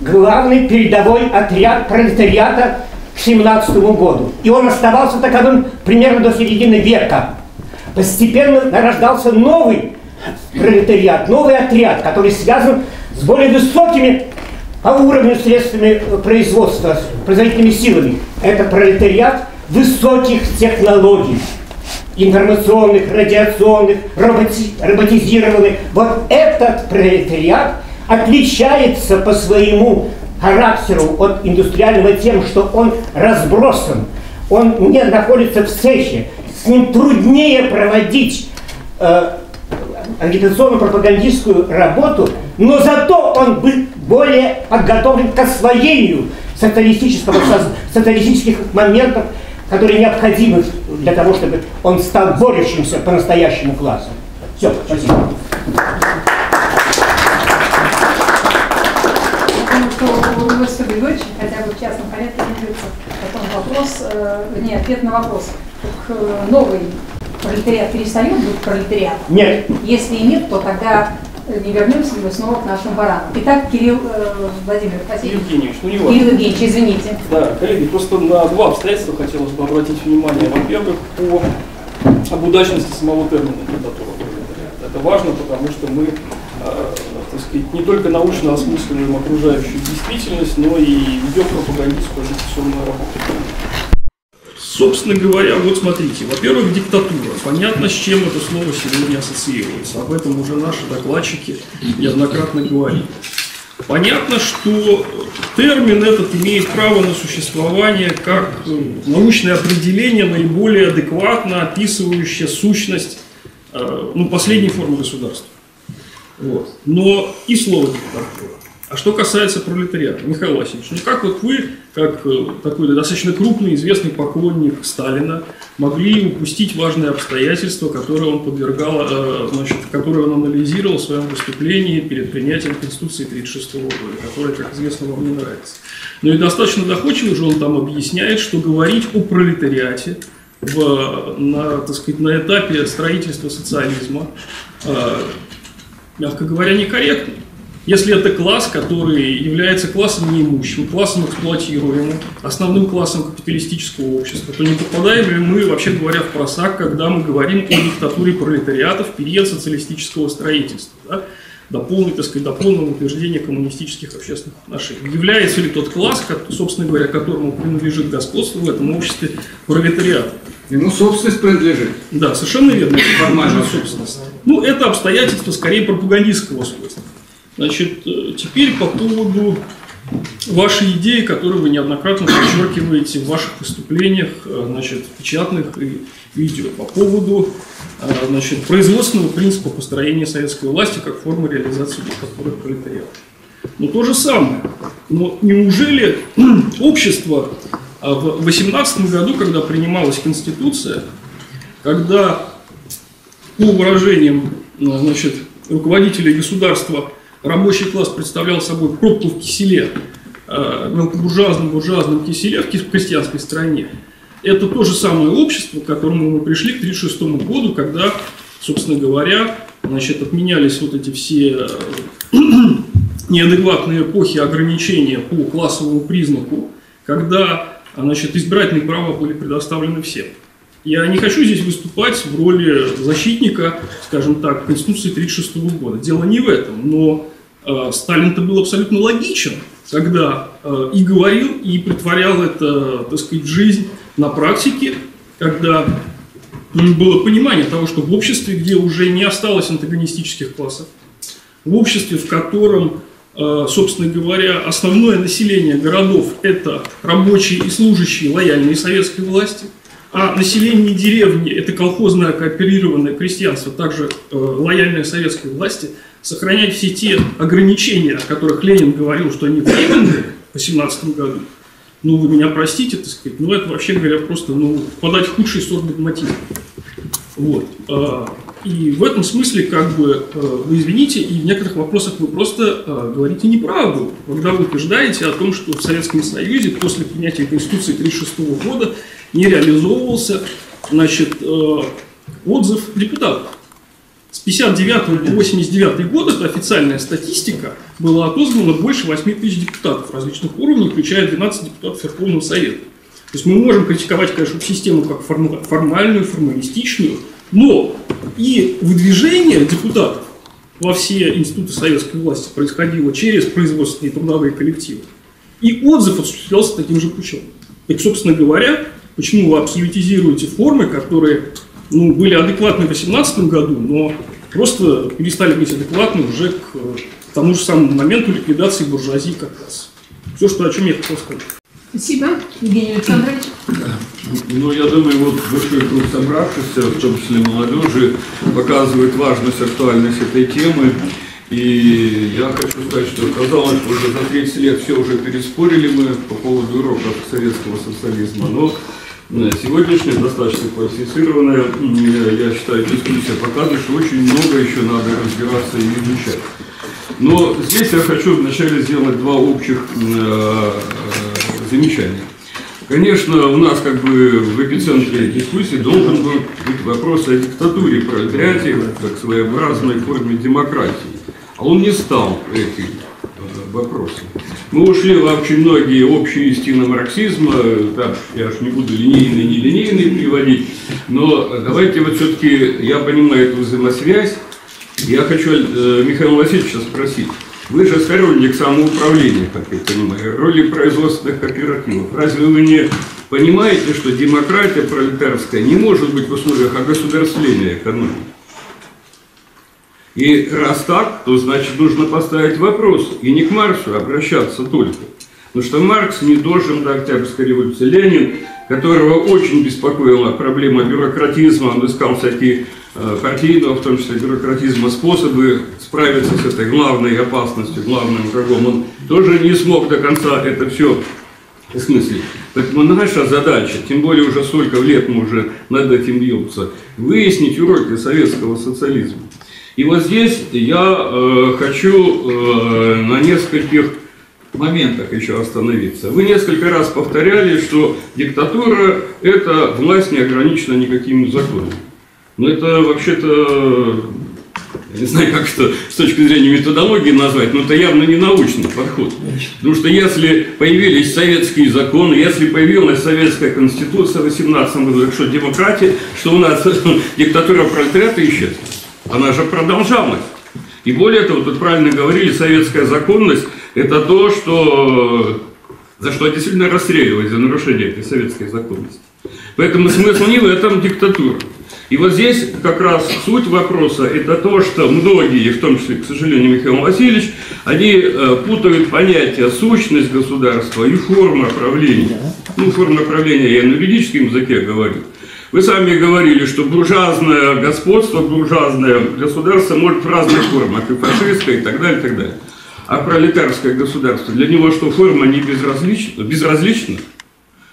главный передовой отряд пролетариата к 1917 году. И он оставался таковым примерно до середины века. Постепенно нарождался новый пролетариат, новый отряд, который связан с более высокими по уровню средствами производства, производительными силами. Это пролетариат высоких технологий. Информационных, радиационных, роботизированных. Вот этот пролетариат отличается по своему характеру от индустриального тем, что он разбросан, он не находится в цехе, с ним труднее проводить агитационно-пропагандистскую работу, но зато он был более подготовлен к освоению социалистических моментов, которые необходимы для того, чтобы он стал борющимся по-настоящему классом. Все, спасибо. Вы сегодня дочь, хотя бы в частном порядке ответ на вопрос. Так новый пролетариат перестает быть пролетариатом? Нет. Если нет, то тогда не вернемся ли мы снова к нашему барану. Итак, Кирилл Владимир Васильевич. Кирилл Евгеньевич, извините. Да, коллеги, просто на два обстоятельства хотелось бы обратить внимание. Во-первых, об удачности самого термина диктатура пролетариата. Это важно, потому что мы, так сказать, не только научно осмысливаем окружающую действительность, но и ведем пропагандистскую агитационную работу. Собственно говоря, вот смотрите, во-первых, диктатура. Понятно, с чем это слово сегодня ассоциируется. Об этом уже наши докладчики неоднократно говорили. Понятно, что термин этот имеет право на существование как научное определение, наиболее адекватно описывающее сущность последней формы государства. Вот. Но и слово диктатура А что касается пролетариата, Михаил Васильевич, ну как вот вы, как такой достаточно крупный, известный поклонник Сталина, могли упустить важные обстоятельства, которые он подвергал, которые он анализировал в своем выступлении перед принятием Конституции 1936 года, которая, как известно, вам не нравится. Но и достаточно доходчиво же он там объясняет, что говорить о пролетариате на этапе строительства социализма, мягко говоря, некорректно. Если это класс, который является классом неимущим, классом эксплуатируемым, основным классом капиталистического общества, то не попадаем ли мы, вообще говоря, в просак, когда мы говорим о диктатуре пролетариата в период социалистического строительства, да? До полного утверждения коммунистических общественных отношений. Является ли тот класс, собственно говоря, которому принадлежит господство в этом обществе, пролетариатом? Ему собственность принадлежит. Да, совершенно верно. Формальная собственность. Ну, это обстоятельство скорее пропагандистского свойства. Значит, теперь по поводу вашей идеи, которую вы неоднократно подчеркиваете в ваших выступлениях, значит, печатных и видео, по поводу, значит, производственного принципа построения советской власти как формы реализации диктатуры пролетариата. Но то же самое. Но неужели общество в 18 году, когда принималась Конституция, когда, по выражениям, значит, руководителей государства, рабочий класс представлял собой пробку в киселе, мелкобуржуазном киселе в крестьянской стране. Это то же самое общество, к которому мы пришли к 1936 году, когда, собственно говоря, значит, отменялись вот эти все неадекватные эпохи ограничения по классовому признаку, когда, значит, избирательные права были предоставлены всем. Я не хочу здесь выступать в роли защитника, скажем так, Конституции 1936 года. Дело не в этом, но Сталин-то был абсолютно логичен, когда и говорил, и притворял это, так сказать, жизнь на практике, когда было понимание того, что в обществе, где уже не осталось антагонистических классов, в обществе, в котором, собственно говоря, основное население городов – это рабочие и служащие, лояльные советской власти, а население деревни – это колхозное кооперированное крестьянство, также лояльное советской власти, сохранять все те ограничения, о которых Ленин говорил, что они временные в 18 году, ну вы меня простите, так сказать, но это вообще говоря просто, ну, впадать в худший сорт догматизма. Вот. И в этом смысле, как бы, вы извините, и в некоторых вопросах вы просто говорите неправду, когда вы утверждаете о том, что в Советском Союзе после принятия Конституции 1936 года не реализовывался, значит, отзыв депутатов. С 1959 по 1989 год, это официальная статистика, было отозвано больше 8 тысяч депутатов различных уровней, включая 12 депутатов Верховного Совета. То есть мы можем критиковать, конечно, систему как формальную, формалистичную, но и выдвижение депутатов во все институты советской власти происходило через производственные трудовые коллективы. И отзыв осуществлялся таким же путем. Так, собственно говоря, почему вы абсолютизируете формы, которые, ну, были адекватны в 18 году, но просто перестали быть адекватны уже к тому же самому моменту ликвидации буржуазии как раз. Все, что, о чем я хотел сказать. Спасибо, Евгений Александрович. Ну, я думаю, вот большой круг собравшихся, в том числе молодежи, показывает важность, актуальность этой темы. И я хочу сказать, что казалось, что уже за 30 лет все уже переспорили мы по поводу уроков советского социализма, но сегодняшняя, достаточно классифицированная, я считаю, дискуссия показывает, что очень много еще надо разбираться и изучать. Но здесь я хочу вначале сделать два общих замечания. Конечно, у нас как бы в эпицентре дискуссии должен был быть вопрос о диктатуре пролетариата как своеобразной форме демократии. А он не стал этим вопросом. Мы ушли во очень многие общие истины марксизма, так, я уж не буду линейные и нелинейные приводить, но давайте вот все-таки, я понимаю эту взаимосвязь, я хочу Михаила Васильевича спросить. Вы же сторонник самоуправления, как я понимаю, роли производственных кооперативов. Разве вы не понимаете, что демократия пролетарская не может быть в условиях огосударствления экономики? И раз так, то значит нужно поставить вопрос, и не к Марксу обращаться только. Потому что Маркс не должен до Октябрьской революции. Ленин, которого очень беспокоила проблема бюрократизма, он искал всякие партийного, в том числе бюрократизма, способы справиться с этой главной опасностью, главным врагом. Он тоже не смог до конца это все осмыслить. Поэтому наша задача, тем более уже столько лет мы уже над этим бьемся, выяснить уроки советского социализма. И вот здесь я хочу на нескольких моментах еще остановиться. Вы несколько раз повторяли, что диктатура – это власть не ограничена никакими законами. Но это вообще-то, я не знаю, как это с точки зрения методологии назвать, но это явно не научный подход. Потому что если появились советские законы, если появилась советская конституция в 18 году, что демократия, что у нас диктатура пролетариата исчезла, она же продолжалась. И более того, тут правильно говорили, советская законность – это то, что, за что действительно расстреливались, за нарушение этой советской законности. Поэтому смысл не в этом диктатура. И вот здесь как раз суть вопроса – это то, что многие, в том числе, к сожалению, Михаил Васильевич, они путают понятия сущность государства и форма правления. Ну, форма правления я на юридическом языке говорю. Вы сами говорили, что буржуазное господство, буржуазное государство может в разных формах, и фашистское, и так далее, и так далее. А пролетарское государство, для него что, форма не безразлична? Безразлична?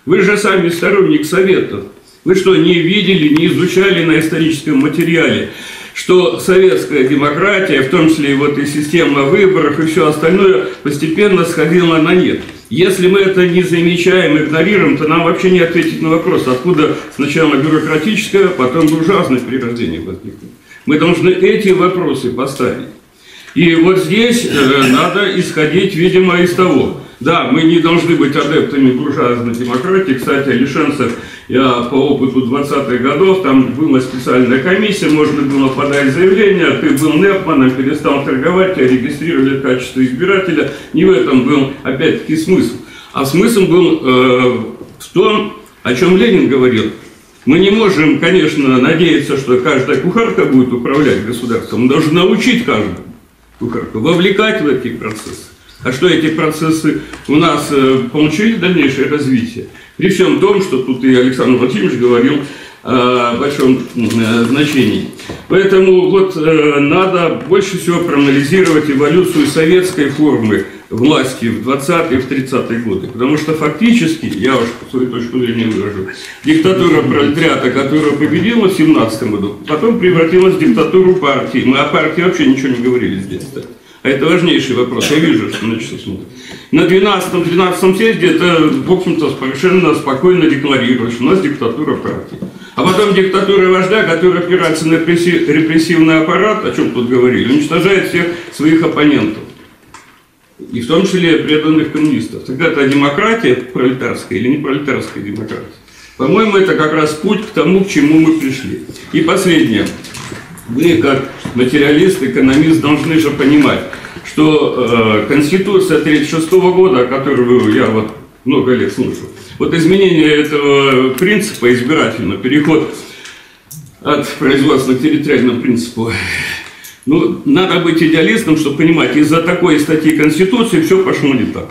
Вы же сами сторонник Советов. Вы что, не видели, не изучали на историческом материале, что советская демократия, в том числе и вот и система выборов, и все остальное, постепенно сходила на нет? Если мы это не замечаем, игнорируем, то нам вообще не ответить на вопрос, откуда сначала бюрократическое, потом буржуазное перерождение возникло. Мы должны эти вопросы поставить. И вот здесь надо исходить, видимо, из того. Да, мы не должны быть адептами буржуазной демократии. Кстати, Лишенцев, я по опыту 20-х годов, там была специальная комиссия, можно было подать заявление, ты был Непманом, перестал торговать, тебя регистрировали в качестве избирателя. Не в этом был, опять-таки, смысл. А смысл был в том, о чем Ленин говорил. Мы не можем, конечно, надеяться, что каждая кухарка будет управлять государством. Мы должны научить каждую кухарку, вовлекать в эти процессы. А что эти процессы у нас получили дальнейшее развитие? При всем том, что тут и Александр Владимирович говорил о большом значении. Поэтому вот надо больше всего проанализировать эволюцию советской формы власти в 20-е, в 30-е годы. Потому что фактически, я уж свою точку зрения выражу, диктатура пролетариата, которая победила в 17-м году, потом превратилась в диктатуру партии. Мы о партии вообще ничего не говорили здесь. А это важнейший вопрос, я вижу, что начался смотреть. На 12-13 съезде это, в общем-то, совершенно спокойно декларируешь, у нас диктатура партии. А потом диктатура вождя, которая опирается на репрессивный аппарат, о чем тут говорили, уничтожает всех своих оппонентов. И в том числе преданных коммунистов. Тогда это демократия пролетарская или не пролетарская демократия? По-моему, это как раз путь к тому, к чему мы пришли. И последнее. Вы, как материалист, экономист, должны же понимать, что Конституция 1936 года, которую я вот много лет слушал, вот изменение этого принципа избирательного, переход от производственного к территориальному принципу, ну, надо быть идеалистом, чтобы понимать, из-за такой статьи Конституции все пошло не так.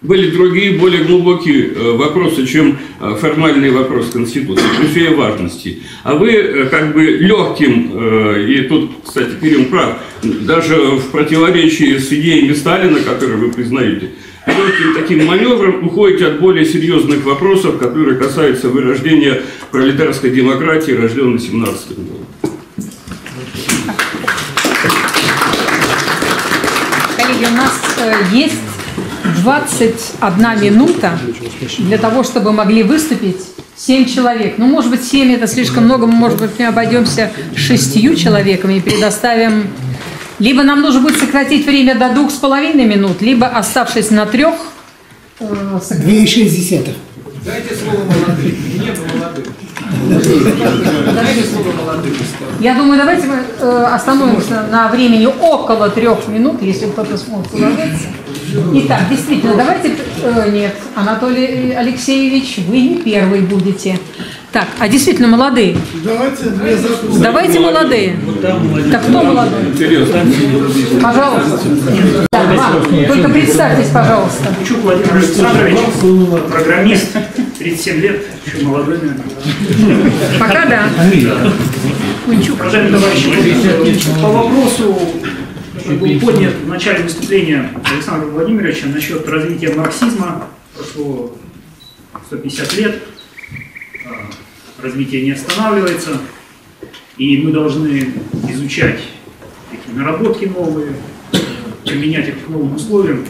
Были другие, более глубокие вопросы, чем формальный вопрос Конституции, при всей важности. А вы как бы легким, и тут, кстати, Кирилл прав, даже в противоречии с идеями Сталина, которые вы признаете, легким таким маневром уходите от более серьезных вопросов, которые касаются вырождения пролетарской демократии, рожденной 17-м годом. Коллеги, у нас есть 21 минута для того, чтобы могли выступить 7 человек. Ну, может быть, 7 – это слишком много, мы, может быть, мы обойдемся 6 человеками и предоставим… Либо нам нужно будет сократить время до 2,5 минут, либо, оставшись на 3… 2,6. Дайте слово молодым. Мне бы молодым. Дайте слово молодым. Я думаю, давайте мы остановимся на времени около 3 минут, если кто-то сможет уложиться. Итак, действительно, давайте… Нет, Анатолий Алексеевич, вы не первый будете. Так, а действительно, молодые. Давайте молодые. Так, кто молодой? Пожалуйста. Так, только представьтесь, пожалуйста. Чук Владимир Александрович, программист, 37 лет, еще молодой, наверное. Пока да. Уважаемые товарищи, по вопросу, который был поднят в начале выступления Александра Владимировича насчет развития марксизма, прошло 150 лет, развитие не останавливается, и мы должны изучать такие наработки новые, применять их к новым условиям.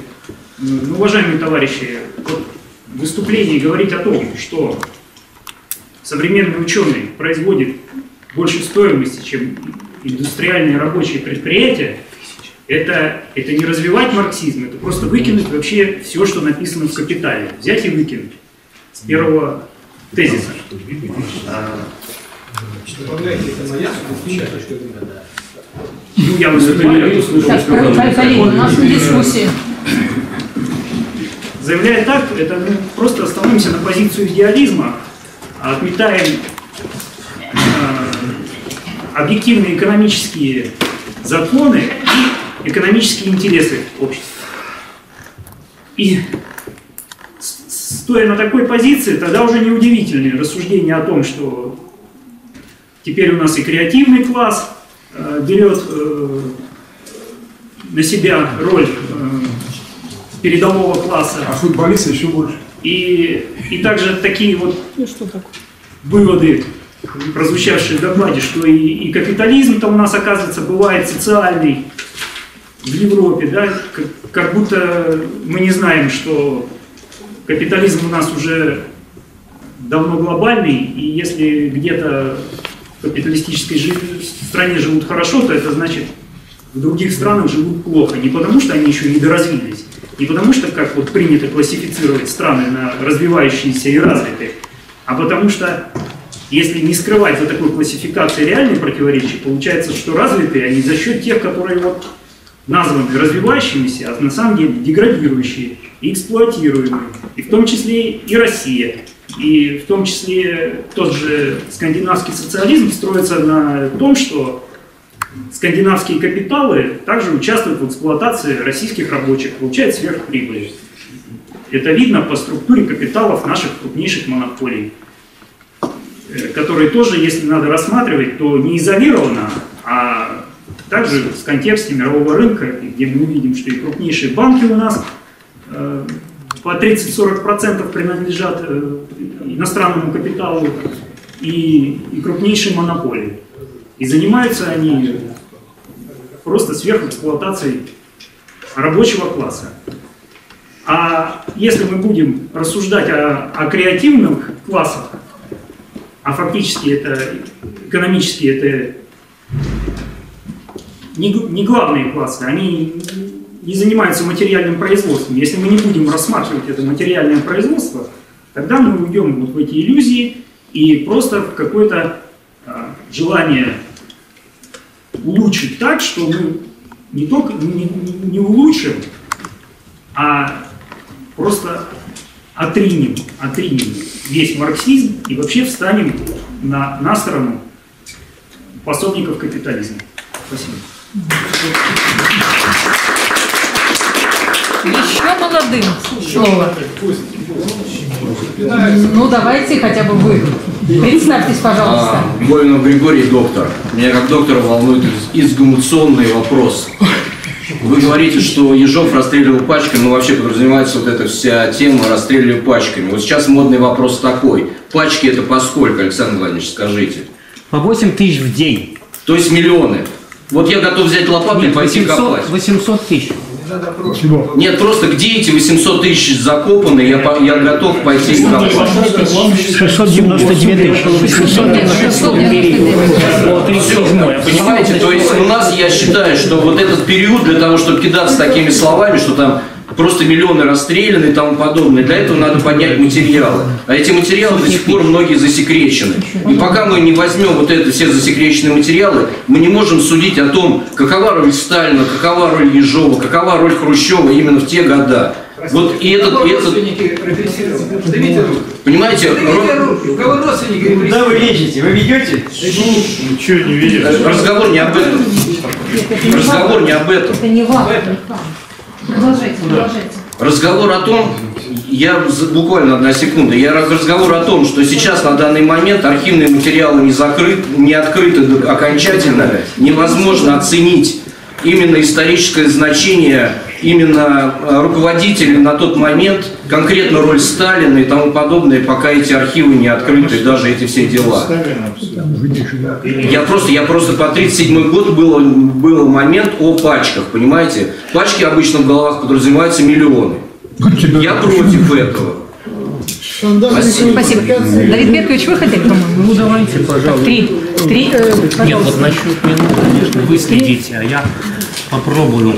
Но, уважаемые товарищи, вот в выступлении говорить о том, что современный ученый производит больше стоимости, чем индустриальные рабочие предприятия, это не развивать марксизм, это просто выкинуть вообще все, что написано в «Капитале». Взять и выкинуть с первого тезиса. Ну, я выступаю, у нас дискуссия. Заявляя так, это мы просто становимся на позицию идеализма, отметаем объективные экономические законы и экономические интересы общества. И стоя на такой позиции, тогда уже неудивительные рассуждения о том, что теперь у нас и креативный класс берет на себя роль передового класса. А футболисты еще больше. И также такие вот выводы, прозвучавшие в докладе, что и капитализм-то у нас, оказывается, бывает социальный в Европе, да, как будто мы не знаем, что капитализм у нас уже давно глобальный, и если где-то в капиталистической стране живут хорошо, то это значит, в других странах живут плохо. Не потому, что они еще недоразвились, не потому, что, как вот принято классифицировать страны на развивающиеся и развитые, а потому что, если не скрывать за такой классификацией реальные противоречия, получается, что развитые они за счет тех, которые вот названы развивающимися, а на самом деле деградирующие и эксплуатируемые, и в том числе и Россия. И в том числе тот же скандинавский социализм строится на том, что скандинавские капиталы также участвуют в эксплуатации российских рабочих, получают сверхприбыли. Это видно по структуре капиталов наших крупнейших монополий, которые тоже, если надо рассматривать, то не изолированно, а также в контексте мирового рынка, где мы увидим, что и крупнейшие банки у нас по 30-40% принадлежат иностранному капиталу и крупнейшие монополии. И занимаются они просто сверхэксплуатацией рабочего класса. А если мы будем рассуждать о креативных классах, а фактически это экономически это не главные классы, они не занимаются материальным производством. Если мы не будем рассматривать это материальное производство, тогда мы уйдем вот в эти иллюзии и просто в какое-то желание улучшить так, что мы не только не улучшим, а просто отринем весь марксизм и вообще встанем на сторону пособников капитализма. Спасибо. Еще молодым слово. Ну, давайте хотя бы вы. Представьтесь, пожалуйста. Гольнов Григорий, доктор. Меня как доктора волнует изгумационный вопрос. Вы говорите, что Ежов расстреливал пачками, но вообще подразумевается вот эта вся тема «расстреливали пачками». Вот сейчас модный вопрос такой. Пачки это поскольку, Александр Владимирович, скажите? По 8 тысяч в день. То есть миллионы. Вот я готов взять лопату и пойти 800, копать. 800 тысяч. Нет, просто где эти 800 тысяч закопаны, я готов пойти в копать. 699 тысяч. 899. Понимаете, то есть у нас, я считаю, что вот этот период для того, чтобы кидаться такими словами, что там просто миллионы расстреляны и тому подобное, для этого надо поднять материалы. А эти материалы до сих пор многие засекречены. И пока мы не возьмем вот это все засекреченные материалы, мы не можем судить о том, какова роль Сталина, какова роль Ежова, какова роль Хрущева именно в те года. Вот и этот... Понимаете? У кого родственники репрессированы? Куда вы лезете? Вы ведете? Ничего не видите. Разговор не об этом. Разговор не об этом. Это не важно. Продолжайте. Разговор о том, Я буквально одна секунда. Я разговор о том, что сейчас на данный момент архивные материалы не открыты окончательно, невозможно оценить именно историческое значение, именно руководителей на тот момент, конкретно роль Сталина и тому подобное, пока эти архивы не открыты, даже эти все дела. Я просто по 37-й год был момент о пачках, понимаете? Пачки обычно в головах подразумеваются миллионы. Я против этого. Спасибо. Давид Беркович, вы хотели, по-моему? Ну, давайте, пожалуйста. Три. Нет, вот насчет меня, конечно, вы следите, а я попробую.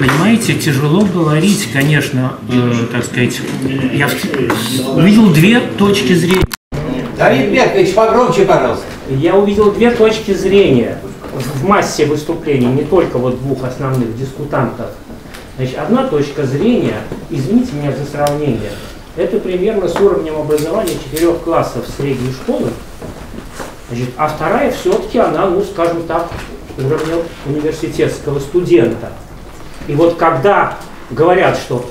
Понимаете, тяжело говорить, конечно, так сказать. Я увидел две точки зрения. Давид Беркович, погромче, пожалуйста. Я увидел две точки зрения в массе выступлений, не только вот двух основных дискутантов. Значит, одна точка зрения, извините меня за сравнение, это примерно с уровнем образования 4 классов средней школы, значит, а вторая все-таки она, ну, скажем так, уровня университетского студента. И вот когда говорят, что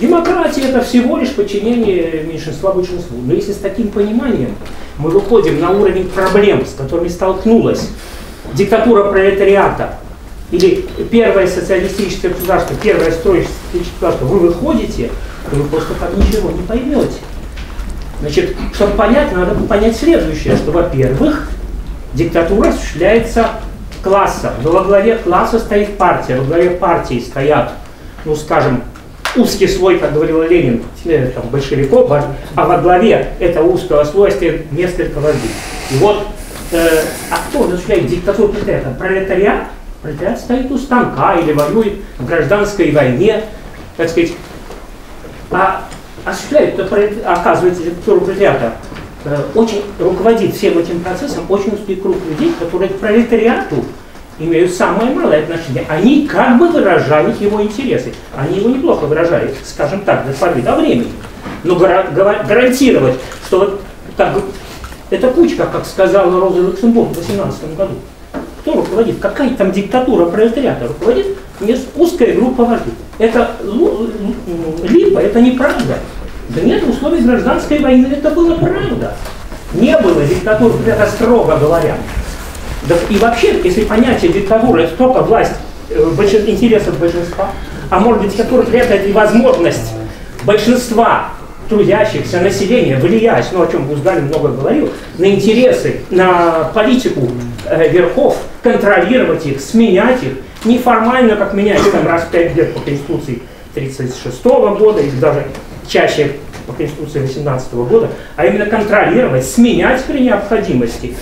демократия – это всего лишь подчинение меньшинства большинству, но если с таким пониманием мы выходим на уровень проблем, с которыми столкнулась диктатура пролетариата, или первое социалистическое государство, первое строительство государство, вы выходите, и вы просто так ничего не поймете. Значит, чтобы понять, надо понять следующее, что, во-первых, диктатура осуществляется классом. Но во главе класса стоит партия, во главе партии стоят, ну, скажем, узкий слой, как говорил Ленин, там, большевиков, а во главе этого узкого слоя стоит несколько вождей. И вот, а кто осуществляет диктатуру пролетариата? Пролетариат стоит у станка или воюет в гражданской войне, так сказать. А осуществляет, оказывается, диктатуру пролетариата очень руководит всем этим процессом очень узкий круг людей, которые к пролетариату имеют самое малое отношение. Они как бы выражают его интересы. Они его неплохо выражают, скажем так, до поры до времени. Но гарантировать, что вот так, эта кучка, как сказала Роза Люксембург в 18 году, кто руководит? Какая там диктатура пролетариата руководит? Узкая группа вождей. Это липа, это неправда. Да нет, в условиях гражданской войны это было правда. Не было диктатуры, это строго говоря. Да, и вообще, если понятие диктатуры – это только власть интересов большинства, а может быть, диктатура – это и возможность большинства трудящихся населения влиять, ну, о чем Бузгалин много говорил, на интересы, на политику верхов, контролировать их, сменять их, неформально, как меняется там раз в 5 лет по Конституции 1936 года, или даже чаще по Конституции 1918 года, а именно контролировать, сменять при необходимости,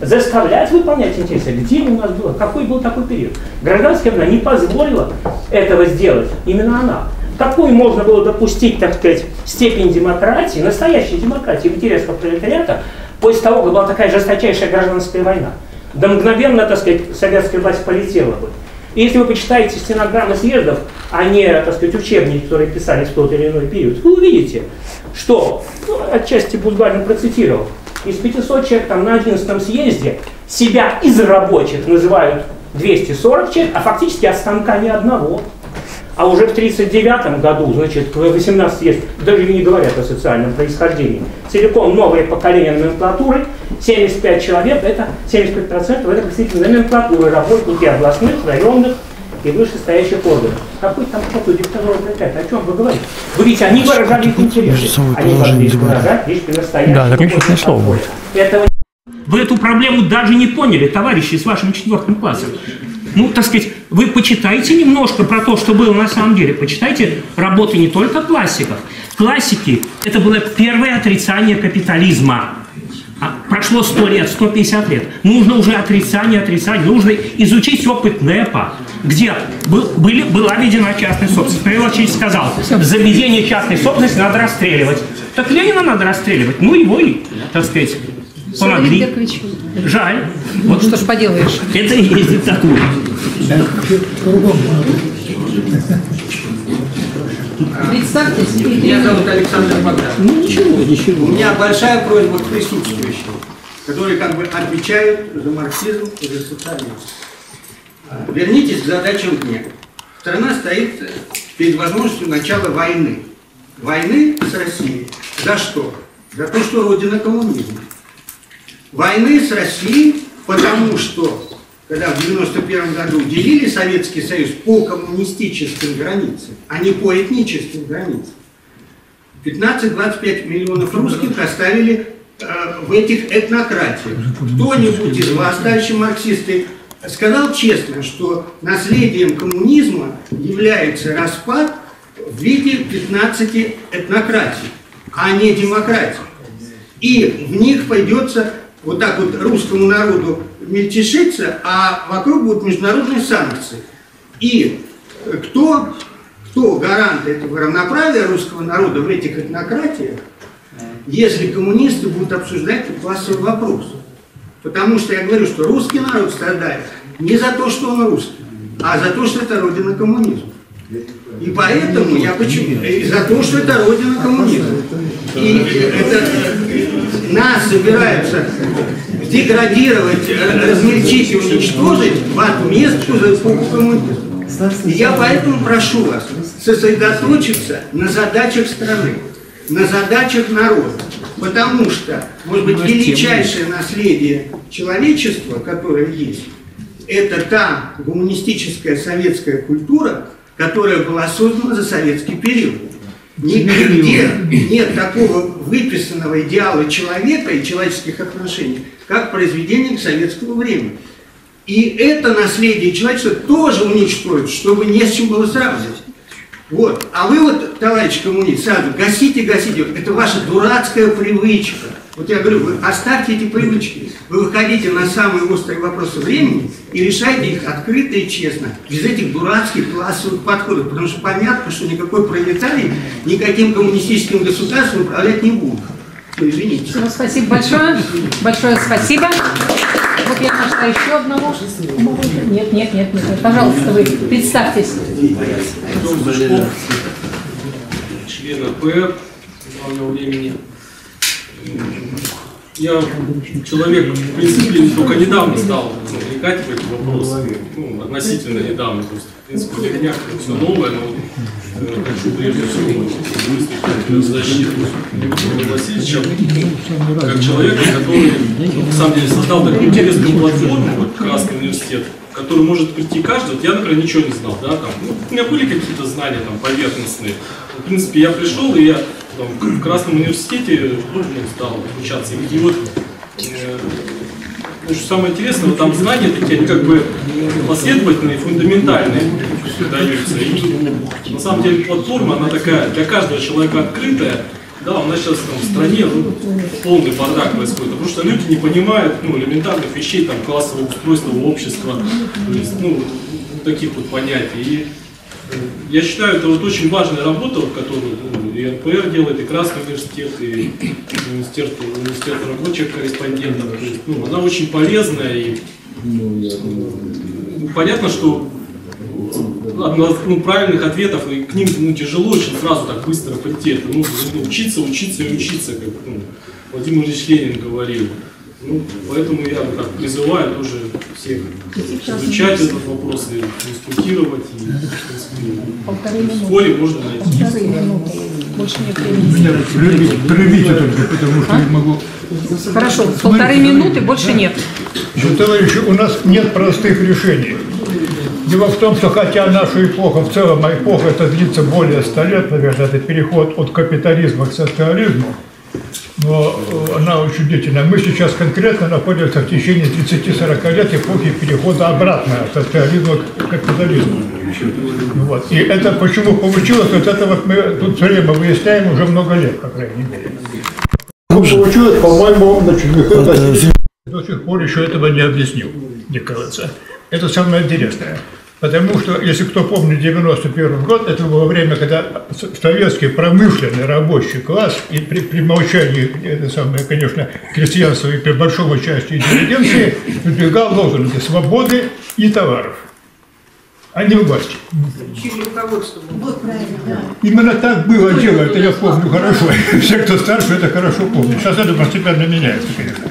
заставлять выполнять интересы. Где у нас было? Какой был такой период? Гражданская война не позволила этого сделать, именно она. Какую можно было допустить, так сказать, степень демократии, настоящей демократии в интересах пролетариата, после того, как была такая жесточайшая гражданская война? Да мгновенно, так сказать, советская власть полетела бы. И если вы почитаете стенограммы съездов, а не, так сказать, учебники, которые писали в тот или иной период, вы увидите, что, ну, отчасти Бузгалин процитировал, из 500 человек там на 11 съезде себя из рабочих называют 240 человек, а фактически от станка ни одного. А уже в 1939 году, значит, в 18 съезд, даже не говорят о социальном происхождении, целиком новое поколение номенклатуры, 75 человек, это 75% это представители номенклатуры, работники областных, районных и вышестоящих органов. Какой там какой диктатура пролетариата? О чем вы говорите? Вы видите, они выражали их интересы, они могли выражать лишь при настоящем. Вы эту проблему даже не поняли, товарищи, с вашим 4 классом. Ну, так сказать, вы почитайте немножко про то, что было на самом деле. Почитайте работы не только классиков. Классики – это было первое отрицание капитализма. Прошло 100 лет, 150 лет. Нужно уже отрицание. Нужно изучить опыт НЭПа, где была введена частная собственность. Михаил Васильевич сказал, заведение частной собственности надо расстреливать. Так Ленина надо расстреливать. Ну, его и, так сказать, помогли. Жаль. Вот что ж поделаешь. Это и есть диктатура. Представьтесь. Меня зовут Александр Богдан. Ну ничего. У меня большая просьба к присутствующим, которые как бы отвечают за марксизм и за социализм. Вернитесь к задачам дня. Страна стоит перед возможностью начала войны. Войны с Россией. За что? За то, что родина коммунизма. Войны с Россией, потому что, когда в 1991 году делили Советский Союз по коммунистическим границам, а не по этническим границам, 15-25 миллионов русских оставили в этих этнократиях. Кто-нибудь из вас, товарищи марксисты, сказал честно, что наследием коммунизма является распад в виде 15 этнократий, а не демократии. И в них пойдется вот так вот русскому народу мельтешиться, а вокруг будут международные санкции. И кто гарант этого равноправия русского народа в этих этнократиях, если коммунисты будут обсуждать классовый вопрос? Потому что я говорю, что русский народ страдает не за то, что он русский, а за то, что это родина коммунизма. И поэтому я почему? И за то, что это родина коммунизма. И это, нас собираются деградировать, размельчить и уничтожить в отместку за эпоху коммунизма. И я поэтому прошу вас сосредоточиться на задачах страны, на задачах народа. Потому что, может быть, величайшее наследие человечества, которое есть, это та гуманистическая советская культура, которая была создана за советский период. Нигде нет такого выписанного идеала человека и человеческих отношений, как произведение к советскому времени. И это наследие человечества тоже уничтожить, чтобы не с чем было сравнивать. Вот. А вы вот, товарищ коммунист, сразу гасите, гасите. Это ваша дурацкая привычка. Вот я говорю, вы оставьте эти привычки. Вы выходите на самые острые вопросы времени и решайте их открыто и честно, без этих дурацких классовых подходов. Потому что понятно, что никакой пролетарий никаким коммунистическим государством управлять не будет. Ну, извините. Всем спасибо большое. Большое спасибо. Вот я нашла еще одного. Нет. Пожалуйста, вы представьтесь. Член КПРФ давнего времени. Я человек, в принципе, только недавно стал увлекать в этот вопрос. Ну, относительно недавно. То есть, в принципе, для меня все новое, но хочу прежде всего выступить в защиту Михаила Васильевича, как человека, который, на самом деле, создал такую интересную платформу, вот, Красный университет, который может прийти каждый. Вот я, например, ничего не знал, да, там, ну, у меня были какие-то знания там, поверхностные. В принципе, я пришел, и я там, в Красном университете стал обучаться. И вот, что самое интересное, вот там знания такие, они как бы последовательные, фундаментальные даются. И на самом деле платформа, она такая, для каждого человека открытая. Да, у нас сейчас там, в стране полный бардак происходит, потому что люди не понимают элементарных вещей, там, классового устройства, общества, то есть, таких вот понятий. И я считаю, это вот очень важная работа, которую и НПР делает, и Красный университет, и университет рабочих корреспондентов. Она очень полезная, и понятно, что правильных ответов, и к ним тяжело очень сразу так быстро прийти. Это нужно учиться, как Владимир Ильич Ленин говорил. Поэтому я так призываю тоже всех изучать этот вопрос и дискутировать. И вскоре можно найти. Прервите только, потому что не могу. Хорошо, полторы минуты, больше нет. Товарищи, у нас нет простых решений. Дело в том, что хотя наша эпоха, в целом эпоха, это длится более 100 лет, наверное, это переход от капитализма к социализму, но она очень длительная. Мы сейчас конкретно находимся в течение 30-40 лет эпохи перехода обратно от социализма к капитализму. Вот. И это почему получилось, вот это вот мы тут все время выясняем уже много лет, по крайней мере. Ну, получилось, по-моему, Михаил Васильевич до сих пор еще этого не объяснил, мне кажется. Это самое интересное. Потому что, если кто помнит 91 год, это было время, когда советский промышленный рабочий класс, и при молчании, это самое, конечно, крестьянство и при большом участии интеллигенции, выдвигал лозунги свободы и товаров, а не власти. Именно так было дело, это я помню хорошо. Все, кто старше, это хорошо помнят. Сейчас это постепенно меняется, конечно.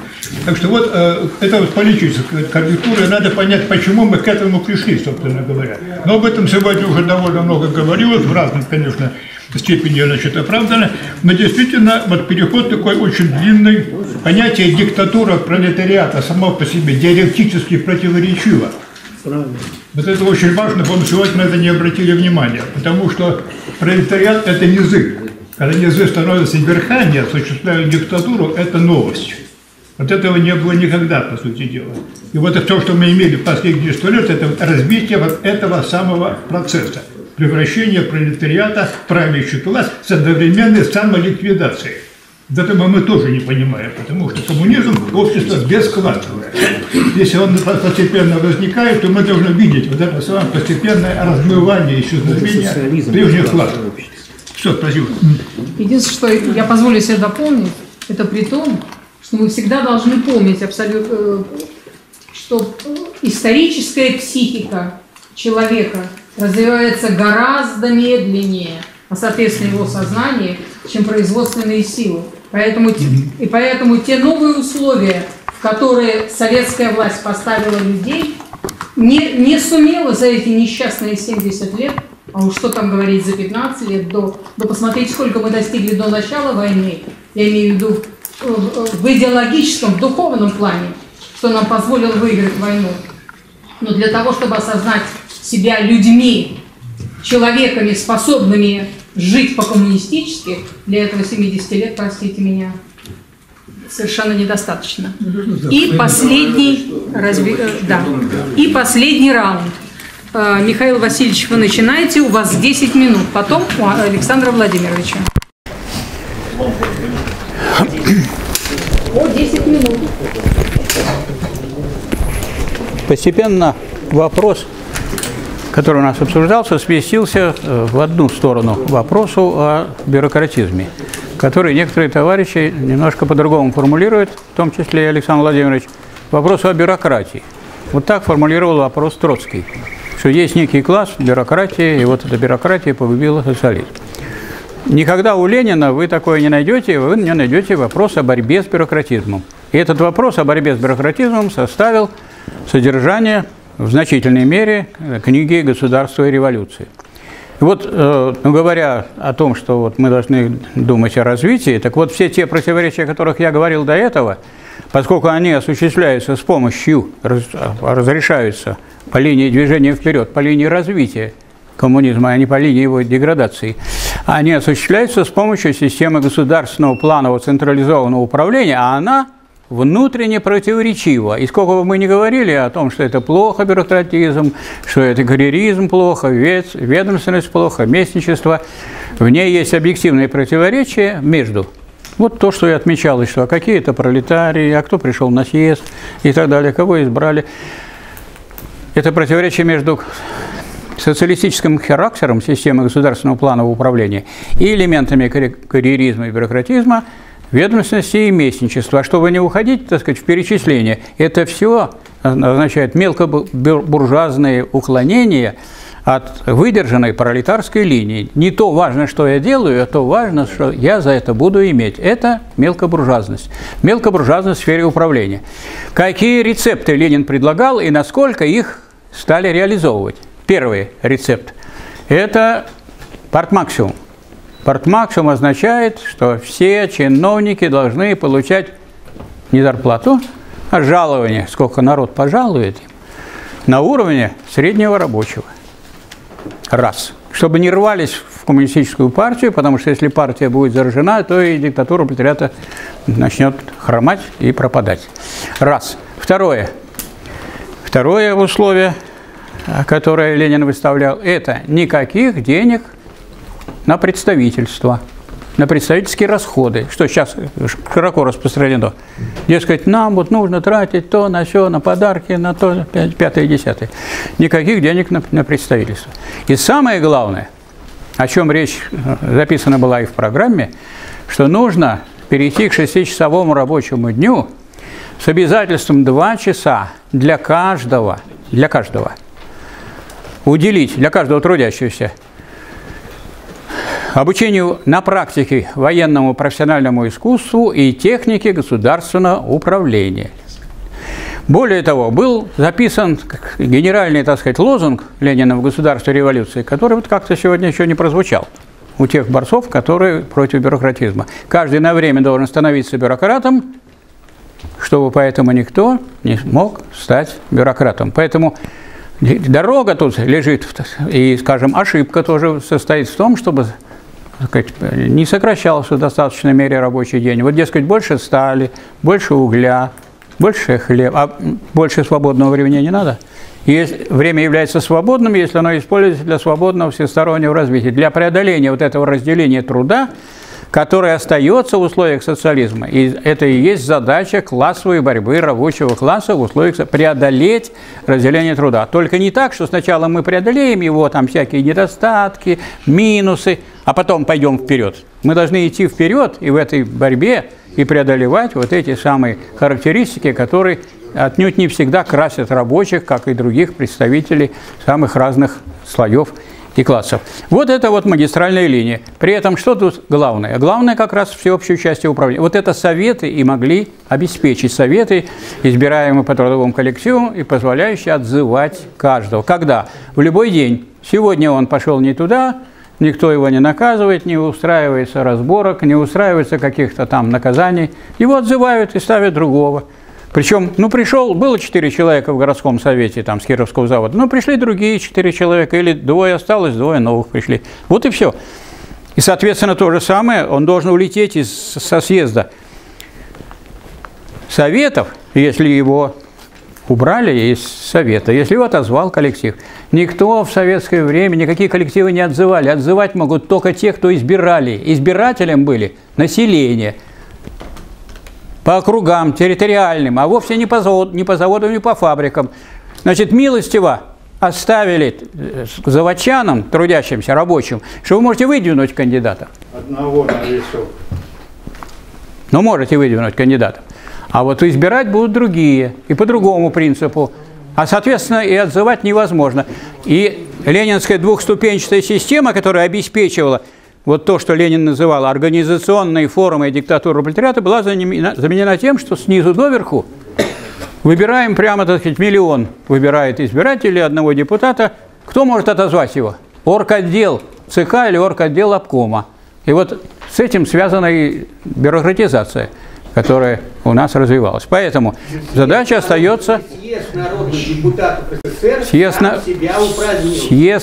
Так что вот это вот политическая конъюнктура, надо понять, почему мы к этому пришли, собственно говоря. Но об этом сегодня уже довольно много говорилось в разных, конечно, степени, значит, оправдано. Но действительно, вот переход такой очень длинный. Понятие диктатура пролетариата само по себе диалектически противоречиво. Правильно. Вот это очень важно, потому что сегодня мы это не обратили внимания, потому что пролетариат – это низы. Когда низы становятся верхами, осуществляют диктатуру – это новость. Вот этого не было никогда, по сути дела. И вот все, что мы имели в последние 100 лет, это развитие вот этого самого процесса. Превращение пролетариата в правящий класс с одновременной самоликвидацией. Этого мы тоже не понимаем, потому что коммунизм – общество бесклассовое. Если он постепенно возникает, то мы должны видеть вот это самое постепенное размывание, исчезновение прежних классов. Все, спасибо. Единственное, что я позволю себе дополнить, это при том, что мы всегда должны помнить абсолютно, что историческая психика человека развивается гораздо медленнее, а соответственно его сознание, чем производственные силы. И поэтому те новые условия, в которые советская власть поставила людей, не сумела за эти несчастные 70 лет, а уж что там говорить за 15 лет, до посмотреть, сколько мы достигли до начала войны, я имею в виду в идеологическом, в духовном плане, что нам позволило выиграть войну. Но для того, чтобы осознать себя людьми, человеками, способными жить по-коммунистически, для этого 70 лет, простите меня, совершенно недостаточно. И последний раунд. Михаил Васильевич, вы начинаете, у вас 10 минут, потом у Александра Владимировича. По 10 минут. Постепенно вопрос, который у нас обсуждался, сместился в одну сторону, вопросу о бюрократизме, который некоторые товарищи немножко по-другому формулируют, в том числе и Александр Владимирович, вопросу о бюрократии. Вот так формулировал вопрос Троцкий, что есть некий класс бюрократии, и вот эта бюрократия погубила социализм. Никогда у Ленина вы такое не найдете, вы не найдете вопрос о борьбе с бюрократизмом. И этот вопрос о борьбе с бюрократизмом составил содержание в значительной мере книги «Государство и революции». Вот, говоря о том, что вот мы должны думать о развитии, так вот все те противоречия, о которых я говорил до этого, поскольку они осуществляются с помощью, разрешаются по линии движения вперед, по линии развития коммунизма, а не по линии его деградации, они осуществляются с помощью системы государственного планового централизованного управления, а она внутренне противоречива. И сколько бы мы ни говорили о том, что это плохо бюрократизм, что это карьеризм плохо, ведомственность плохо, местничество, в ней есть объективные противоречия между. Вот то, что и отмечалось, что а какие это пролетарии, а кто пришел на съезд и так далее, кого избрали. Это противоречие между социалистическим характером системы государственного планового управления и элементами карьеризма и бюрократизма, ведомственности и местничества. А чтобы не уходить, так сказать, в перечисление, это все означает мелкобуржуазные уклонения от выдержанной пролетарской линии. Не то важно, что я делаю, а то важно, что я за это буду иметь. Это мелкобуржуазность. Мелкобуржуазность в сфере управления. Какие рецепты Ленин предлагал и насколько их стали реализовывать? Первый рецепт – это партмаксимум. Партмаксимум означает, что все чиновники должны получать не зарплату, а жалование, сколько народ пожалует им, на уровне среднего рабочего. Раз. Чтобы не рвались в коммунистическую партию, потому что если партия будет заражена, то и диктатура пролетариата начнет хромать и пропадать. Раз. Второе. Второе условие, которое Ленин выставлял, это никаких денег на представительство, на представительские расходы, что сейчас широко распространено. Дескать, нам вот нужно тратить то на сё, на подарки, на то, пятое и десятое. Никаких денег на представительство. И самое главное, о чем речь записана была и в программе, что нужно перейти к 6-часовому рабочему дню с обязательством 2 часа для каждого уделить, для каждого трудящегося, обучению на практике военному профессиональному искусству и технике государственного управления. Более того, был записан генеральный, так сказать, лозунг Ленина в «Государстве революции», который вот как-то сегодня еще не прозвучал. у тех борцов, которые против бюрократизма. Каждый на время должен становиться бюрократом, чтобы поэтому никто не мог стать бюрократом. Поэтому дорога тут лежит, и, скажем, ошибка тоже состоит в том, чтобы, так сказать, не сокращался в достаточной мере рабочий день. Вот, дескать, больше стали, больше угля, больше хлеба, а больше свободного времени не надо. И время является свободным, если оно используется для свободного всестороннего развития, для преодоления вот этого разделения труда, которое остается в условиях социализма. И это и есть задача классовой борьбы рабочего класса в условиях преодолеть разделение труда. Только не так, что сначала мы преодолеем его, там всякие недостатки, минусы, а потом пойдем вперед. Мы должны идти вперед и в этой борьбе и преодолевать вот эти самые характеристики, которые отнюдь не всегда красят рабочих, как и других представителей самых разных слоев и классов. Вот это вот магистральная линия. При этом что тут главное? Главное как раз всеобщее участие управления. Вот это советы и могли обеспечить, советы, избираемые по трудовому коллективу и позволяющие отзывать каждого. Когда? В любой день. Сегодня он пошел не туда, никто его не наказывает, не устраивается разборок, не устраивается каких-то там наказаний. Его отзывают и ставят другого. Причем, ну, пришел, было 4 человека в городском совете, там, с Кировского завода, но пришли другие 4 человека, или двое осталось, двое новых пришли. Вот и все. И, соответственно, то же самое, он должен улететь со съезда советов, если его убрали из совета, если его отозвал коллектив. Никто в советское время, никакие коллективы не отзывали. Отзывать могут только те, кто избирали. Избирателем были население. По округам, территориальным, а вовсе не по заводам, не по фабрикам. Значит, милостиво оставили заводчанам, трудящимся, рабочим, что вы можете выдвинуть кандидата. Одного на весу. Ну, можете выдвинуть кандидата. А вот избирать будут другие, и по другому принципу. А, соответственно, и отзывать невозможно. И ленинская двухступенчатая система, которая обеспечивала вот то, что Ленин называл организационной формой диктатуры пролетариата, была заменена тем, что снизу доверху выбираем прямо, так сказать, миллион выбирает избирателей, одного депутата. Кто может отозвать его? Орготдел ЦК или орготдел обкома. И вот с этим связана и бюрократизация, которая у нас развивалась. Поэтому задача остается... Съезд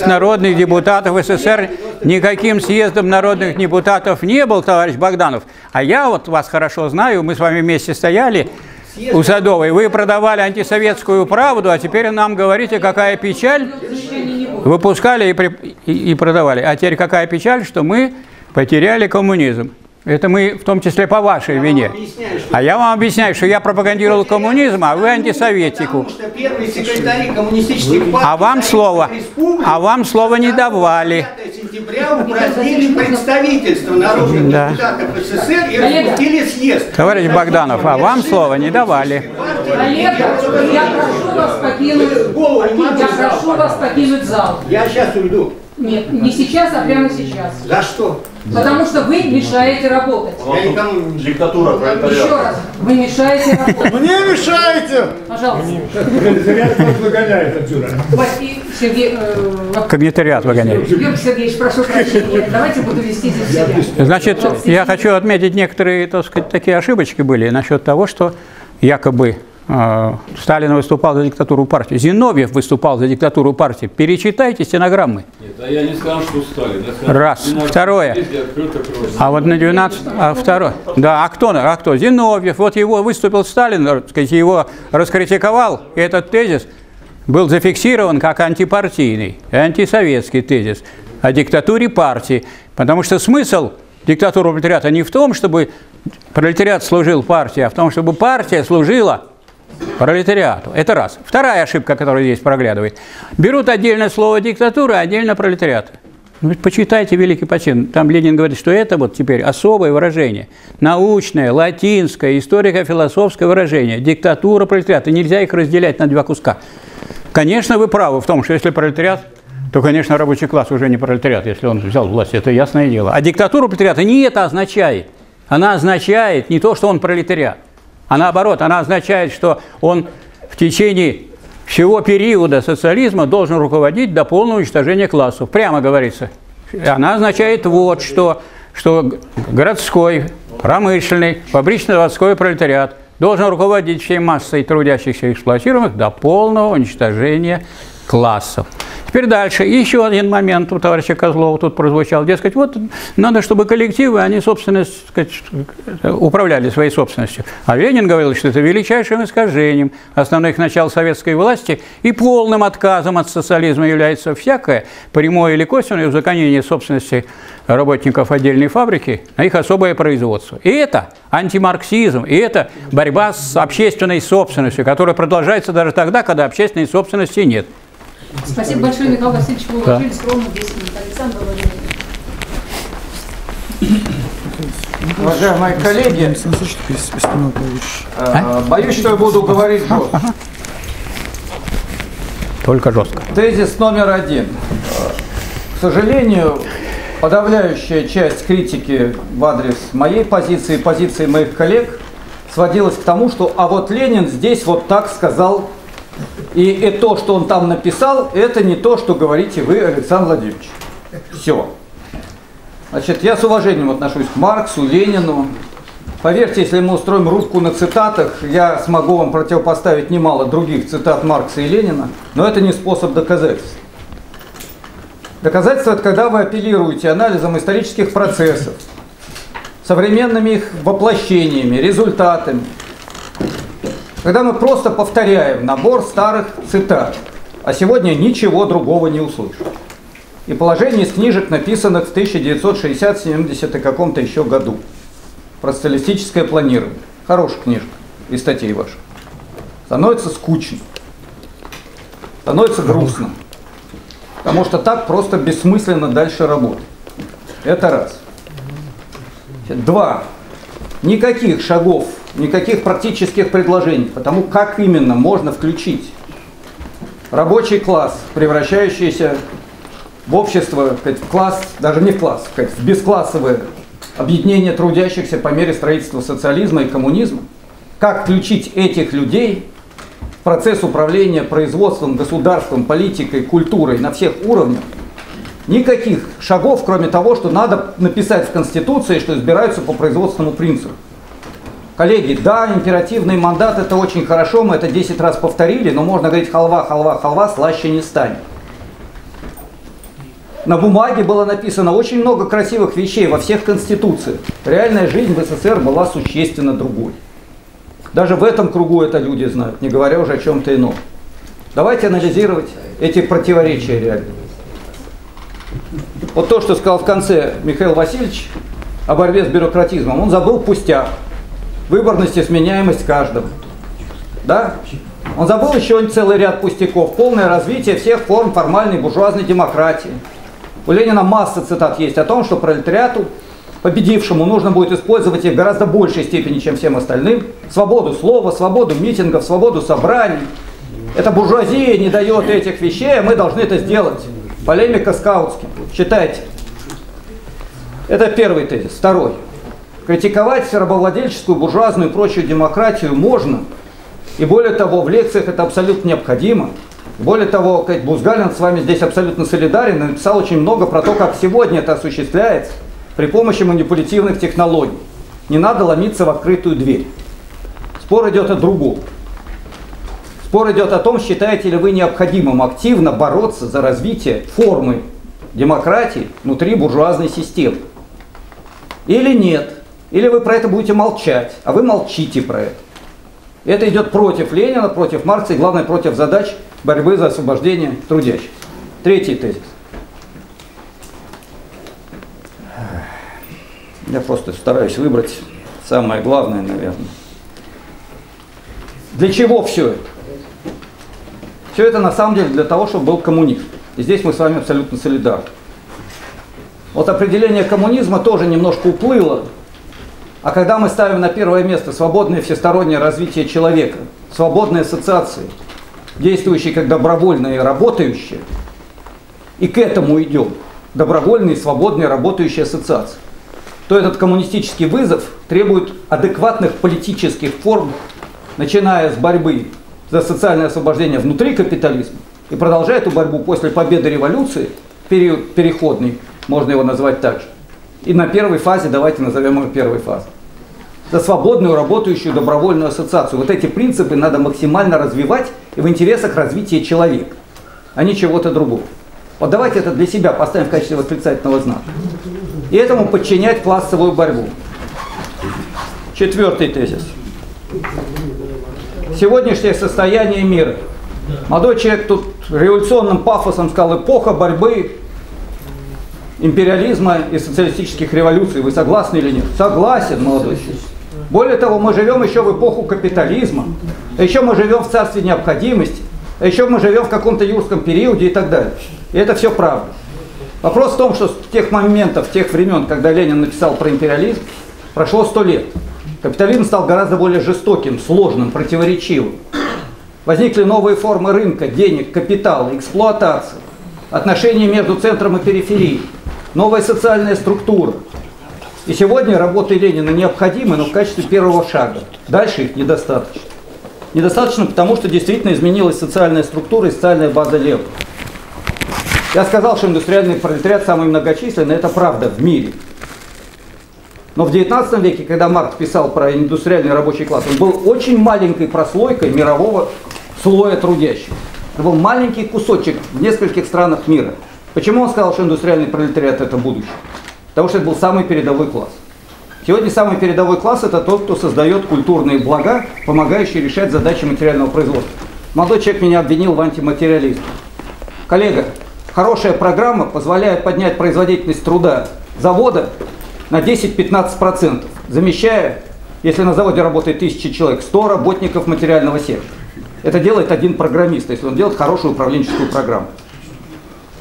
народных депутатов СССР никаким съездом народных депутатов не был, товарищ Богданов. А я вот вас хорошо знаю, мы с вами вместе стояли у Садовой, вы продавали антисоветскую правду, а теперь нам говорите, какая печаль, выпускали и продавали. А теперь какая печаль, что мы потеряли коммунизм. Это мы, в том числе, по вашей вине. А я вам объясняю, что я пропагандировал коммунизм, а вы антисоветику. А вам слово не давали. 5 сентября упразднили представительство народных депутатов СССР и распустили съезд. Товарищ Богданов, а вам слова не давали. Я прошу вас покинуть зал. Я сейчас уйду. Нет, не сейчас, а прямо сейчас. За что? Потому что вы мешаете работать. Диктатура пролетариата. Еще раз, вы мешаете работать. Мне мешаете! Пожалуйста. Комментариат выгоняет отсюда. Комментариат выгоняет. Юрий Сергеевич, прошу прощения, давайте буду вести здесь себя. Значит, я хочу отметить некоторые, так сказать, такие ошибочки были насчет того, что якобы Сталин выступал за диктатуру партии. Зиновьев выступал за диктатуру партии. Перечитайте стенограммы. Нет, а я не сказал, что Сталин. Раз. Второе. А вот на 12... А второе. Да, а кто? Зиновьев. Вот его выступил Сталин, так сказать, его раскритиковал. И этот тезис был зафиксирован как антипартийный, антисоветский тезис о диктатуре партии. Потому что смысл диктатуры пролетариата не в том, чтобы пролетариат служил партии, а в том, чтобы партия служила пролетариату. Это раз. Вторая ошибка, которая здесь проглядывает. Берут отдельное слово диктатура, отдельно пролетариат. Ну, почитайте «Великий почин». Там Ленин говорит, что это вот теперь особое выражение. Научное, латинское, историко-философское выражение. Диктатура пролетариата. Нельзя их разделять на два куска. Конечно, вы правы в том, что если пролетариат, то, конечно, рабочий класс уже не пролетариат, если он взял власть. Это ясное дело. А диктатура пролетариата не это означает. Она означает не то, что он пролетариат. А наоборот, она означает, что он в течение всего периода социализма должен руководить до полного уничтожения классов. Прямо говорится. Она означает вот что, что городской, промышленный, фабрично-заводской пролетариат должен руководить всей массой трудящихся и эксплуатируемых до полного уничтожения классов. Теперь дальше. Еще один момент у товарища Козлова тут прозвучал. Дескать, вот надо, чтобы коллективы, они собственность, так сказать, управляли своей собственностью. А Ленин говорил, что это величайшим искажением основных начал советской власти и полным отказом от социализма является всякое, прямое или косвенное узаконение собственности работников отдельной фабрики на их особое производство. И это антимарксизм, и это борьба с общественной собственностью, которая продолжается даже тогда, когда общественной собственности нет. Спасибо большое, Михаил Васильевич, вы уложились ровно 10 минут. Александр Владимирович. Уважаемые коллеги, боюсь, что я буду говорить жестко. Только жестко. Тезис номер один. К сожалению, подавляющая часть критики в адрес моей позиции и позиции моих коллег сводилась к тому, что «а вот Ленин здесь вот так сказал». И то, что он там написал, это не то, что говорите вы, Александр Владимирович. Все. Значит, я с уважением отношусь к Марксу, Ленину. Поверьте, если мы устроим рубку на цитатах, я смогу вам противопоставить немало других цитат Маркса и Ленина, но это не способ доказательства. Доказательство – это когда вы апеллируете анализом исторических процессов, современными их воплощениями, результатами. Когда мы просто повторяем набор старых цитат, а сегодня ничего другого не услышим. И положение из книжек, написанных в 1960-70 каком-то еще году. Про социалистическое планирование. Хорошая книжка из статей ваших. Становится скучно. Становится грустно. Потому что так просто бессмысленно дальше работать. Это раз. Два. Никаких шагов, никаких практических предложений, потому как именно можно включить рабочий класс, превращающийся в общество, в класс, даже не в класс, в бесклассовое объединение трудящихся по мере строительства социализма и коммунизма, как включить этих людей в процесс управления производством, государством, политикой, культурой на всех уровнях. Никаких шагов, кроме того, что надо написать в Конституции, что избираются по производственному принципу. Коллеги, да, императивный мандат – это очень хорошо, мы это 10 раз повторили, но можно говорить халва, халва, халва, слаще не станет. На бумаге было написано очень много красивых вещей во всех Конституциях. Реальная жизнь в СССР была существенно другой. Даже в этом кругу это люди знают, не говоря уже о чем-то ином. Давайте анализировать эти противоречия реально. Вот то, что сказал в конце Михаил Васильевич о борьбе с бюрократизмом, он забыл пустяк. Выборность и сменяемость каждого. Да? Он забыл еще целый ряд пустяков. Полное развитие всех форм формальной буржуазной демократии. У Ленина масса цитат есть о том, что пролетариату, победившему, нужно будет использовать их в гораздо большей степени, чем всем остальным. Свободу слова, свободу митингов, свободу собраний. Эта буржуазия не дает этих вещей, а мы должны это сделать. Полемика с Каутским. Читайте. Это первый тезис. Второй. Критиковать рабовладельческую, буржуазную и прочую демократию можно. И более того, в лекциях это абсолютно необходимо. Более того, Бузгалин с вами здесь абсолютно солидарен и написал очень много про то, как сегодня это осуществляется при помощи манипулятивных технологий. Не надо ломиться в открытую дверь. Спор идет о другом. Спор идет о том, считаете ли вы необходимым активно бороться за развитие формы демократии внутри буржуазной системы. Или нет. Или вы про это будете молчать, а вы молчите про это. Это идет против Ленина, против Маркса и, главное, против задач борьбы за освобождение трудящихся. Третий тезис. Я просто стараюсь выбрать самое главное, наверное. Для чего все это? Все это на самом деле для того, чтобы был коммунизм. И здесь мы с вами абсолютно солидарны. Вот определение коммунизма тоже немножко уплыло. А когда мы ставим на первое место свободное всестороннее развитие человека, свободные ассоциации, действующие как добровольные и работающие, и к этому идем, добровольные, свободные, работающие ассоциации, то этот коммунистический вызов требует адекватных политических форм, начиная с борьбы за социальное освобождение внутри капитализма и продолжая эту борьбу после победы революции, период переходный, можно его назвать так же. И на первой фазе, давайте назовем его первой фазой. За свободную, работающую, добровольную ассоциацию. Вот эти принципы надо максимально развивать и в интересах развития человека, а не чего-то другого. Вот давайте это для себя поставим в качестве восклицательного знака. И этому подчинять классовую борьбу. Четвертый тезис. Сегодняшнее состояние мира. Молодой человек тут революционным пафосом сказал: эпоха борьбы империализма и социалистических революций. Вы согласны или нет? Согласен, молодой человек. Более того, мы живем еще в эпоху капитализма, а еще мы живем в царстве необходимости, а еще мы живем в каком-то юрском периоде и так далее. И это все правда. Вопрос в том, что с тех моментов, тех времен, когда Ленин написал про империализм, прошло 100 лет. Капитализм стал гораздо более жестоким, сложным, противоречивым. Возникли новые формы рынка, денег, капитала, эксплуатации, отношения между центром и периферией, новая социальная структура. И сегодня работы Ленина необходимы, но в качестве первого шага. Дальше их недостаточно. Недостаточно, потому что действительно изменилась социальная структура и социальная база левых. Я сказал, что индустриальный пролетариат самый многочисленный, это правда в мире. Но в 19 веке, когда Маркс писал про индустриальный рабочий класс, он был очень маленькой прослойкой мирового слоя трудящих. Это был маленький кусочек в нескольких странах мира. Почему он сказал, что индустриальный пролетариат – это будущее? Потому что это был самый передовой класс. Сегодня самый передовой класс – это тот, кто создает культурные блага, помогающие решать задачи материального производства. Молодой человек меня обвинил в антиматериализме. Коллега, хорошая программа позволяет поднять производительность труда завода на 10-15%, замещая, если на заводе работает 1000 человек, 100 работников материального сектора. Это делает один программист, если он делает хорошую управленческую программу.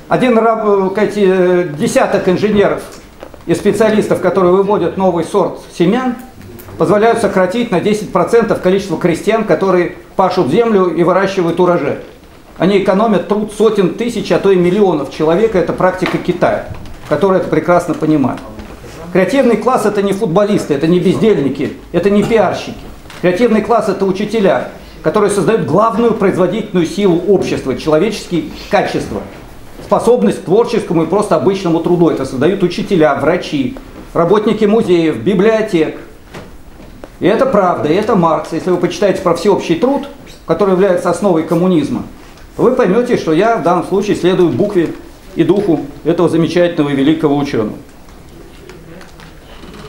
Десяток инженеров и специалистов, которые выводят новый сорт семян, позволяют сократить на 10% количество крестьян, которые пашут землю и выращивают урожай. Они экономят труд сотен тысяч, а то и миллионов человек. Это практика Китая, которая это прекрасно понимает. Креативный класс – это не футболисты, это не бездельники, это не пиарщики. Креативный класс – это учителя, которые создают главную производительную силу общества, человеческие качества, способность к творческому и просто обычному труду. Это создают учителя, врачи, работники музеев, библиотек. И это правда, и это Маркс. Если вы почитаете про всеобщий труд, который является основой коммунизма, вы поймете, что я в данном случае следую букве и духу этого замечательного и великого ученого.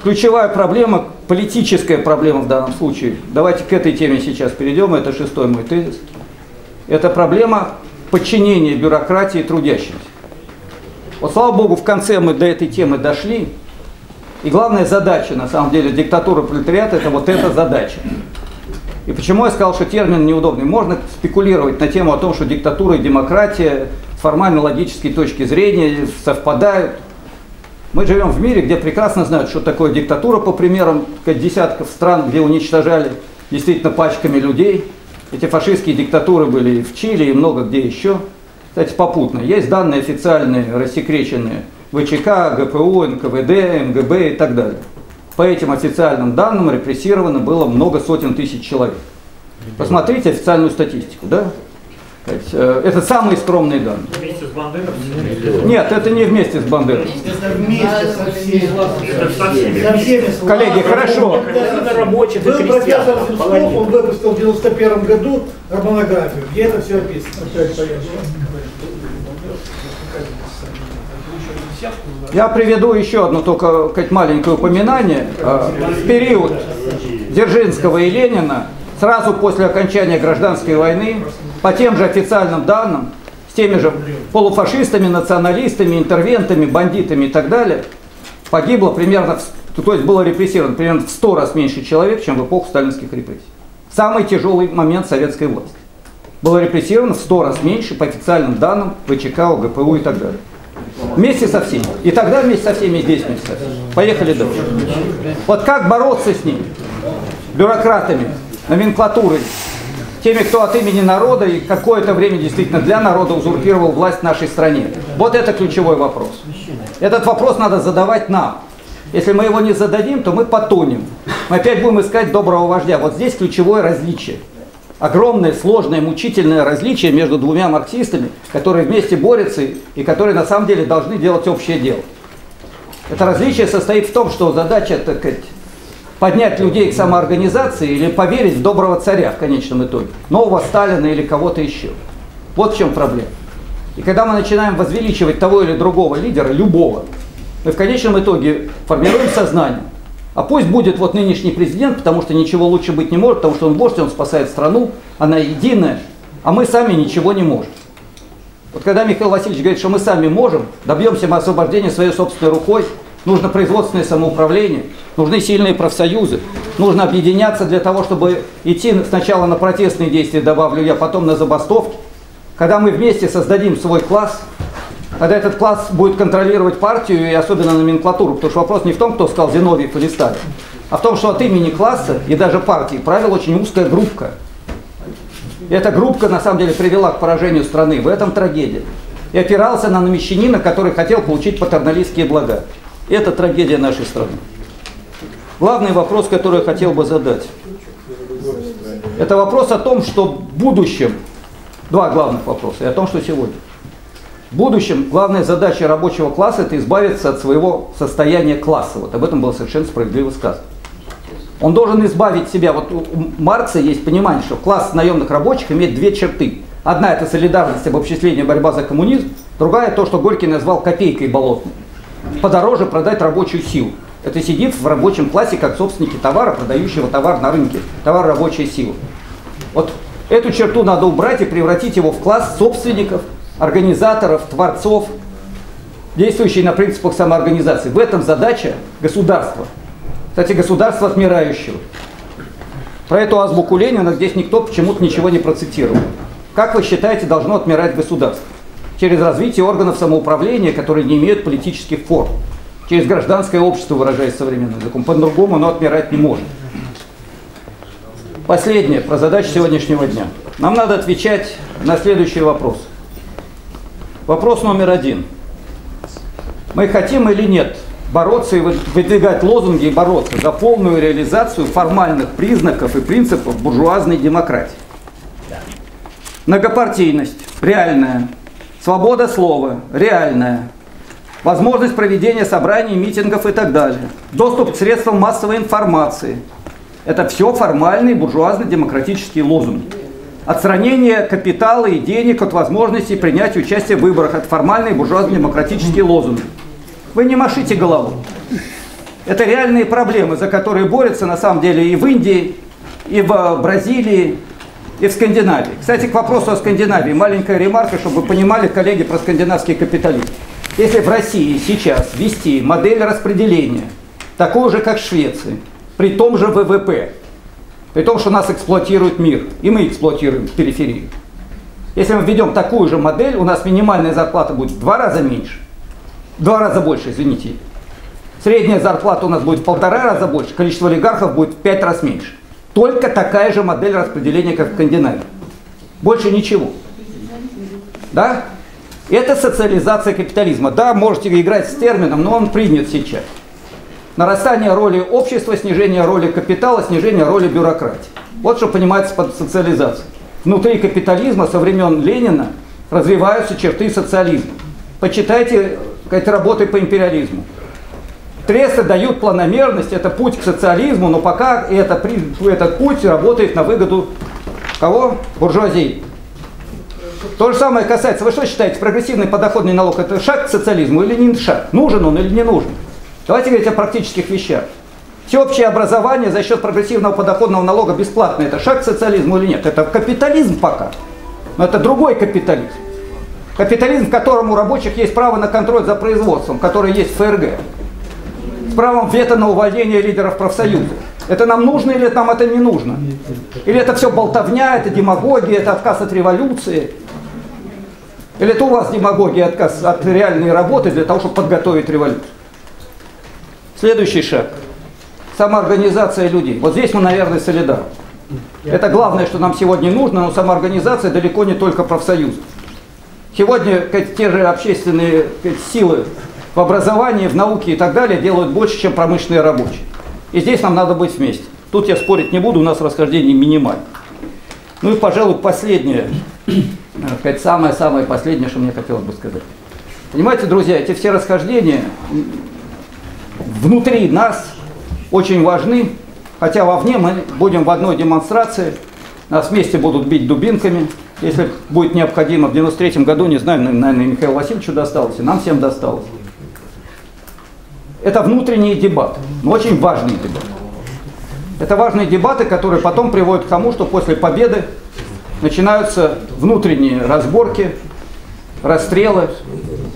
Ключевая проблема, политическая проблема в данном случае, давайте к этой теме сейчас перейдем, это шестой мой тезис, это проблема подчинения бюрократии трудящимся. Вот слава богу, в конце мы до этой темы дошли, и главная задача, на самом деле, диктатуры пролетариата, это вот эта задача. И почему я сказал, что термин неудобный? Можно спекулировать на тему о том, что диктатура и демократия с формально-логической точки зрения совпадают. Мы живем в мире, где прекрасно знают, что такое диктатура, по примерам десятков стран, где уничтожали действительно пачками людей. Эти фашистские диктатуры были и в Чили, и много где еще. Кстати, попутно. Есть данные официальные, рассекреченные ВЧК, ГПУ, НКВД, МГБ и так далее. По этим официальным данным репрессировано было много сотен тысяч человек. Посмотрите официальную статистику, да? Это самые скромные данные. Вместе с Бандеровцами? Нет, это не вместе с Бандеровцами. Это вместе со всеми. Коллеги, хорошо. Был профессор Сустов, он выпустил в 91 году монографию, где это все описано. Я приведу еще одно только маленькое упоминание. В период Дзержинского и Ленина, сразу после окончания гражданской войны, по тем же официальным данным, с теми же полуфашистами, националистами, интервентами, бандитами и так далее, погибло примерно, то есть было репрессировано примерно в 100 раз меньше человек, чем в эпоху сталинских репрессий. Самый тяжелый момент советской власти. Было репрессировано в 100 раз меньше, по официальным данным, ВЧК, ОГПУ и так далее. Вместе со всеми. И тогда вместе со всеми, и здесь вместе со всеми. Поехали дальше. Вот как бороться с ними? Бюрократами, номенклатурой, теми, кто от имени народа и какое-то время действительно для народа узурпировал власть в нашей стране. Вот это ключевой вопрос. Этот вопрос надо задавать нам. Если мы его не зададим, то мы потонем. Мы опять будем искать доброго вождя. Вот здесь ключевое различие. Огромное, сложное, мучительное различие между двумя марксистами, которые вместе борются и которые на самом деле должны делать общее дело. Это различие состоит в том, что задача, так сказать, поднять людей к самоорганизации или поверить в доброго царя в конечном итоге, нового Сталина или кого-то еще. Вот в чем проблема. И когда мы начинаем возвеличивать того или другого лидера, любого, мы в конечном итоге формируем сознание. А пусть будет вот нынешний президент, потому что ничего лучше быть не может, потому что он вождь, он спасает страну, она единая, а мы сами ничего не можем. Вот когда Михаил Васильевич говорит, что мы сами можем, добьемся мы освобождения своей собственной рукой, нужно производственное самоуправление, нужны сильные профсоюзы, нужно объединяться для того, чтобы идти сначала на протестные действия, добавлю я, потом на забастовки. Когда мы вместе создадим свой класс, когда этот класс будет контролировать партию и особенно номенклатуру, потому что вопрос не в том, кто сказал Зиновьев или Сталин, а в том, что от имени класса и даже партии правила очень узкая группка. И эта группка на самом деле привела к поражению страны, в этом трагедия. И опирался на мещанина, который хотел получить патерналистские блага. Это трагедия нашей страны. Главный вопрос, который я хотел бы задать, это вопрос о том, что в будущем, два главных вопроса, и о том, что сегодня. В будущем главная задача рабочего класса – это избавиться от своего состояния класса. Вот об этом было совершенно справедливо сказано. Он должен избавить себя. Вот у Маркса есть понимание, что класс наемных рабочих имеет две черты. Одна – это солидарность, обобществление, борьба за коммунизм. Другая – то, что Горький назвал копейкой болотной. Подороже продать рабочую силу. Это сидит в рабочем классе как собственники товара, продающего товар на рынке. Товар – рабочая сила. Вот эту черту надо убрать и превратить его в класс собственников, организаторов, творцов, действующих на принципах самоорганизации. В этом задача государства. Кстати, государство отмирающего. Про эту азбуку Ленина здесь никто почему-то ничего не процитировал. Как вы считаете, должно отмирать государство? Через развитие органов самоуправления, которые не имеют политических форм. Через гражданское общество, выражаясь современным языком. По-другому оно отмирать не может. Последнее, про задачу сегодняшнего дня. Нам надо отвечать на следующий вопрос. Вопрос номер один. Мы хотим или нет бороться и выдвигать лозунги и бороться за полную реализацию формальных признаков и принципов буржуазной демократии? Многопартийность реальная, свобода слова реальная, возможность проведения собраний, митингов и так далее, доступ к средствам массовой информации – это все формальные буржуазно-демократические лозунги. Отстранение капитала и денег от возможности принять участие в выборах. Это формальные буржуазно-демократические лозунги. Вы не машите голову. Это реальные проблемы, за которые борются на самом деле и в Индии, и в Бразилии, и в Скандинавии. Кстати, к вопросу о Скандинавии. Маленькая ремарка, чтобы вы понимали, коллеги, про скандинавский капитализм. Если в России сейчас ввести модель распределения, такую же, как в Швеции, при том же ВВП, при том, что нас эксплуатирует мир, и мы эксплуатируем периферию. Если мы введем такую же модель, у нас минимальная зарплата будет в два раза меньше, в два раза больше, извините. Средняя зарплата у нас будет в полтора раза больше, количество олигархов будет в пять раз меньше. Только такая же модель распределения, как в Скандинавии. Больше ничего. Да? Это социализация капитализма. Да, можете играть с термином, но он принят сейчас. Нарастание роли общества, снижение роли капитала, снижение роли бюрократии. Вот что понимается под социализацией. Внутри капитализма со времен Ленина развиваются черты социализма. Почитайте работы по империализму. Тресты дают планомерность, это путь к социализму, но пока этот путь работает на выгоду кого? Буржуазии. То же самое касается, вы что считаете, прогрессивный подоходный налог это шаг к социализму или не шаг? Нужен он или не нужен? Давайте говорить о практических вещах. Всеобщее образование за счет прогрессивного подоходного налога бесплатно. Это шаг к социализму или нет? Это капитализм пока. Но это другой капитализм. Капитализм, в котором у рабочих есть право на контроль за производством, которое есть в ФРГ. С правом вето на увольнение лидеров профсоюза. Это нам нужно или нам это не нужно? Или это все болтовня, это демагогия, это отказ от революции? Или это у вас демагогия, отказ от реальной работы для того, чтобы подготовить революцию? Следующий шаг. Самоорганизация людей. Вот здесь мы, наверное, солидарны. Это главное, что нам сегодня нужно, но самоорганизация далеко не только профсоюзов. Сегодня те же общественные силы в образовании, в науке и так далее делают больше, чем промышленные рабочие. И здесь нам надо быть вместе. Тут я спорить не буду, у нас расхождение минимальное. Ну и, пожалуй, последнее, самое-самое последнее, что мне хотелось бы сказать. Понимаете, друзья, эти все расхождения... внутри нас очень важны, хотя вовне мы будем в одной демонстрации, нас вместе будут бить дубинками, если будет необходимо. В 93-м году, не знаю, наверное, Михаилу Васильевичу досталось, и нам всем досталось. Это внутренние дебаты, но очень важные дебаты. Это важные дебаты, которые потом приводят к тому, что после победы начинаются внутренние разборки, расстрелы,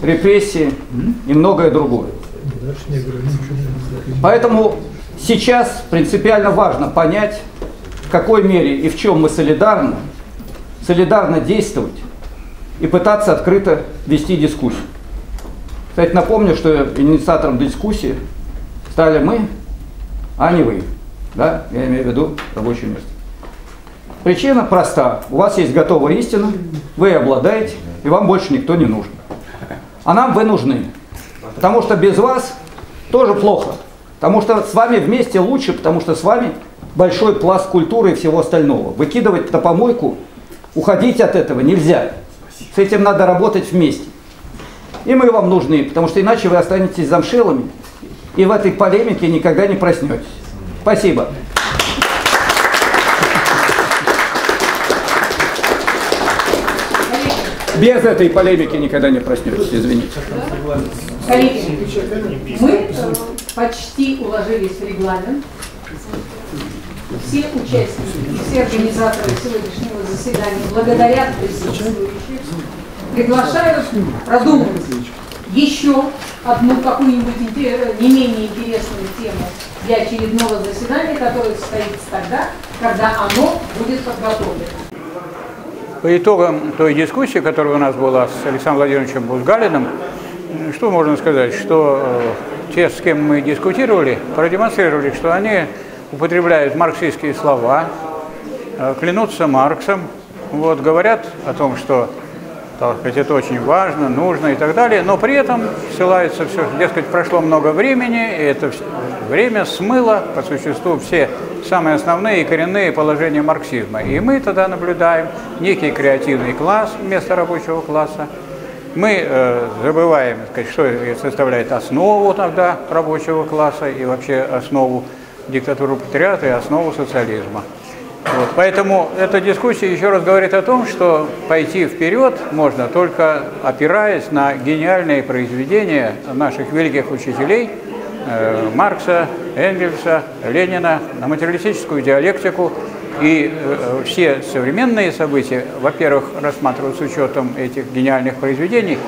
репрессии и многое другое. Поэтому сейчас принципиально важно понять, в какой мере и в чем мы солидарно действовать и пытаться открыто вести дискуссию. Кстати, напомню, что инициатором дискуссии стали мы, а не вы. Да? Я имею в виду рабочее место. Причина проста. У вас есть готовая истина, вы обладаете, и вам больше никто не нужен. А нам вы нужны. Потому что без вас тоже плохо. Потому что с вами вместе лучше, потому что с вами большой пласт культуры и всего остального. Выкидывать на помойку, уходить от этого нельзя. С этим надо работать вместе. И мы вам нужны, потому что иначе вы останетесь замшелыми и в этой полемике никогда не проснетесь. Спасибо. Без этой полемики никогда не проснетесь, извините. Коллеги, мы почти уложились в регламент. Все участники, все организаторы сегодняшнего заседания благодарят присутствующих, приглашают продумывать еще одну какую-нибудь не менее интересную тему для очередного заседания, которое состоится тогда, когда оно будет подготовлено. По итогам той дискуссии, которая у нас была с Александром Владимировичем Бузгалиным, что можно сказать, что те, с кем мы дискутировали, продемонстрировали, что они употребляют марксистские слова, клянутся Марксом, вот, говорят о том, что это очень важно, нужно и так далее, но при этом ссылаются все, дескать, прошло много времени, и это время смыло по существу все самые основные и коренные положения марксизма. И мы тогда наблюдаем некий креативный класс вместо рабочего класса. Мы забываем, сказать, что составляет основу тогда рабочего класса и вообще основу диктатуры пролетариата и основу социализма. Вот, поэтому эта дискуссия еще раз говорит о том, что пойти вперед можно только опираясь на гениальные произведения наших великих учителей Маркса, Энгельса, Ленина, на материалистическую диалектику. И все современные события, во-первых, рассматриваются с учетом этих гениальных произведений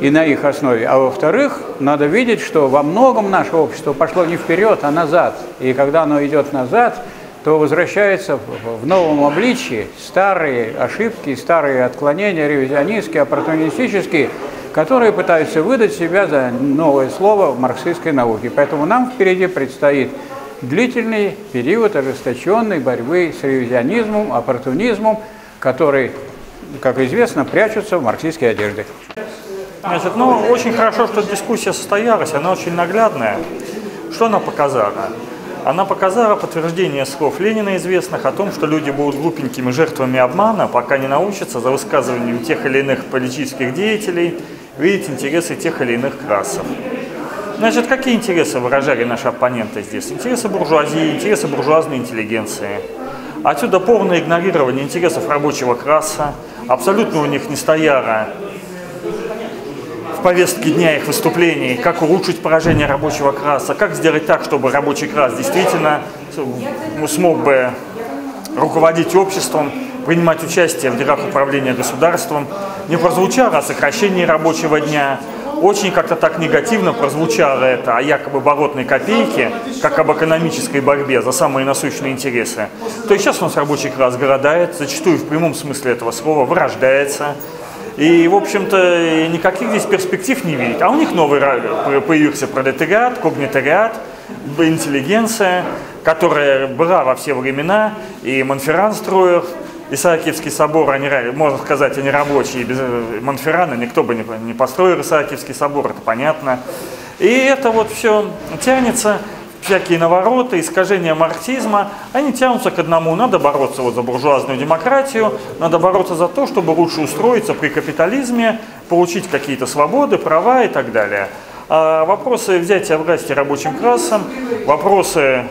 и на их основе, а во-вторых, надо видеть, что во многом наше общество пошло не вперед, а назад. И когда оно идет назад, то возвращаются в новом обличии старые ошибки, старые отклонения, ревизионистские, оппортунистические, которые пытаются выдать себя за новое слово в марксистской науке. Поэтому нам впереди предстоит длительный период ожесточенной борьбы с ревизионизмом, оппортунизмом, который, как известно, прячутся в марксистской одежде. Значит, ну, очень хорошо, что дискуссия состоялась, она очень наглядная. Что она показала? Она показала подтверждение слов Ленина известных о том, что люди будут глупенькими жертвами обмана, пока не научатся за высказыванием тех или иных политических деятелей видеть интересы тех или иных классов. Значит, какие интересы выражали наши оппоненты здесь? Интересы буржуазии, интересы буржуазной интеллигенции. Отсюда полное игнорирование интересов рабочего класса, абсолютно у них не стояло в повестке дня их выступлений, как улучшить поражение рабочего класса, как сделать так, чтобы рабочий класс действительно смог бы руководить обществом, принимать участие в делах управления государством. Не прозвучало о сокращении рабочего дня, очень как-то так негативно прозвучало это о якобы болотной копейке, как об экономической борьбе за самые насущные интересы. То есть сейчас у нас рабочий класс голодает, зачастую в прямом смысле этого слова вырождается. И, в общем-то, никаких здесь перспектив не видеть. А у них новый появился пролетариат, когнитариат, интеллигенция, которая была во все времена, и Монферран строил Исаакиевский собор, они, можно сказать, они рабочие, без Монферрана никто бы не построил Исаакиевский собор, это понятно. И это вот все тянется, всякие навороты, искажения марксизма, они тянутся к одному. Надо бороться вот за буржуазную демократию, надо бороться за то, чтобы лучше устроиться при капитализме, получить какие-то свободы, права и так далее. Вопросы взятия власти рабочим классом, вопросы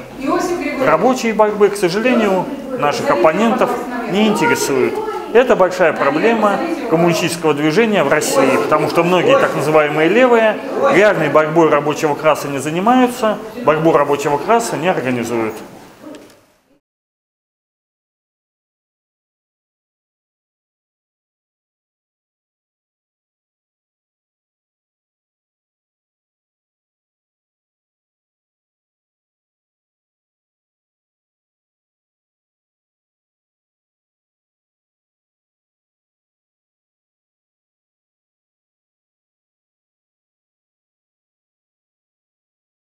рабочей борьбы, к сожалению, наших оппонентов не интересуют. Это большая проблема коммунистического движения в России, потому что многие так называемые левые реальной борьбой рабочего класса не занимаются, борьбу рабочего класса не организуют.